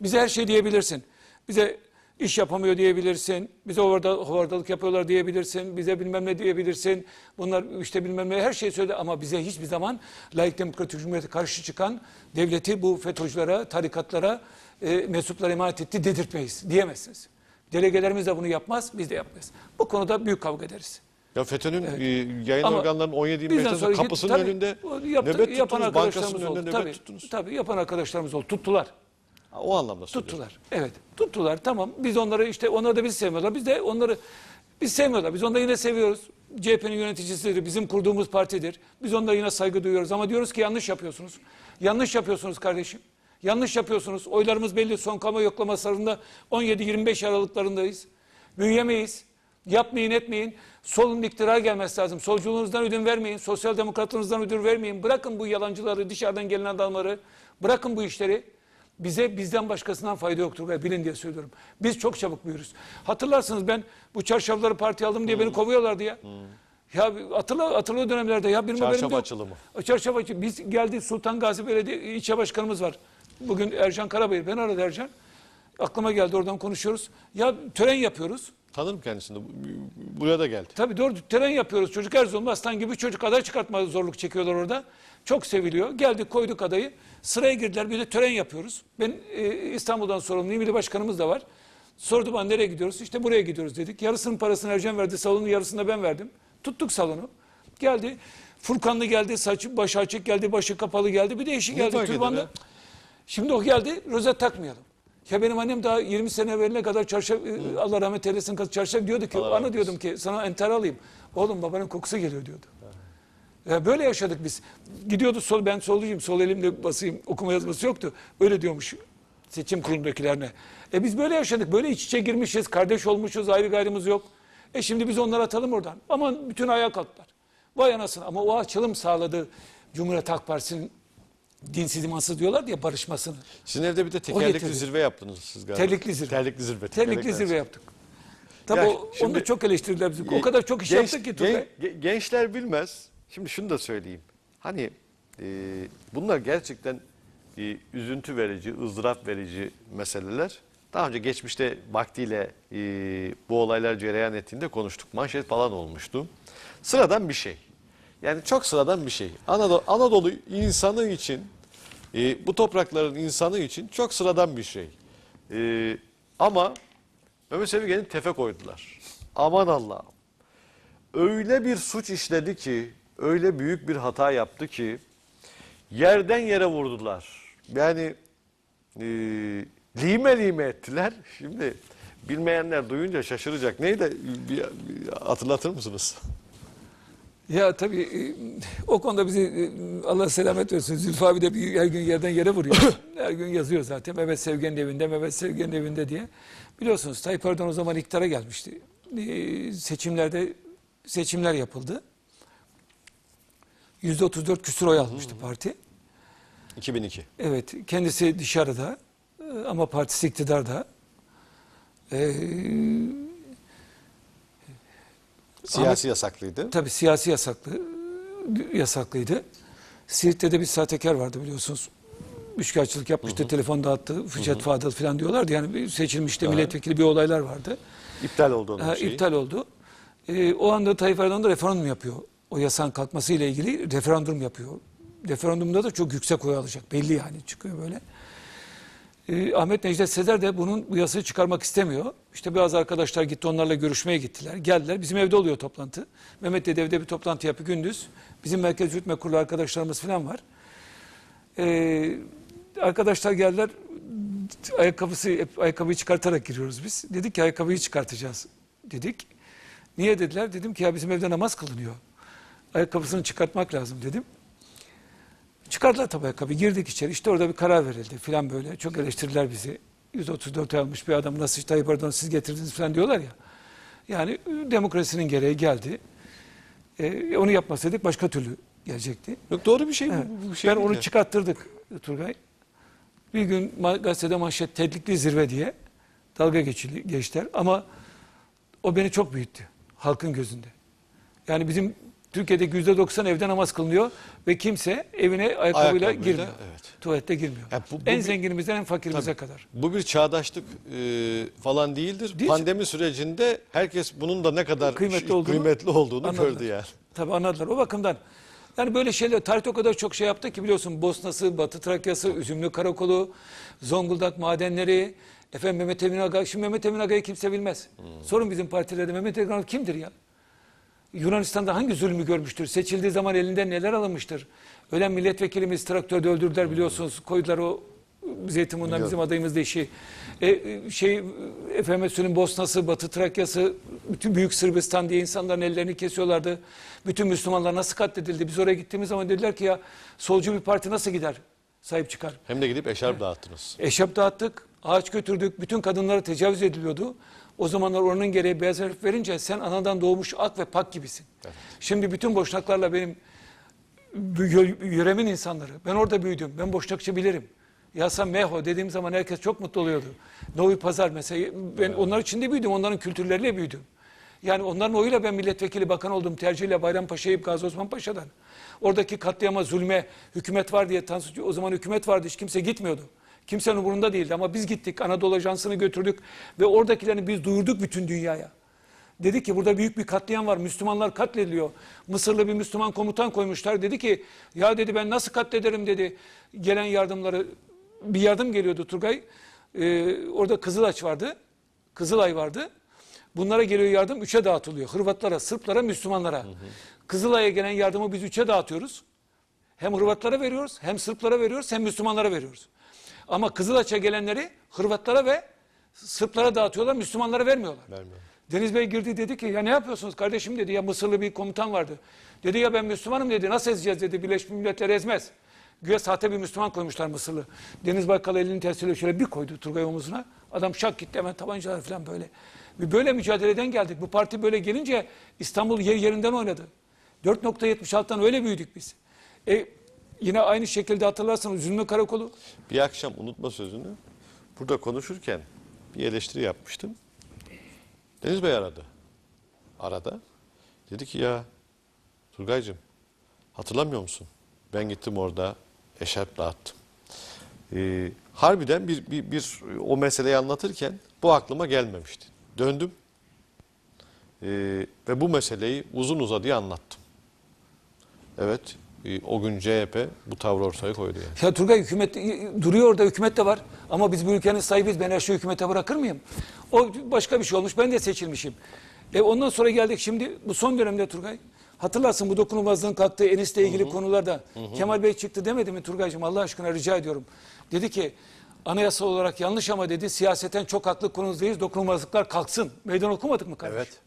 Bize her şey diyebilirsin. Bize... İş yapamıyor diyebilirsin, bize hovardalık yapıyorlar diyebilirsin, bize bilmem ne diyebilirsin, bunlar işte bilmem ne her şeyi söyle ama bize hiçbir zaman layık demokratik cumhuriyete karşı çıkan devleti bu FETÖ'cülere, tarikatlara, mensuplara emanet etti dedirtmeyiz diyemezsiniz. Delegelerimiz de bunu yapmaz, biz de yapmayız. Bu konuda büyük kavga ederiz. Ya FETÖ'nün yayın organlarının 17-25 kapısının önünde nöbet tuttunuz, bankasının önünde nöbet tuttunuz. Tabii yapan arkadaşlarımız oldu, tuttular. O anlamda söylüyorum. Tuttular. Evet. Tuttular. Tamam. Biz onları işte, onlar da bizi sevmiyorlar. Biz de onları, biz sevmiyorlar. Biz onları yine seviyoruz. CHP'nin yöneticisidir. Bizim kurduğumuz partidir. Biz onlara yine saygı duyuyoruz. Ama diyoruz ki yanlış yapıyorsunuz. Yanlış yapıyorsunuz kardeşim. Yanlış yapıyorsunuz. Oylarımız belli. Son kamu yoklamaslarında 17-25 aralıklarındayız. Büyüyemeyiz. Yapmayın, etmeyin. Solun iktidara gelmesi lazım. Solculuğunuzdan ödün vermeyin. Sosyal demokratlığınızdan ödün vermeyin. Bırakın bu yalancıları, dışarıdan gelen adamları. Bırakın bu işleri. Bize bizden başkasından fayda yoktur ve bilin diye söylüyorum. Biz çok çabuk büyürüz. Hatırlarsınız ben bu çarşafları parti aldım diye beni kovuyorlardı ya. Ya hatırlı dönemlerde ya benim haberim yok. Çarşaf açılımı. Çarşaf açılımı. Biz geldi, Sultan Gazi Belediye İlçe Başkanımız var. Bugün Ercan Karabayır. Ben aradı Ercan. Aklıma geldi, oradan konuşuyoruz. Ya tören yapıyoruz. Tanırım kendisini. Buraya da geldi. Tabii doğru. Tören yapıyoruz. Çocuk Erzurumlu aslan gibi çocuk, aday çıkartmaya zorluk çekiyorlar orada. Çok seviliyor. Geldik, koyduk adayı. Sıraya girdiler. Bir de tören yapıyoruz. Ben İstanbul'dan sorumluyum. İl başkanımız da var. Sordu bana nereye gidiyoruz? İşte buraya gidiyoruz dedik. Yarısının parasını Ercan verdi. Salonun yarısını da ben verdim. Tuttuk salonu. Geldi. Furkanlı geldi. Saçı, başı açık geldi. Başı kapalı geldi. Bir de eşi geldi. Türbanlı. Şimdi o geldi. Rozet takmayalım. Ya benim annem daha 20 sene evveline kadar çarşaf, Allah rahmet eylesin, çarşaf diyordu ki, ana diyordum ki sana entari alayım. Oğlum babanın kokusu geliyor diyordu. Ya böyle yaşadık biz. Gidiyordu sol, ben solcuyum, sol elimle basayım, okuma yazması yoktu. Öyle diyormuş. Seçim kurulundakilerine. Biz böyle yaşadık. Böyle iç içe girmişiz. Kardeş olmuşuz. Ayrı gayrımız yok. Şimdi biz onları atalım oradan. Aman bütün ayağa kalktılar. Vay anasını. Ama o açılım sağladı Cumhuriyet Halk Partisi'nin dinsiz imansız diyorlar diye barışmasını. Sizin evde bir de tekerlekli zirve yaptınız siz galiba. Terlikli zirve. Terlikli zirve. Terlikli zirve yaptık. Tabii onu da çok eleştirdiler bizi. O kadar çok iş yaptık ki. Gençler bilmez. Şimdi şunu da söyleyeyim. Hani bunlar gerçekten üzüntü verici, ızdırap verici meseleler. Daha önce geçmişte vaktiyle bu olaylar cereyan ettiğinde konuştuk. Manşet falan olmuştu. Sıradan bir şey. Yani çok sıradan bir şey. Anadolu insanı için, bu toprakların insanı için çok sıradan bir şey. Ama Ömer Sevigen'in tefe koydular. Aman Allah'ım. Öyle bir suç işledi ki, öyle büyük bir hata yaptı ki, yerden yere vurdular. Yani lime lime ettiler. Şimdi bilmeyenler duyunca şaşıracak. Neyi de hatırlatır mısınız? Ya tabii o konuda bizi Allah selamet versin. Zülfü abi de her gün yerden yere vuruyor. Her gün yazıyor zaten. Mehmet Sevgen'in evinde, Mehmet Sevgen'in evinde diye. Biliyorsunuz Tayyip Erdoğan o zaman iktidara gelmişti. Seçimler yapıldı. %34 küsur oy almıştı parti. 2002. Evet. Kendisi dışarıda ama partisi iktidarda. Siyasi yasaklıydı. Tabii siyasi yasaklıydı. Siirt'te de bir sahtekar vardı biliyorsunuz. Üçkağıtçılık yapmıştı, telefon dağıttı, Fıçet Fadıl falan diyorlardı. Yani seçilmişti, milletvekili bir olaylar vardı. İptal oldu onun şeyi. İptal oldu. O anda Tayyip Erdoğan da referandum yapıyor. O yasağın kalkması ile ilgili referandum yapıyor. Referandumda da çok yüksek oy alacak. Belli yani çıkıyor böyle. Ahmet Necdet Sezer de bu yasayı çıkarmak istemiyor. İşte bazı arkadaşlar gitti, onlarla görüşmeye gittiler. Geldiler. Bizim evde oluyor toplantı. Mehmet de evde bir toplantı yapıyor gündüz. Bizim Merkez Yürütme Kurulu arkadaşlarımız falan var. Arkadaşlar geldiler. Ayakkabıyı çıkartarak giriyoruz biz. Dedik ki ayakkabıyı çıkartacağız dedik. Niye dediler? Dedim ki ya bizim evde namaz kılınıyor. Ayakkabısını çıkartmak lazım dedim. Çıkardılar tabi ayakkabıyı. Girdik içeri. İşte orada bir karar verildi falan böyle. Çok eleştirdiler bizi. 134 almış bir adam nasıl Tayyip Erdoğan siz getirdiniz falan diyorlar ya. Yani demokrasinin gereği geldi. Onu yapmasaydık başka türlü gelecekti. Yok doğru bir şey mi? Evet. Şey onu çıkarttırdık Turgay. Bir gün gazetede manşet terlikli zirve diye dalga geçtiler. Ama o beni çok büyüttü. Halkın gözünde. Yani bizim Türkiye'deki %90 evde namaz kılınıyor ve kimse evine ayakkabıyla girmiyor. Evet. Tuvalette girmiyor. Yani en zenginimizden en fakirimize kadar. Bu bir çağdaşlık falan değildir. Pandemi sürecinde herkes bunun da ne kadar kıymetli olduğunu anladılar. Gördü yani. Tabii anladılar. O bakımdan yani böyle şeyler tarihte o kadar çok şey yaptı ki biliyorsun Bosna'sı, Batı Trakya'sı, Üzümlü Karakolu, Zonguldak madenleri, Mehmet Emin Aga. Şimdi Mehmet Emin Aga'yı kimse bilmez. Sorun bizim partilerde Mehmet Emin Aga kimdir ya? Yunanistan'da hangi zulmü görmüştür? Seçildiği zaman elinde neler alınmıştır? Ölen milletvekilimiz traktörde öldürdüler biliyorsunuz. Koydular o Zeytinburnu'ndan bizim adayımız da işi. FMS'nin Bosna'sı, Batı Trakya'sı, bütün Büyük Sırbistan diye insanların ellerini kesiyorlardı. Bütün Müslümanlar nasıl katledildi? Biz oraya gittiğimiz zaman dediler ki ya solcu bir parti nasıl gider? Sahip çıkar. Hem de gidip eşarp dağıttınız. Eşarp dağıttık, ağaç götürdük. Bütün kadınlara tecavüz ediliyordu. O zamanlar oranın gereği beyaz herif verince sen anadan doğmuş ak ve pak gibisin. Evet. Şimdi bütün boşnaklarla benim yöremin insanları. Ben orada büyüdüm. Ben boşnakçı bilirim. Yasa meho dediğim zaman herkes çok mutlu oluyordu. Novi Pazar mesela. Ben onlar içinde büyüdüm. Onların kültürleriyle büyüdüm. Yani onların oyuyla ben milletvekili bakan oldum. Tercihle Bayrampaşa'yı Gazi Osman Paşa'dan. Oradaki katliama, zulme, hükümet var diye Tansu, o zaman hükümet vardı. Hiç kimse gitmiyordu. Kimsenin umurunda değildi ama biz gittik Anadolu Ajansı'nı götürdük ve oradakilerini biz duyurduk bütün dünyaya. Dedik ki burada büyük bir katliam var, Müslümanlar katlediliyor. Mısırlı bir Müslüman komutan koymuşlar dedi ki ya dedi ben nasıl katlederim dedi. Gelen yardımları bir yardım geliyordu Turgay. Orada Kızılay vardı. Bunlara geliyor yardım 3'e dağıtılıyor. Hırvatlara, Sırplara, Müslümanlara. Kızılay'a gelen yardımı biz 3'e dağıtıyoruz. Hem Hırvatlara veriyoruz, hem Sırplara veriyoruz, hem Müslümanlara veriyoruz. Ama Kızılaç'a gelenleri Hırvatlara ve Sırplara dağıtıyorlar, Müslümanlara vermiyorlar. Deniz Bey girdi dedi ki ya ne yapıyorsunuz kardeşim dedi ya Mısırlı bir komutan vardı. Dedi ya ben Müslümanım dedi nasıl ezeceğiz dedi Birleşmiş Milletler ezmez. Güya sahte bir Müslüman koymuşlar Mısırlı. Deniz Baykal elini tersiyle şöyle bir koydu Turgay omuzuna. Adam şak gitti, hemen tabancalar falan böyle. Böyle mücadeleden geldik. Bu parti böyle gelince İstanbul yer yerinden oynadı. 4.76'dan öyle büyüdük biz. Yine aynı şekilde hatırlarsanız Zülmü Karakolu. Bir akşam unutma sözünü. Burada konuşurken bir eleştiri yapmıştım. Deniz Bey aradı. Dedi ki ya Turgay'cığım hatırlamıyor musun? Ben gittim orada eşarp dağıttım. Harbiden bir o meseleyi anlatırken bu aklıma gelmemişti. Döndüm ve bu meseleyi uzun uzadıya anlattım. Evet, o gün CHP bu tavrı ortaya koydu yani. Ya Turgay hükümet duruyor orada, hükümet de var. Ama biz bu ülkenin sahibiyiz, ben her şeyi hükümete bırakır mıyım? O başka bir şey olmuş, ben de seçilmişim. Ondan sonra geldik şimdi bu son dönemde Turgay. Hatırlarsın bu dokunulmazlığın kattığı Enis'le ilgili konularda Kemal Bey çıktı demedi mi Turgay'cığım, Allah aşkına rica ediyorum. Dedi ki anayasal olarak yanlış ama dedi siyaseten çok haklı konunuzdayız, dokunulmazlıklar kalksın. Meydan okumadık mı kardeş? Evet.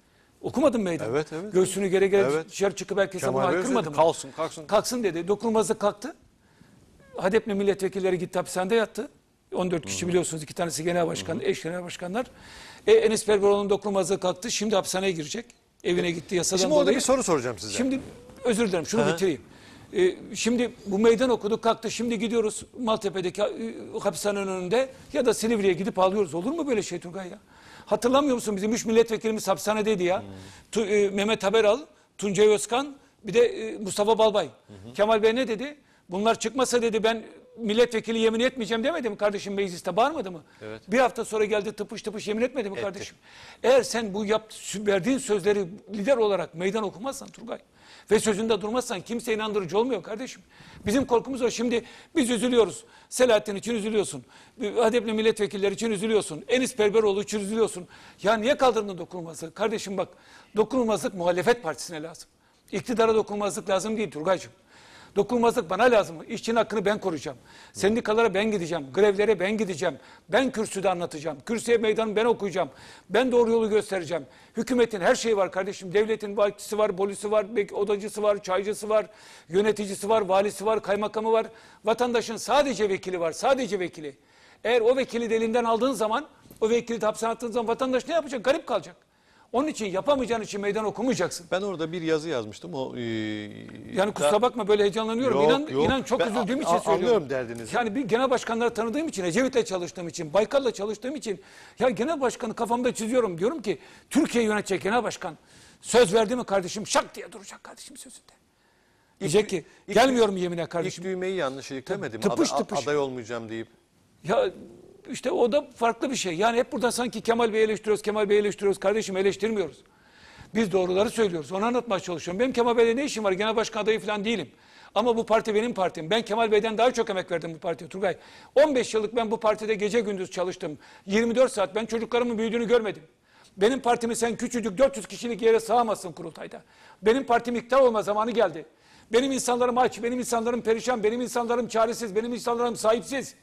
Okumadın meydan. Evet, evet. Göğsünü gere gere dışarı çıkıp herkese bunu haykırmadı mı? Kalksın, kalksın. Kalksın dedi. Dokunulmazlık kalktı. HDP'li milletvekilleri gitti hapishanede yattı. 14 kişi biliyorsunuz, 2 tanesi genel başkan, eş genel başkanlar. Enis Berberoğlu'nun dokunulmazlığı kalktı. Şimdi hapishaneye girecek. Evine gitti yasadan dolayı. Şimdi orada bir soru soracağım size. Şimdi özür dilerim şunu bitireyim. Şimdi bu meydan okuduk kalktı. Şimdi gidiyoruz Maltepe'deki hapishanenin önünde ya da Silivri'ye gidip ağlıyoruz. Olur mu böyle şey Turgay ya? Hatırlamıyor musun bizim 3 milletvekilimiz hapishanedeydi ya. Mehmet Haberal, Tuncay Özkan bir de Mustafa Balbay. Kemal Bey ne dedi? Bunlar çıkmasa dedi ben milletvekili yemin etmeyeceğim demedi mi kardeşim, mecliste bağırmadı mı? Evet. Bir hafta sonra geldi tıpış tıpış yemin etmedi mi kardeşim? Eğer sen bu verdiğin sözleri lider olarak meydan okumazsan Turgay ve sözünde durmazsan kimse inandırıcı olmuyor kardeşim. Bizim korkumuz o. Şimdi biz üzülüyoruz. Selahattin için üzülüyorsun. HDP'li milletvekilleri için üzülüyorsun. Enis Berberoğlu için üzülüyorsun. Ya niye kaldırdın dokunulmazlığı? Kardeşim bak, dokunulmazlık muhalefet partisine lazım. İktidara dokunulmazlık lazım değil Turgay'cığım. Dokunulmazlık bana lazım. İşçinin hakkını ben koruyacağım. Sendikalara ben gideceğim. Grevlere ben gideceğim. Ben kürsüde anlatacağım. Kürsüye meydanı ben okuyacağım. Ben doğru yolu göstereceğim. Hükümetin her şeyi var kardeşim. Devletin valisi var, polisi var, odacısı var, çaycısı var, yöneticisi var, valisi var, kaymakamı var. Vatandaşın sadece vekili var. Sadece vekili. Eğer o vekili de elinden aldığın zaman, o vekili de hapsine attığın zaman vatandaş ne yapacak? Garip kalacak. Onun için yapamayacağın için meydan okumayacaksın. Ben orada bir yazı yazmıştım. Yani kusura bakma böyle heyecanlanıyorum. Yok, inan çok üzüldüğüm için söylüyorum. Anlıyorum derdinizi. Yani bir genel başkanları tanıdığım için, Ecevit'le çalıştığım için, Baykal'la çalıştığım için ya genel başkanı kafamda çiziyorum. Diyorum ki Türkiye yönetecek genel başkan. Söz verdi mi kardeşim? Şak diye duracak kardeşim sözünde. Diyecek ki gelmiyorum yemine kardeşim. İlk düğmeyi yanlış iliklemedim. Aday olmayacağım deyip. Ya İşte o da farklı bir şey. Yani hep burada sanki Kemal Bey'i eleştiriyoruz, Kemal Bey'i eleştiriyoruz. Kardeşim eleştirmiyoruz. Biz doğruları söylüyoruz. Onu anlatmaya çalışıyorum. Benim Kemal Bey'le ne işim var? Genel başkan adayı falan değilim. Ama bu parti benim partim. Ben Kemal Bey'den daha çok emek verdim bu partiye Turgay. 15 yıllık ben bu partide gece gündüz çalıştım. 24 saat ben çocuklarımın büyüdüğünü görmedim. Benim partimi sen küçücük 400 kişilik yere sığamazsın kurultayda. Benim partim iktidar olma zamanı geldi. Benim insanlarım aç, benim insanlarım perişan, benim insanlarım çaresiz, benim insanlarım sahipsiz.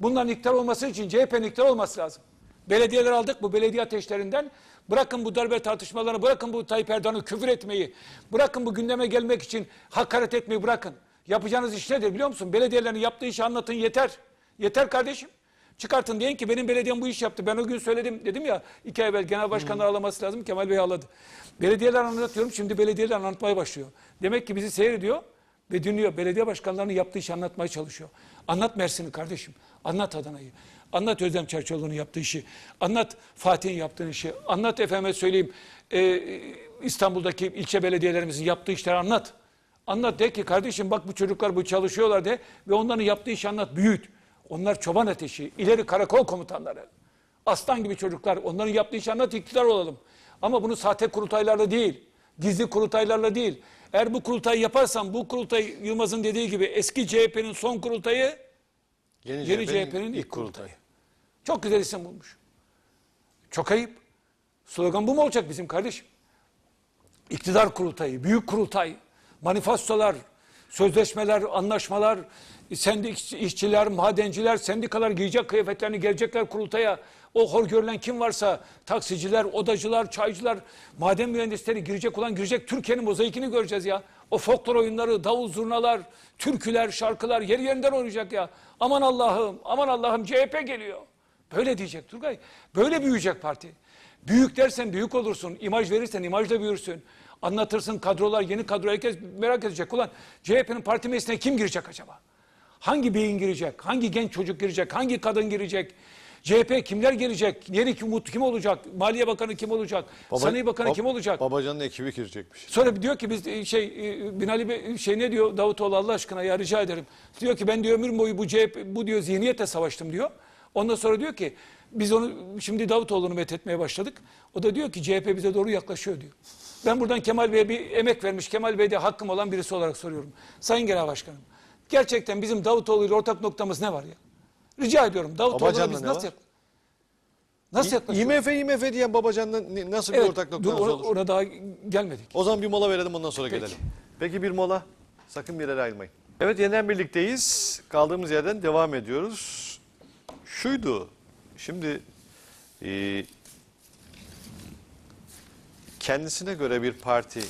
Bunların iktidar olması için CHP'nin iktidar olması lazım. Belediyeler aldık bu belediye ateşlerinden. Bırakın bu darbe tartışmalarını, bırakın bu Tayyip Erdoğan'ı küfür etmeyi, bırakın bu gündeme gelmek için hakaret etmeyi bırakın. Yapacağınız iş nedir biliyor musun? Belediyelerin yaptığı işi anlatın yeter. Yeter kardeşim. Çıkartın diyen ki benim belediyem bu iş yaptı. Ben o gün söyledim dedim ya 2 ay evvel genel başkanlar ağlaması lazım. Kemal Bey ağladı. Belediyeler anlatıyorum şimdi belediyeler anlatmaya başlıyor. Demek ki bizi seyrediyor ve dinliyor. Belediye başkanlarının yaptığı işi anlatmaya çalışıyor. Anlat Mersin'i kardeşim. Anlat Adana'yı, anlat Özlem Çerçoğlu'nun yaptığı işi, anlat Fatih'in yaptığı işi, anlat efendime söyleyeyim İstanbul'daki ilçe belediyelerimizin yaptığı işleri anlat. Anlat de ki kardeşim bak bu çocuklar bu çalışıyorlar de ve onların yaptığı işi anlat, büyüt. Onlar çoban ateşi, ileri karakol komutanları, aslan gibi çocuklar, onların yaptığı işi anlat, iktidar olalım. Ama bunu sahte kurultaylarla değil, gizli kurultaylarla değil. Eğer bu kurultayı yaparsan bu kurultay Yılmaz'ın dediği gibi eski CHP'nin son kurultayı, Yeni CHP'nin ilk kurultayı. Çok güzel isim bulmuş. Çok ayıp. Slogan bu mu olacak bizim kardeşim? İktidar kurultayı, büyük kurultay, manifestolar, sözleşmeler, anlaşmalar, sendik işçiler, madenciler, sendikalar giyecek kıyafetlerini gelecekler kurultaya. O hor görülen kim varsa, taksiciler, odacılar, çaycılar, maden mühendisleri girecek olan girecek. Türkiye'nin mozaikini göreceğiz ya. O folklor oyunları, davul zurnalar, türküler, şarkılar yeri yerinden oynayacak ya. Aman Allah'ım, aman Allah'ım CHP geliyor. Böyle diyecek Turgay. Böyle büyüyecek parti. Büyük dersen büyük olursun. İmaj verirsen imajla büyürsün. Anlatırsın kadrolar, yeni kadro herkes merak edecek. Ulan CHP'nin parti meclisine kim girecek acaba? Hangi beyin girecek? Hangi genç çocuk girecek? Hangi kadın girecek? CHP kimler girecek? Yeri Umut kim olacak? Maliye Bakanı kim olacak? Sanayi Bakanı kim olacak? Babacan'ın ekibi girecekmiş. Sonra diyor ki biz Binali Bey ne diyor Davutoğlu Allah aşkına ya rica ederim. Diyor ki ben diyor ömür boyu bu diyor zihniyetle savaştım diyor. Ondan sonra diyor ki biz onu şimdi Davutoğlu'nu methetmeye başladık. O da diyor ki CHP bize doğru yaklaşıyor diyor. Ben buradan Kemal Bey'e bir emek vermiş. Kemal Bey'de hakkım olan birisi olarak soruyorum. Sayın Genel Başkanım gerçekten bizim Davutoğlu ile ortak noktamız ne var ya? Rica ediyorum Davutoğlu'na biz nasıl yaklaşıyoruz? IMF diyen Babacan'la nasıl bir ortak noktamız olur? Ona daha gelmedik. O zaman bir mola verelim ondan sonra gelelim. Peki bir mola. Sakın bir yere ayrılmayın. Evet yeniden birlikteyiz. Kaldığımız yerden devam ediyoruz. Şuydu. Şimdi kendisine göre bir parti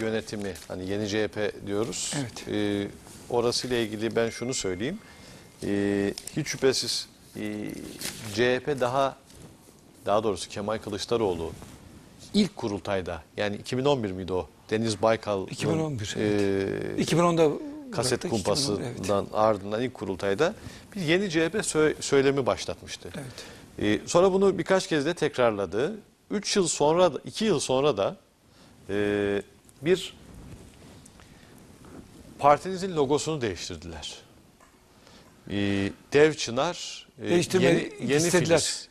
yönetimi hani yeni CHP diyoruz. Evet. Orasıyla ilgili ben şunu söyleyeyim. Hiç şüphesiz CHP daha doğrusu Kemal Kılıçdaroğlu ilk kurultayda yani 2011 miydi o? Deniz Baykal'ın 2011. Evet. 2010'da kaset kumpasından ardından ilk kurultayda bir yeni CHP söylemi başlatmıştı. Evet. Sonra bunu birkaç kez de tekrarladı. 2 yıl sonra da bir partinizin logosunu değiştirdiler. Dev Çınar yeni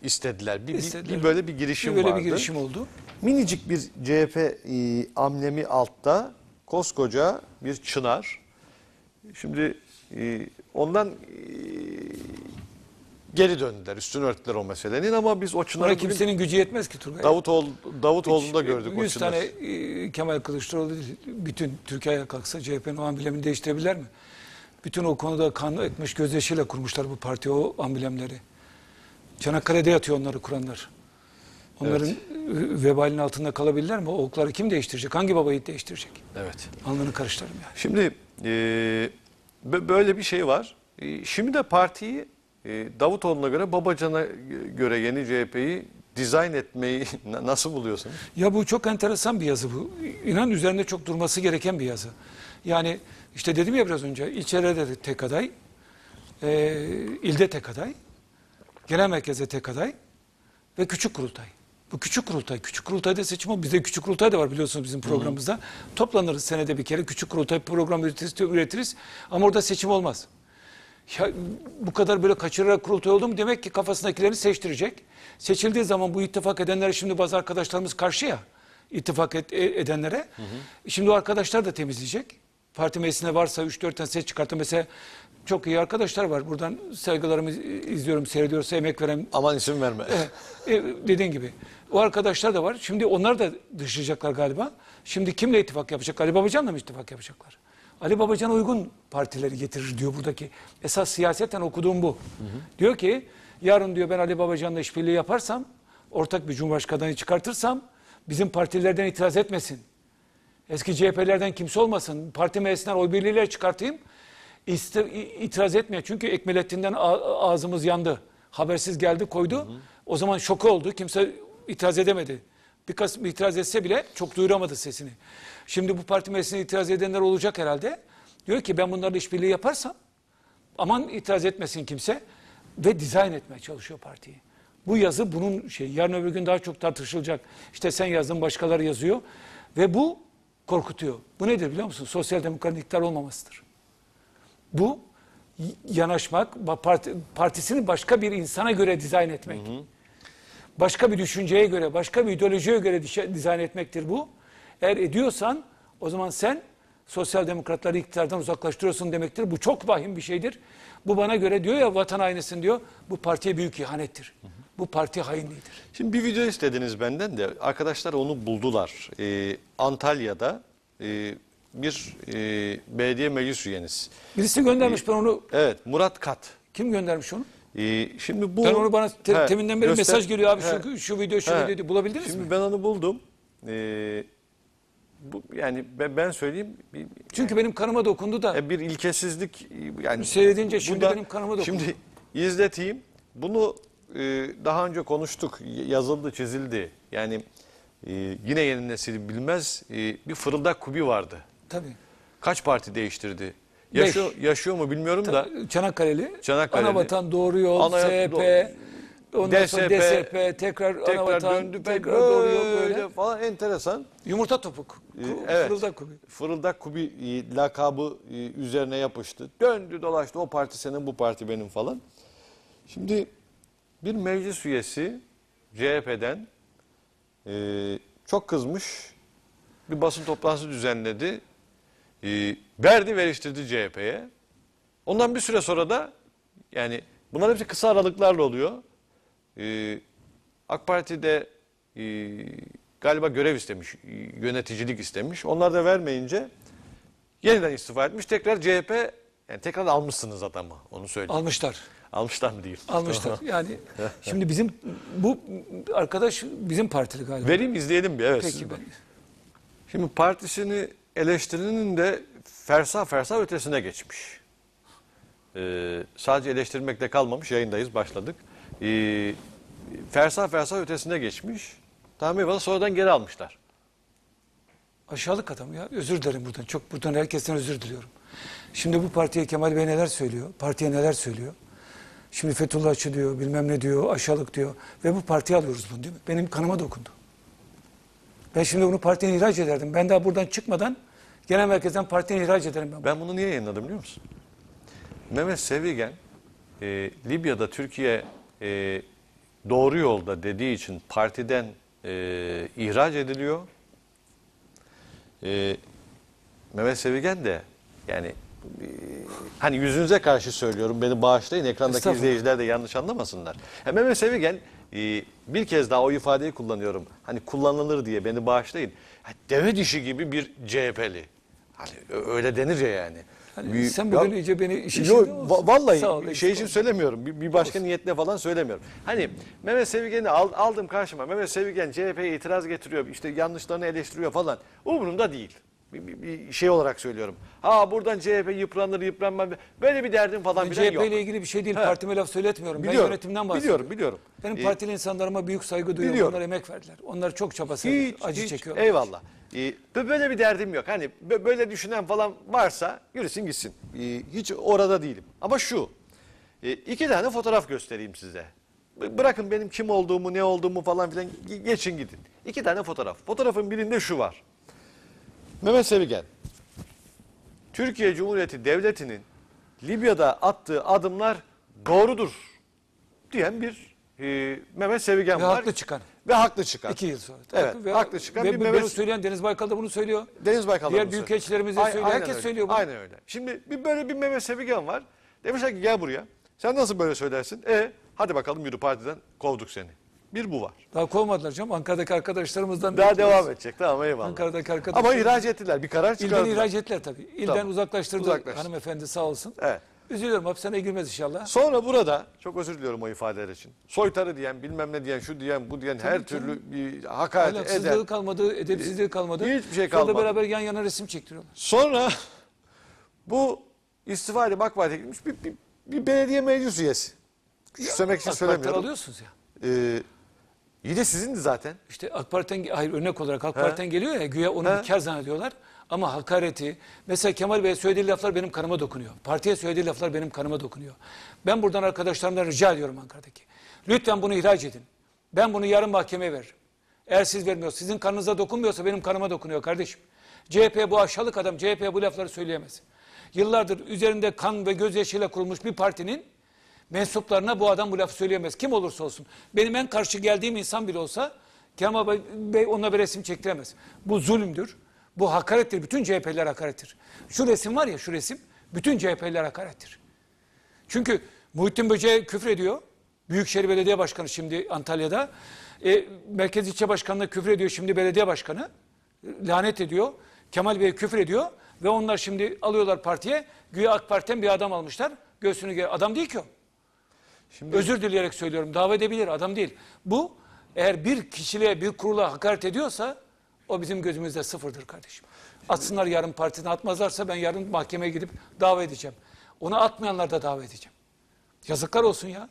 istediler. Bir böyle bir girişim vardı. Bir girişim oldu. Minicik bir CHP amblemi altta koskoca bir çınar. Şimdi ondan geri döndüler. Üstünü örttüler o meselenin ama biz o çınarı... Kimsenin gücü yetmez ki Turgay. Davutoğlu'nda gördük o çınar. 100 tane Kemal Kılıçdaroğlu bütün Türkiye'ye kalksa CHP'nin o amblemini değiştirebilir mi? Bütün o konuda kan etmiş gözyaşıyla kurmuşlar bu parti o amblemleri. Çanakkale'de yatıyor onları kuranlar. Onların vebalinin altında kalabilirler mi? O okları kim değiştirecek? Hangi baba yiğit değiştirecek? Evet. Alnını karıştırırım yani. Şimdi böyle bir şey var. Şimdi de partiyi Davutoğlu'na göre, Babacan'a göre yeni CHP'yi dizayn etmeyi nasıl buluyorsun? Ya bu çok enteresan bir yazı bu. İnan üzerinde çok durması gereken bir yazı. Yani işte dedim ya biraz önce ilçelerde de tek aday, ilde tek aday, genel merkezde tek aday ve küçük kurultay. Bu küçük kurultay. Küçük kurultayda seçim. Bizde küçük kurultay da var biliyorsunuz bizim programımızda. Toplanırız senede bir kere. Küçük kurultay programı üretiriz. Ama orada seçim olmaz. Ya, bu kadar böyle kaçırarak kurultay oldu mu? Demek ki kafasındakilerini seçtirecek. Seçildiği zaman bu ittifak edenler şimdi bazı arkadaşlarımız karşı ya. İttifak edenlere. Şimdi o arkadaşlar da temizleyecek. Parti meclisine varsa 3-4 tane seç çıkartın. Mesela çok iyi arkadaşlar var. Buradan saygılarımı izliyorum, seyrediyorsa emek veren... Aman isim verme. Dediğin gibi. O arkadaşlar da var. Şimdi onlar da dışlayacaklar galiba. Şimdi kimle ittifak yapacak? Ali Babacan'la mı ittifak yapacaklar? Ali Babacan'a uygun partileri getirir diyor buradaki. Esas siyaseten okuduğum bu. Diyor ki yarın diyor ben Ali Babacan'la işbirliği yaparsam, ortak bir cumhurbaşkanı çıkartırsam bizim partilerden itiraz etmesin. Eski CHP'lerden kimse olmasın. Parti meclisinden oy birliğiyle çıkartayım. İtiraz etmiyor. Çünkü Ekmelettin'den ağzımız yandı. Habersiz geldi koydu. O zaman şoku oldu. Kimse itiraz edemedi. Birkaç itiraz etse bile çok duyuramadı sesini. Şimdi bu parti meclisine itiraz edenler olacak herhalde. Diyor ki ben bunlarla işbirliği yaparsam aman itiraz etmesin kimse. Ve dizayn etmeye çalışıyor partiyi. Bu yazı bunun şeyi. Yarın öbür gün daha çok tartışılacak. İşte sen yazdın başkaları yazıyor. Ve bu korkutuyor. Bu nedir biliyor musun? Sosyal demokratın iktidar olmamasıdır. Bu yanaşmak, partisini başka bir insana göre dizayn etmek. Başka bir düşünceye göre, başka bir ideolojiye göre dizayn etmektir bu. Eğer ediyorsan o zaman sen sosyal demokratları iktidardan uzaklaştırıyorsun demektir. Bu çok vahim bir şeydir. Bu bana göre diyor ya vatan hainisin diyor. Bu partiye büyük ihanettir. Bu parti hainliğidir. Şimdi bir video istediniz benden de arkadaşlar onu buldular. Antalya'da bir belediye meclis üyeniz. Birisi göndermiş ben onu. Evet, Murat Kat. Kim göndermiş onu? Şimdi bu. Ben onu bana teminden beri mesaj geliyor abi şu video şu video diye. Bulabildiniz mi? Şimdi ben onu buldum. Bu, yani ben söyleyeyim. Çünkü benim kanıma dokundu da. Bir ilkesizlik. Yani seyredince şimdi da, benim kanıma dokundu. Şimdi izleteyim. Bunu daha önce konuştuk. Yazıldı, çizildi. Yani yine yeni nesil bilmez. Bir Fırıldak Kubi vardı. Tabii. Kaç parti değiştirdi? Yaşıyor mu bilmiyorum da. Çanakkale'li. Anavatan, Doğru Yol, CHP. Ondan sonra DSP, tekrar Anavatan, döndü, tekrar Doğru Yol böyle. Falan enteresan. Yumurta topuk. Evet. Fırıldak Kubi. Fırıldak Kubi lakabı üzerine yapıştı. Döndü dolaştı, o parti senin, bu parti benim falan. Şimdi bir meclis üyesi CHP'den çok kızmış. Bir basın toplantısı düzenledi. Verdi, veriştirdi CHP'ye. Ondan bir süre sonra da, yani bunlar hepsi kısa aralıklarla oluyor. AK Parti'de galiba görev istemiş, yöneticilik istemiş. Onlar da vermeyince yeniden istifa etmiş. Tekrar CHP, yani tekrar almışsınız adamı, onu söyleyeyim. Almışlar mı diyeyim? Almışlar. Yani şimdi bizim bu arkadaş bizim partili galiba. Vereyim, izleyelim bir. Evet. Peki, şimdi partisini eleştirinin de fersah ötesine geçmiş. Sadece eleştirmekle kalmamış, yayındayız, başladık. Fersah ötesine geçmiş. Tamam, eyvallah, sonradan geri almışlar. Aşağılık adam ya. Özür dilerim buradan. Çok buradan herkesten özür diliyorum. Şimdi bu partiye Kemal Bey neler söylüyor? Partiye neler söylüyor? Şimdi Fethullahçı diyor, bilmem ne diyor, aşağılık diyor. Ve bu partiye alıyoruz bunu, değil mi? Benim kanıma dokundu. Ben şimdi bunu partiden ihraç ederdim. Ben daha buradan çıkmadan genel merkezden partiden ihraç ederim. Ben bunu niye yayınladım biliyor musun? Mehmet Sevigen Libya'da Türkiye doğru yolda dediği için partiden ihraç ediliyor. Mehmet Sevigen de yani hani yüzünüze karşı söylüyorum, beni bağışlayın, ekrandaki izleyiciler de yanlış anlamasınlar. Mehmet Sevigen bir kez daha o ifadeyi kullanıyorum. Hani kullanılır diye, beni bağışlayın. Deve dişi gibi bir CHP'li. Hani öyle denir yani. Hani sen bugün iyice beni iş için vallahi şey için söylemiyorum. Bir başka niyetle falan söylemiyorum. Hani Mehmet Sevigen'i aldım karşıma. Mehmet Sevigen CHP'ye itiraz getiriyor. İşte yanlışlarını eleştiriyor falan. Umurumda değil. Bir şey olarak söylüyorum. Ha, buradan CHP yıpranır, yıpranmaz. Böyle bir derdim falan bile yok. CHP ile ilgili bir şey değil. Partime laf söyletmiyorum. Biliyorum, ben yönetimden bahsediyorum. Biliyorum. Benim partili insanlarıma büyük saygı duyuyorum. Onlar emek verdiler. Onlar çok çaba sarf, acı çekiyorlar. Eyvallah. Böyle bir derdim yok. Hani böyle düşünen falan varsa yürüsün gitsin. Hiç orada değilim. Ama şu. İki tane fotoğraf göstereyim size. Bırakın benim kim olduğumu, ne olduğumu falan filan. Geçin gidin. İki tane fotoğraf. Fotoğrafın birinde şu var. Mehmet Sevigen, Türkiye Cumhuriyeti Devleti'nin Libya'da attığı adımlar doğrudur diyen bir Mehmet Sevigen var. Ve haklı çıkan. 2 yıl sonra. Evet, haklı çıkan bir Mehmet. Bunu söyleyen Deniz Baykal da bunu söylüyor. Deniz Baykal da bunu söylüyor. Diğer büyükelçilerimiz de söylüyor. Herkes söylüyor bunu. Aynen öyle. Şimdi böyle bir Mehmet Sevigen var. Demişler ki gel buraya. Sen nasıl böyle söylersin? Hadi bakalım yürü, partiden kovduk seni. Bir bu var. Daha kovmadılar canım. Ankara'daki arkadaşlarımızdan. Daha devam edecek. Tamam, eyvallah. Ankara'daki arkadaşlar. Ama ihraç ettiler. Bir karar çıkardılar. İlden ihraç ettiler tabii. İlden uzaklaştırdı hanımefendi, sağ olsun. Evet. Üzülüyorum, hapishaneye girmez inşallah. Sonra burada, çok özür diliyorum o ifadeler için. Soytarı diyen, bilmem ne diyen, şu diyen, bu diyen, tabii her türlü bir hakaret eden. Ahlaksızlığı kalmadı, edepsizliği kalmadı. Hiçbir şey kalmadı. Sonra beraber yan yana resim çektiriyorlar. Sonra bu istifa edip AK Parti'ye gitmiş bir belediye meclis üyesi. Küçümsemek için söylemiyorum. Alıyorsunuz ya. İyi de sizindi zaten. İşte AK Parti'den, hayır, örnek olarak AK Parti'den geliyor ya, güya onu bir kar zannediyorlar. Ama hakareti, mesela Kemal Bey'e söylediği laflar benim kanıma dokunuyor. Partiye söylediği laflar benim kanıma dokunuyor. Ben buradan arkadaşlarımdan rica ediyorum Ankara'daki. Lütfen bunu ihraç edin. Ben bunu yarın mahkemeye veririm. Eğer siz vermiyorsanız, sizin kanınıza dokunmuyorsa benim kanıma dokunuyor kardeşim. CHP'ye bu aşağılık adam, CHP'ye bu lafları söyleyemez. Yıllardır üzerinde kan ve gözyaşıyla kurulmuş bir partinin mensuplarına bu adam bu lafı söyleyemez. Kim olursa olsun. Benim en karşı geldiğim insan bile olsa Kemal Bey onunla bir resim çektiremez. Bu zulümdür. Bu hakarettir. Bütün CHP'liler hakarettir. Şu resim var ya, şu resim. Bütün CHP'liler hakarettir. Çünkü Muhittin Böce'ye küfrediyor. Büyükşehir Belediye Başkanı şimdi Antalya'da. Merkez İlçe Başkanı'na küfrediyor şimdi belediye başkanı. Lanet ediyor. Kemal Bey'e küfrediyor. Ve onlar şimdi alıyorlar partiye. Güya AK Parti'den bir adam almışlar. Göğsünü adam değil ki o. Şimdi... Özür dileyerek söylüyorum. Dava edebilir. Adam değil. Bu eğer bir kişiliğe, bir kurula hakaret ediyorsa o bizim gözümüzde sıfırdır kardeşim. Atsınlar yarın partiden. Atmazlarsa ben yarın mahkemeye gidip dava edeceğim. Ona atmayanlar da dava edeceğim. Yazıklar olsun ya.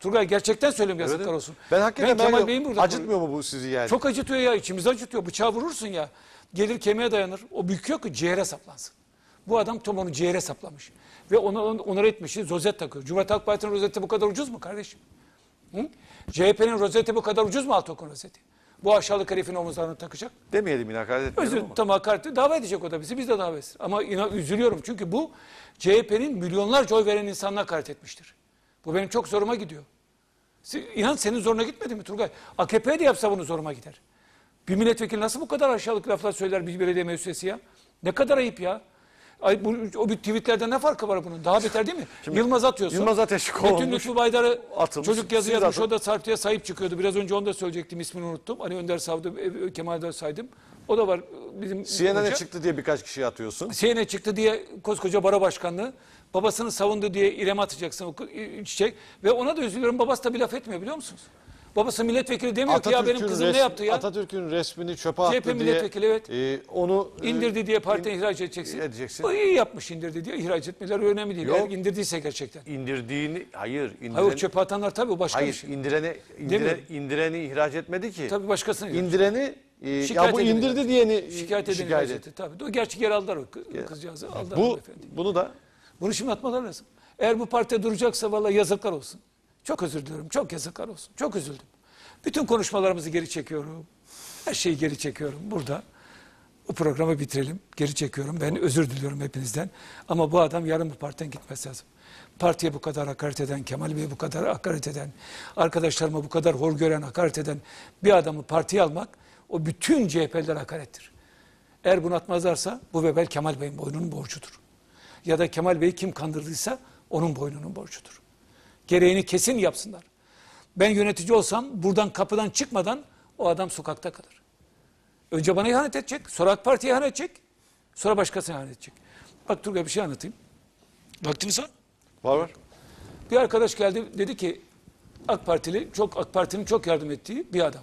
Turgay gerçekten söylüyorum, yazıklar evet, olsun. Ben hakikaten Kemal Bey'in burada. Acıtmıyor mu bu sizi yani? Çok acıtıyor ya. İçimizi acıtıyor. Bıçağı vurursun ya. Gelir kemiğe dayanır. O büküyor ki ciğere saplansın. Bu adam tam onu ciğere saplamış. Ve onur etmişiz. Rozet takıyor. Cumhuriyet Halk Partisi'nin rozeti bu kadar ucuz mu kardeşim? CHP'nin rozeti bu kadar ucuz mu, Altok'un rozeti? Bu aşağılık herifin omuzlarını takacak. Demeyelim yine, hakaret etmeyelim ama. Tamam, hakaret dava edecek o da bizi. Biz de dava edeceğiz. Ama üzülüyorum çünkü bu CHP'nin milyonlarca oy veren insanına hakaret etmiştir. Bu benim çok zoruma gidiyor. İnan senin zoruna gitmedi mi Turgay? AKP'ye de yapsa bunu zoruma gider. Bir milletvekili nasıl bu kadar aşağılık laflar söyler bir belediye meclis üyesi ya? Ne kadar ayıp ya. Ay, o bir tweetlerden ne farkı var bunun? Daha beter değil mi? Şimdi, Yılmaz atıyorsun. Yılmaz Ateş kovulmuş. Metin Lütfü Baydar'a çocuk yazı yazmış. O da Sarp'ya sahip çıkıyordu. Biraz önce onu da söyleyecektim. İsmini unuttum. Hani Önder Sav'da, Kemal Önder saydım. O da var. CNN'e çıktı diye birkaç kişiye atıyorsun. CNN'e çıktı diye koskoca bara başkanlığı. Babasını savundu diye İrem atacaksın Çiçek. Ve ona da üzülüyorum. Babası da bir laf etmiyor biliyor musunuz? Babası milletvekili demiyor ki ya benim kızım ne yaptı ya? Atatürk'ün resmini çöpe attı diye. CHP milletvekili evet. Onu indirdi diye partiden ihraç edeceksin. O iyi yapmış, indirdi diye. İhraç etmeler önemli değil. Yok. İndirdiyse gerçekten. İndirdiğini hayır çöpe atanlar tabii başka bir şey. Hayır indireni ihraç etmedi ki. Tabii başkasını. İndireni ya bu indirdi diyeni şikayet etti. Tabii. O gerçek yer aldılar o kızcağızı. Aldılar efendim. Bunu şimdi atmalar lazım. Eğer bu partide duracaksa vallahi yazıklar olsun. Çok özür diliyorum. Çok yazıklar olsun. Çok üzüldüm. Bütün konuşmalarımızı geri çekiyorum. Her şeyi geri çekiyorum burada. Bu programı bitirelim. Geri çekiyorum. Ben özür diliyorum hepinizden. Ama bu adam yarın bu partiden gitmesi lazım. Partiye bu kadar hakaret eden, Kemal Bey'e bu kadar hakaret eden, arkadaşlarıma bu kadar hor gören, hakaret eden bir adamı partiye almak o bütün CHP'lilere hakarettir. Eğer bunu atmazlarsa bu vebel Kemal Bey'in boynunun borcudur. Ya da Kemal Bey'i kim kandırdıysa onun boynunun borcudur. Gereğini kesin yapsınlar. Ben yönetici olsam buradan kapıdan çıkmadan o adam sokakta kalır. Önce bana ihanet edecek, sonra AK Parti'ye ihanet edecek, sonra başkasına ihanet edecek. Bak Turgay bir şey anlatayım. Vaktimiz var? Var. Bir arkadaş geldi dedi ki AK Parti'nin çok yardım ettiği bir adam.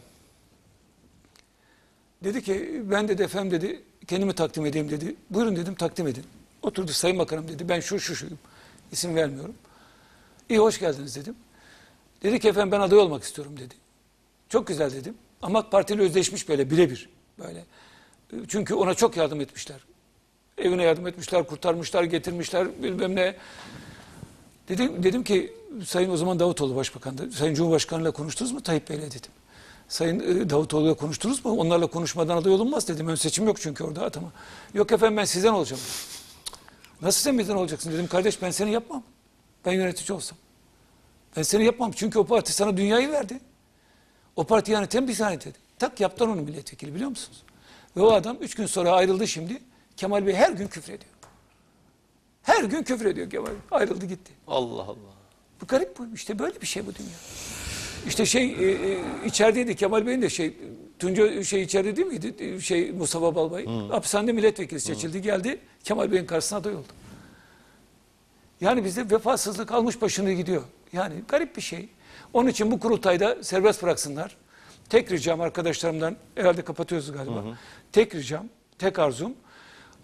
Dedi ki ben dedi efendim dedi kendimi takdim edeyim dedi. Buyurun dedim takdim edin. Oturdu Sayın Bakanım dedi ben şuyum. İsim vermiyorum. İyi hoş geldiniz dedim. Dedi ki efendim ben aday olmak istiyorum dedi. Çok güzel dedim. Ama AK Parti ile özdeşmiş böyle birebir. Böyle. Çünkü ona çok yardım etmişler. Evine yardım etmişler, kurtarmışlar, getirmişler bilmem ne. Dedim ki Sayın o zaman Davutoğlu Başbakan'da. Sayın Cumhurbaşkanı'yla konuştunuz mu Tayyip Bey'le dedim. Sayın Davutoğlu'yla konuştunuz mu? Onlarla konuşmadan aday olunmaz dedim. Ön seçim yok çünkü orada atama. Yok efendim ben sizden olacağım. Nasıl sen bizden olacaksın dedim. Kardeş ben seni yapmam. Ben yönetici olsam. Ben seni yapmam. Çünkü o parti sana dünyayı verdi. O parti yani tembih dedi. Tak yaptan onu milletvekili biliyor musunuz? Ve o adam 3 gün sonra ayrıldı şimdi. Kemal Bey her gün küfrediyor. Her gün küfrediyor Kemal Bey. Ayrıldı gitti. Allah Allah. Bu garip bu. İşte böyle bir şey bu dünya. İşte içerideydi Kemal Bey'in de Tunca içeride değil miydi? Mustafa Balbay. Hapishanede milletvekili seçildi. Geldi. Kemal Bey'in karşısına aday oldu. Yani bizde vefasızlık almış başını gidiyor. Yani garip bir şey. Onun için bu kurultayda serbest bıraksınlar. Tek ricam arkadaşlarımdan, herhalde kapatıyoruz galiba. Tek ricam, tek arzum.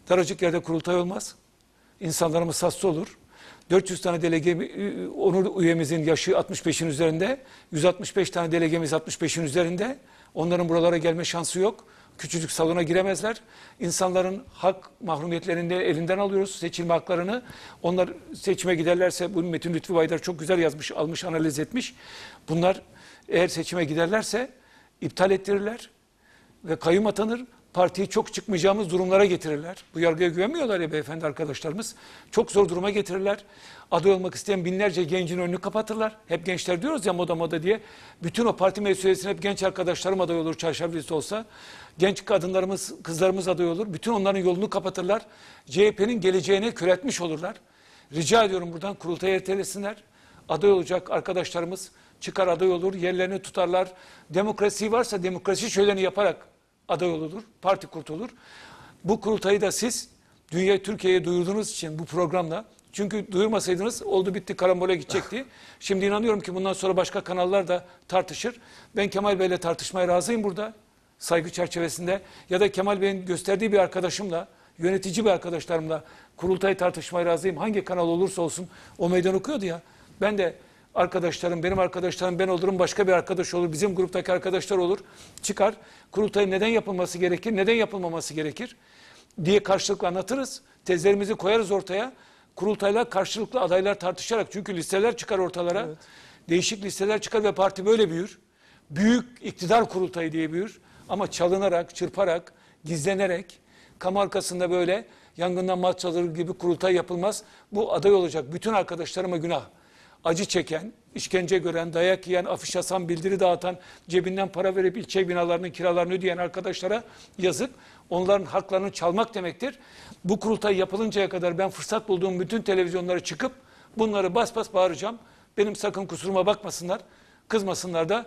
Daracık yerde kurultay olmaz. İnsanlarımız hassas olur. 400 tane delege, onur üyemizin yaşı 65'in üzerinde. 165 tane delegemiz 65'in üzerinde. Onların buralara gelme şansı yok. Küçücük salona giremezler. İnsanların hak mahrumiyetlerini elinden alıyoruz. Seçilme haklarını. Onlar seçime giderlerse, bunu Metin Lütfü Baydar çok güzel yazmış, almış, analiz etmiş. Bunlar eğer seçime giderlerse iptal ettirirler ve kayyum atanır. Partiyi çok çıkmayacağımız durumlara getirirler. Bu yargıya güvenmiyorlar ya beyefendi arkadaşlarımız. Çok zor duruma getirirler. Aday olmak isteyen binlerce gencin önünü kapatırlar. Hep gençler diyoruz ya moda diye. Bütün o parti meclisiyesine hep genç arkadaşlarım aday olur çarşaf listesi olsa. Genç kadınlarımız, kızlarımız aday olur. Bütün onların yolunu kapatırlar. CHP'nin geleceğine küretmiş olurlar. Rica ediyorum buradan kurultayı ertelesinler. Aday olacak arkadaşlarımız çıkar aday olur. Yerlerini tutarlar. Demokrasi varsa demokrasi şöleni yaparak aday olur, parti kurtulur. Bu kurultayı da siz Türkiye'ye duyurduğunuz için bu programla. Çünkü duyurmasaydınız oldu bitti karambola gidecekti. Şimdi inanıyorum ki bundan sonra başka kanallar da tartışır. Ben Kemal Bey'le tartışmaya razıyım burada. Saygı çerçevesinde ya da Kemal Bey'in gösterdiği bir arkadaşımla, yönetici bir arkadaşlarımla kurultay tartışmaya razıyım. Hangi kanal olursa olsun o meydan okuyordu ya. Ben de arkadaşlarım, benim arkadaşlarım ben olurum, başka bir arkadaş olur, bizim gruptaki arkadaşlar olur. Çıkar, kurultayın neden yapılması gerekir, neden yapılmaması gerekir diye karşılıklı anlatırız. Tezlerimizi koyarız ortaya. Kurultaylar karşılıklı adaylar tartışarak, çünkü listeler çıkar ortalara. Evet. Değişik listeler çıkar ve parti böyle büyür. Büyük iktidar kurultayı diye büyür. Ama çalınarak, çırparak, gizlenerek, kamu arkasında böyle yangından mat çalır gibi kurultay yapılmaz. Bu aday olacak bütün arkadaşlarıma günah. Acı çeken, işkence gören, dayak yiyen, afiş asan, bildiri dağıtan, cebinden para verip ilçe binalarının kiralarını ödeyen arkadaşlara yazık. Onların haklarını çalmak demektir. Bu kurultay yapılıncaya kadar ben fırsat bulduğum bütün televizyonlara çıkıp bunları bas bas bağıracağım. Benim sakın kusuruma bakmasınlar, kızmasınlar da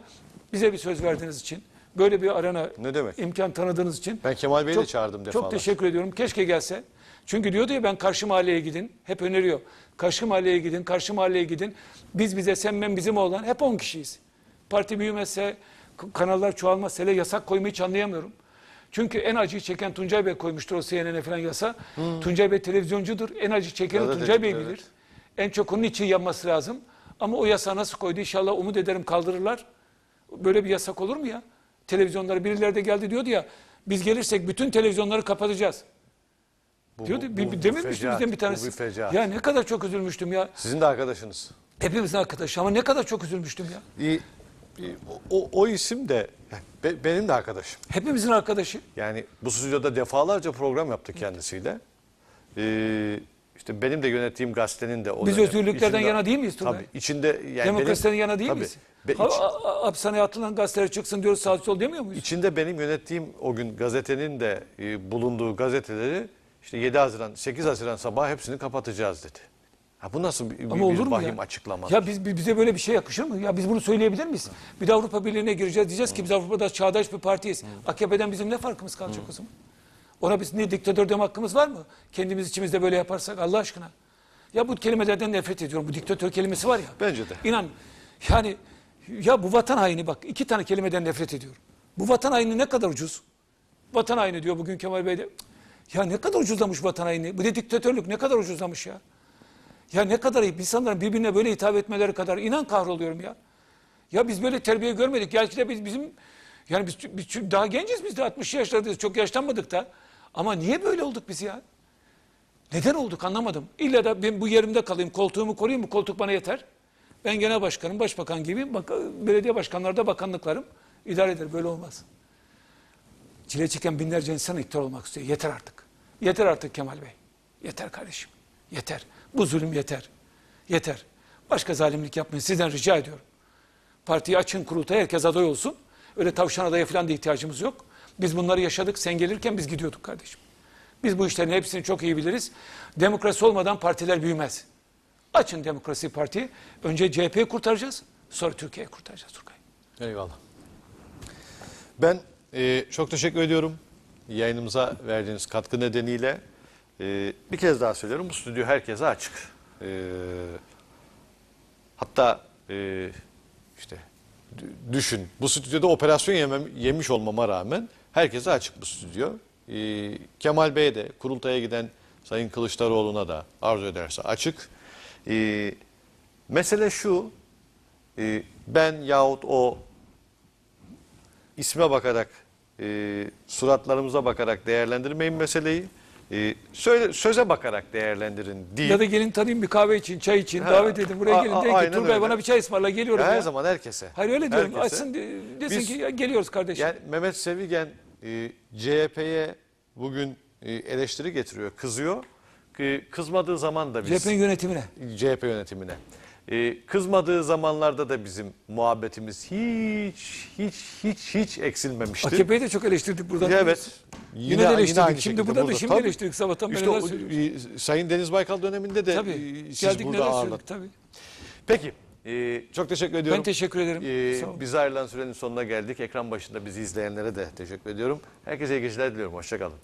bize bir söz verdiğiniz için. Böyle bir arana imkan tanıdığınız için. Ben Kemal Bey'i de çağırdım defalar. Çok teşekkür ediyorum. Keşke gelse. Çünkü diyordu ya ben karşı mahalleye gidin. Hep öneriyor. Karşı mahalleye gidin, karşı mahalleye gidin. Biz bize, sen ben bizim oğlan hep 10 kişiyiz. Parti büyümezse, kanallar çoğalmazsa, hele yasak koymayı hiç anlayamıyorum. Çünkü en acıyı çeken Tuncay Bey koymuştur o CNN'e falan yasa. Tuncay Bey televizyoncudur. En acı çekeni Tuncay Bey bilir. En çok onun için yanması lazım. Ama o yasa nasıl koydu? İnşallah umut ederim kaldırırlar. Böyle bir yasak olur mu ya? Televizyonlara birileri de geldi diyordu ya, biz gelirsek bütün televizyonları kapatacağız. Diyordu, dememiştim bizden bir tanesi. Ya ne kadar çok üzülmüştüm ya. Sizin de arkadaşınız. Hepimizin arkadaşı ama ne kadar çok üzülmüştüm ya. O isim de benim de arkadaşım. Hepimizin arkadaşı. Yani bu stüdyoda defalarca program yaptık kendisiyle. İşte benim de yönettiğim gazetenin de. Biz özgürlüklerden yana değil miyiz? Tabii. İçinde, yani demokrasiden yana değil miyiz? Hapishaneye atılan gazeteler çıksın diyoruz, sağ sol demiyor muyuz? İçinde benim yönettiğim o gün gazetenin de bulunduğu gazeteleri işte 7 Haziran, 8 Haziran sabahı hepsini kapatacağız dedi. Ha bu nasıl bir vahim açıklama? Ya bize böyle bir şey yakışır mı? Ya biz bunu söyleyebilir miyiz? Bir de Avrupa Birliği'ne gireceğiz diyeceğiz ki biz Avrupa'da çağdaş bir partiyiz. AKP'den bizim ne farkımız kalacak o zaman? Ona biz ne diktatör deme hakkımız var mı? Kendimiz içimizde böyle yaparsak Allah aşkına. Ya bu kelimelerden nefret ediyorum. Bu diktatör kelimesi var ya. Bence de. İnan yani ya bu vatan haini bak 2 tane kelimeden nefret ediyorum. Bu vatan haini ne kadar ucuz? Vatan haini diyor bugün Kemal Bey de. Ya ne kadar ucuzlamış vatan haini. Bu da diktatörlük ne kadar ucuzlamış ya. Ya ne kadar iyi. İnsanların birbirine böyle hitap etmeleri kadar inan kahroluyorum ya. Ya biz böyle terbiye görmedik. Belki de biz daha genciz biz de 60 yaşlardayız. Çok yaşlanmadık da. Ama niye böyle olduk biz ya? Neden olduk anlamadım. İlla da ben bu yerimde kalayım, koltuğumu koruyayım mı? Koltuk bana yeter. Ben genel başkanım, başbakan gibiyim. Belediye başkanları da bakanlıklarım. İdare eder, böyle olmaz. Çile çeken binlerce insan iktidar olmak istiyor. Yeter artık. Yeter artık Kemal Bey. Yeter kardeşim. Yeter. Bu zulüm yeter. Yeter. Başka zalimlik yapmayın. Sizden rica ediyorum. Partiyi açın, kurultaya herkes aday olsun. Öyle tavşan adaya falan da ihtiyacımız yok. Biz bunları yaşadık. Sen gelirken biz gidiyorduk kardeşim. Biz bu işlerin hepsini çok iyi biliriz. Demokrasi olmadan partiler büyümez. Açın Demokrasi Parti'yi. Önce CHP'yi kurtaracağız. Sonra Türkiye'yi kurtaracağız Turgay. Eyvallah. Ben çok teşekkür ediyorum. Yayınımıza verdiğiniz katkı nedeniyle. Bir kez daha söylüyorum. Bu stüdyo herkese açık. Hatta işte düşün. Bu stüdyoda operasyon yemiş olmama rağmen herkese açık bu stüdyo. Kemal Bey'e de, kurultaya giden Sayın Kılıçdaroğlu'na da arzu ederse açık. Mesele şu, ben yahut o isme bakarak, suratlarımıza bakarak değerlendirmeyin meseleyi. Söze bakarak değerlendirin değil. Ya da gelin tanıyayım bir kahve için, çay için, davet edin buraya gelin. Deyin ki Turgay bana bir çay ısmarla geliyorum. Her zaman herkese. Hayır öyle diyorum. Herkese. Açsın desin ki geliyoruz kardeşim. Yani Mehmet Sevigen CHP'ye bugün eleştiri getiriyor, kızıyor. Kızmadığı zaman da biz... CHP yönetimine. Kızmadığı zamanlarda da bizim muhabbetimiz hiç eksilmemişti. AKP'yi de çok eleştirdik buradan. Evet. Yine eleştirdik. Şimdi buradan da şimdi eleştirdik. Sabahtan işte o, Sayın Deniz Baykal döneminde de siz burada ağırladınız. Peki. Çok teşekkür ediyorum. Ben teşekkür ederim. Bize ayrılan sürenin sonuna geldik. Ekran başında bizi izleyenlere de teşekkür ediyorum. Herkese iyi geceler diliyorum. Hoşçakalın.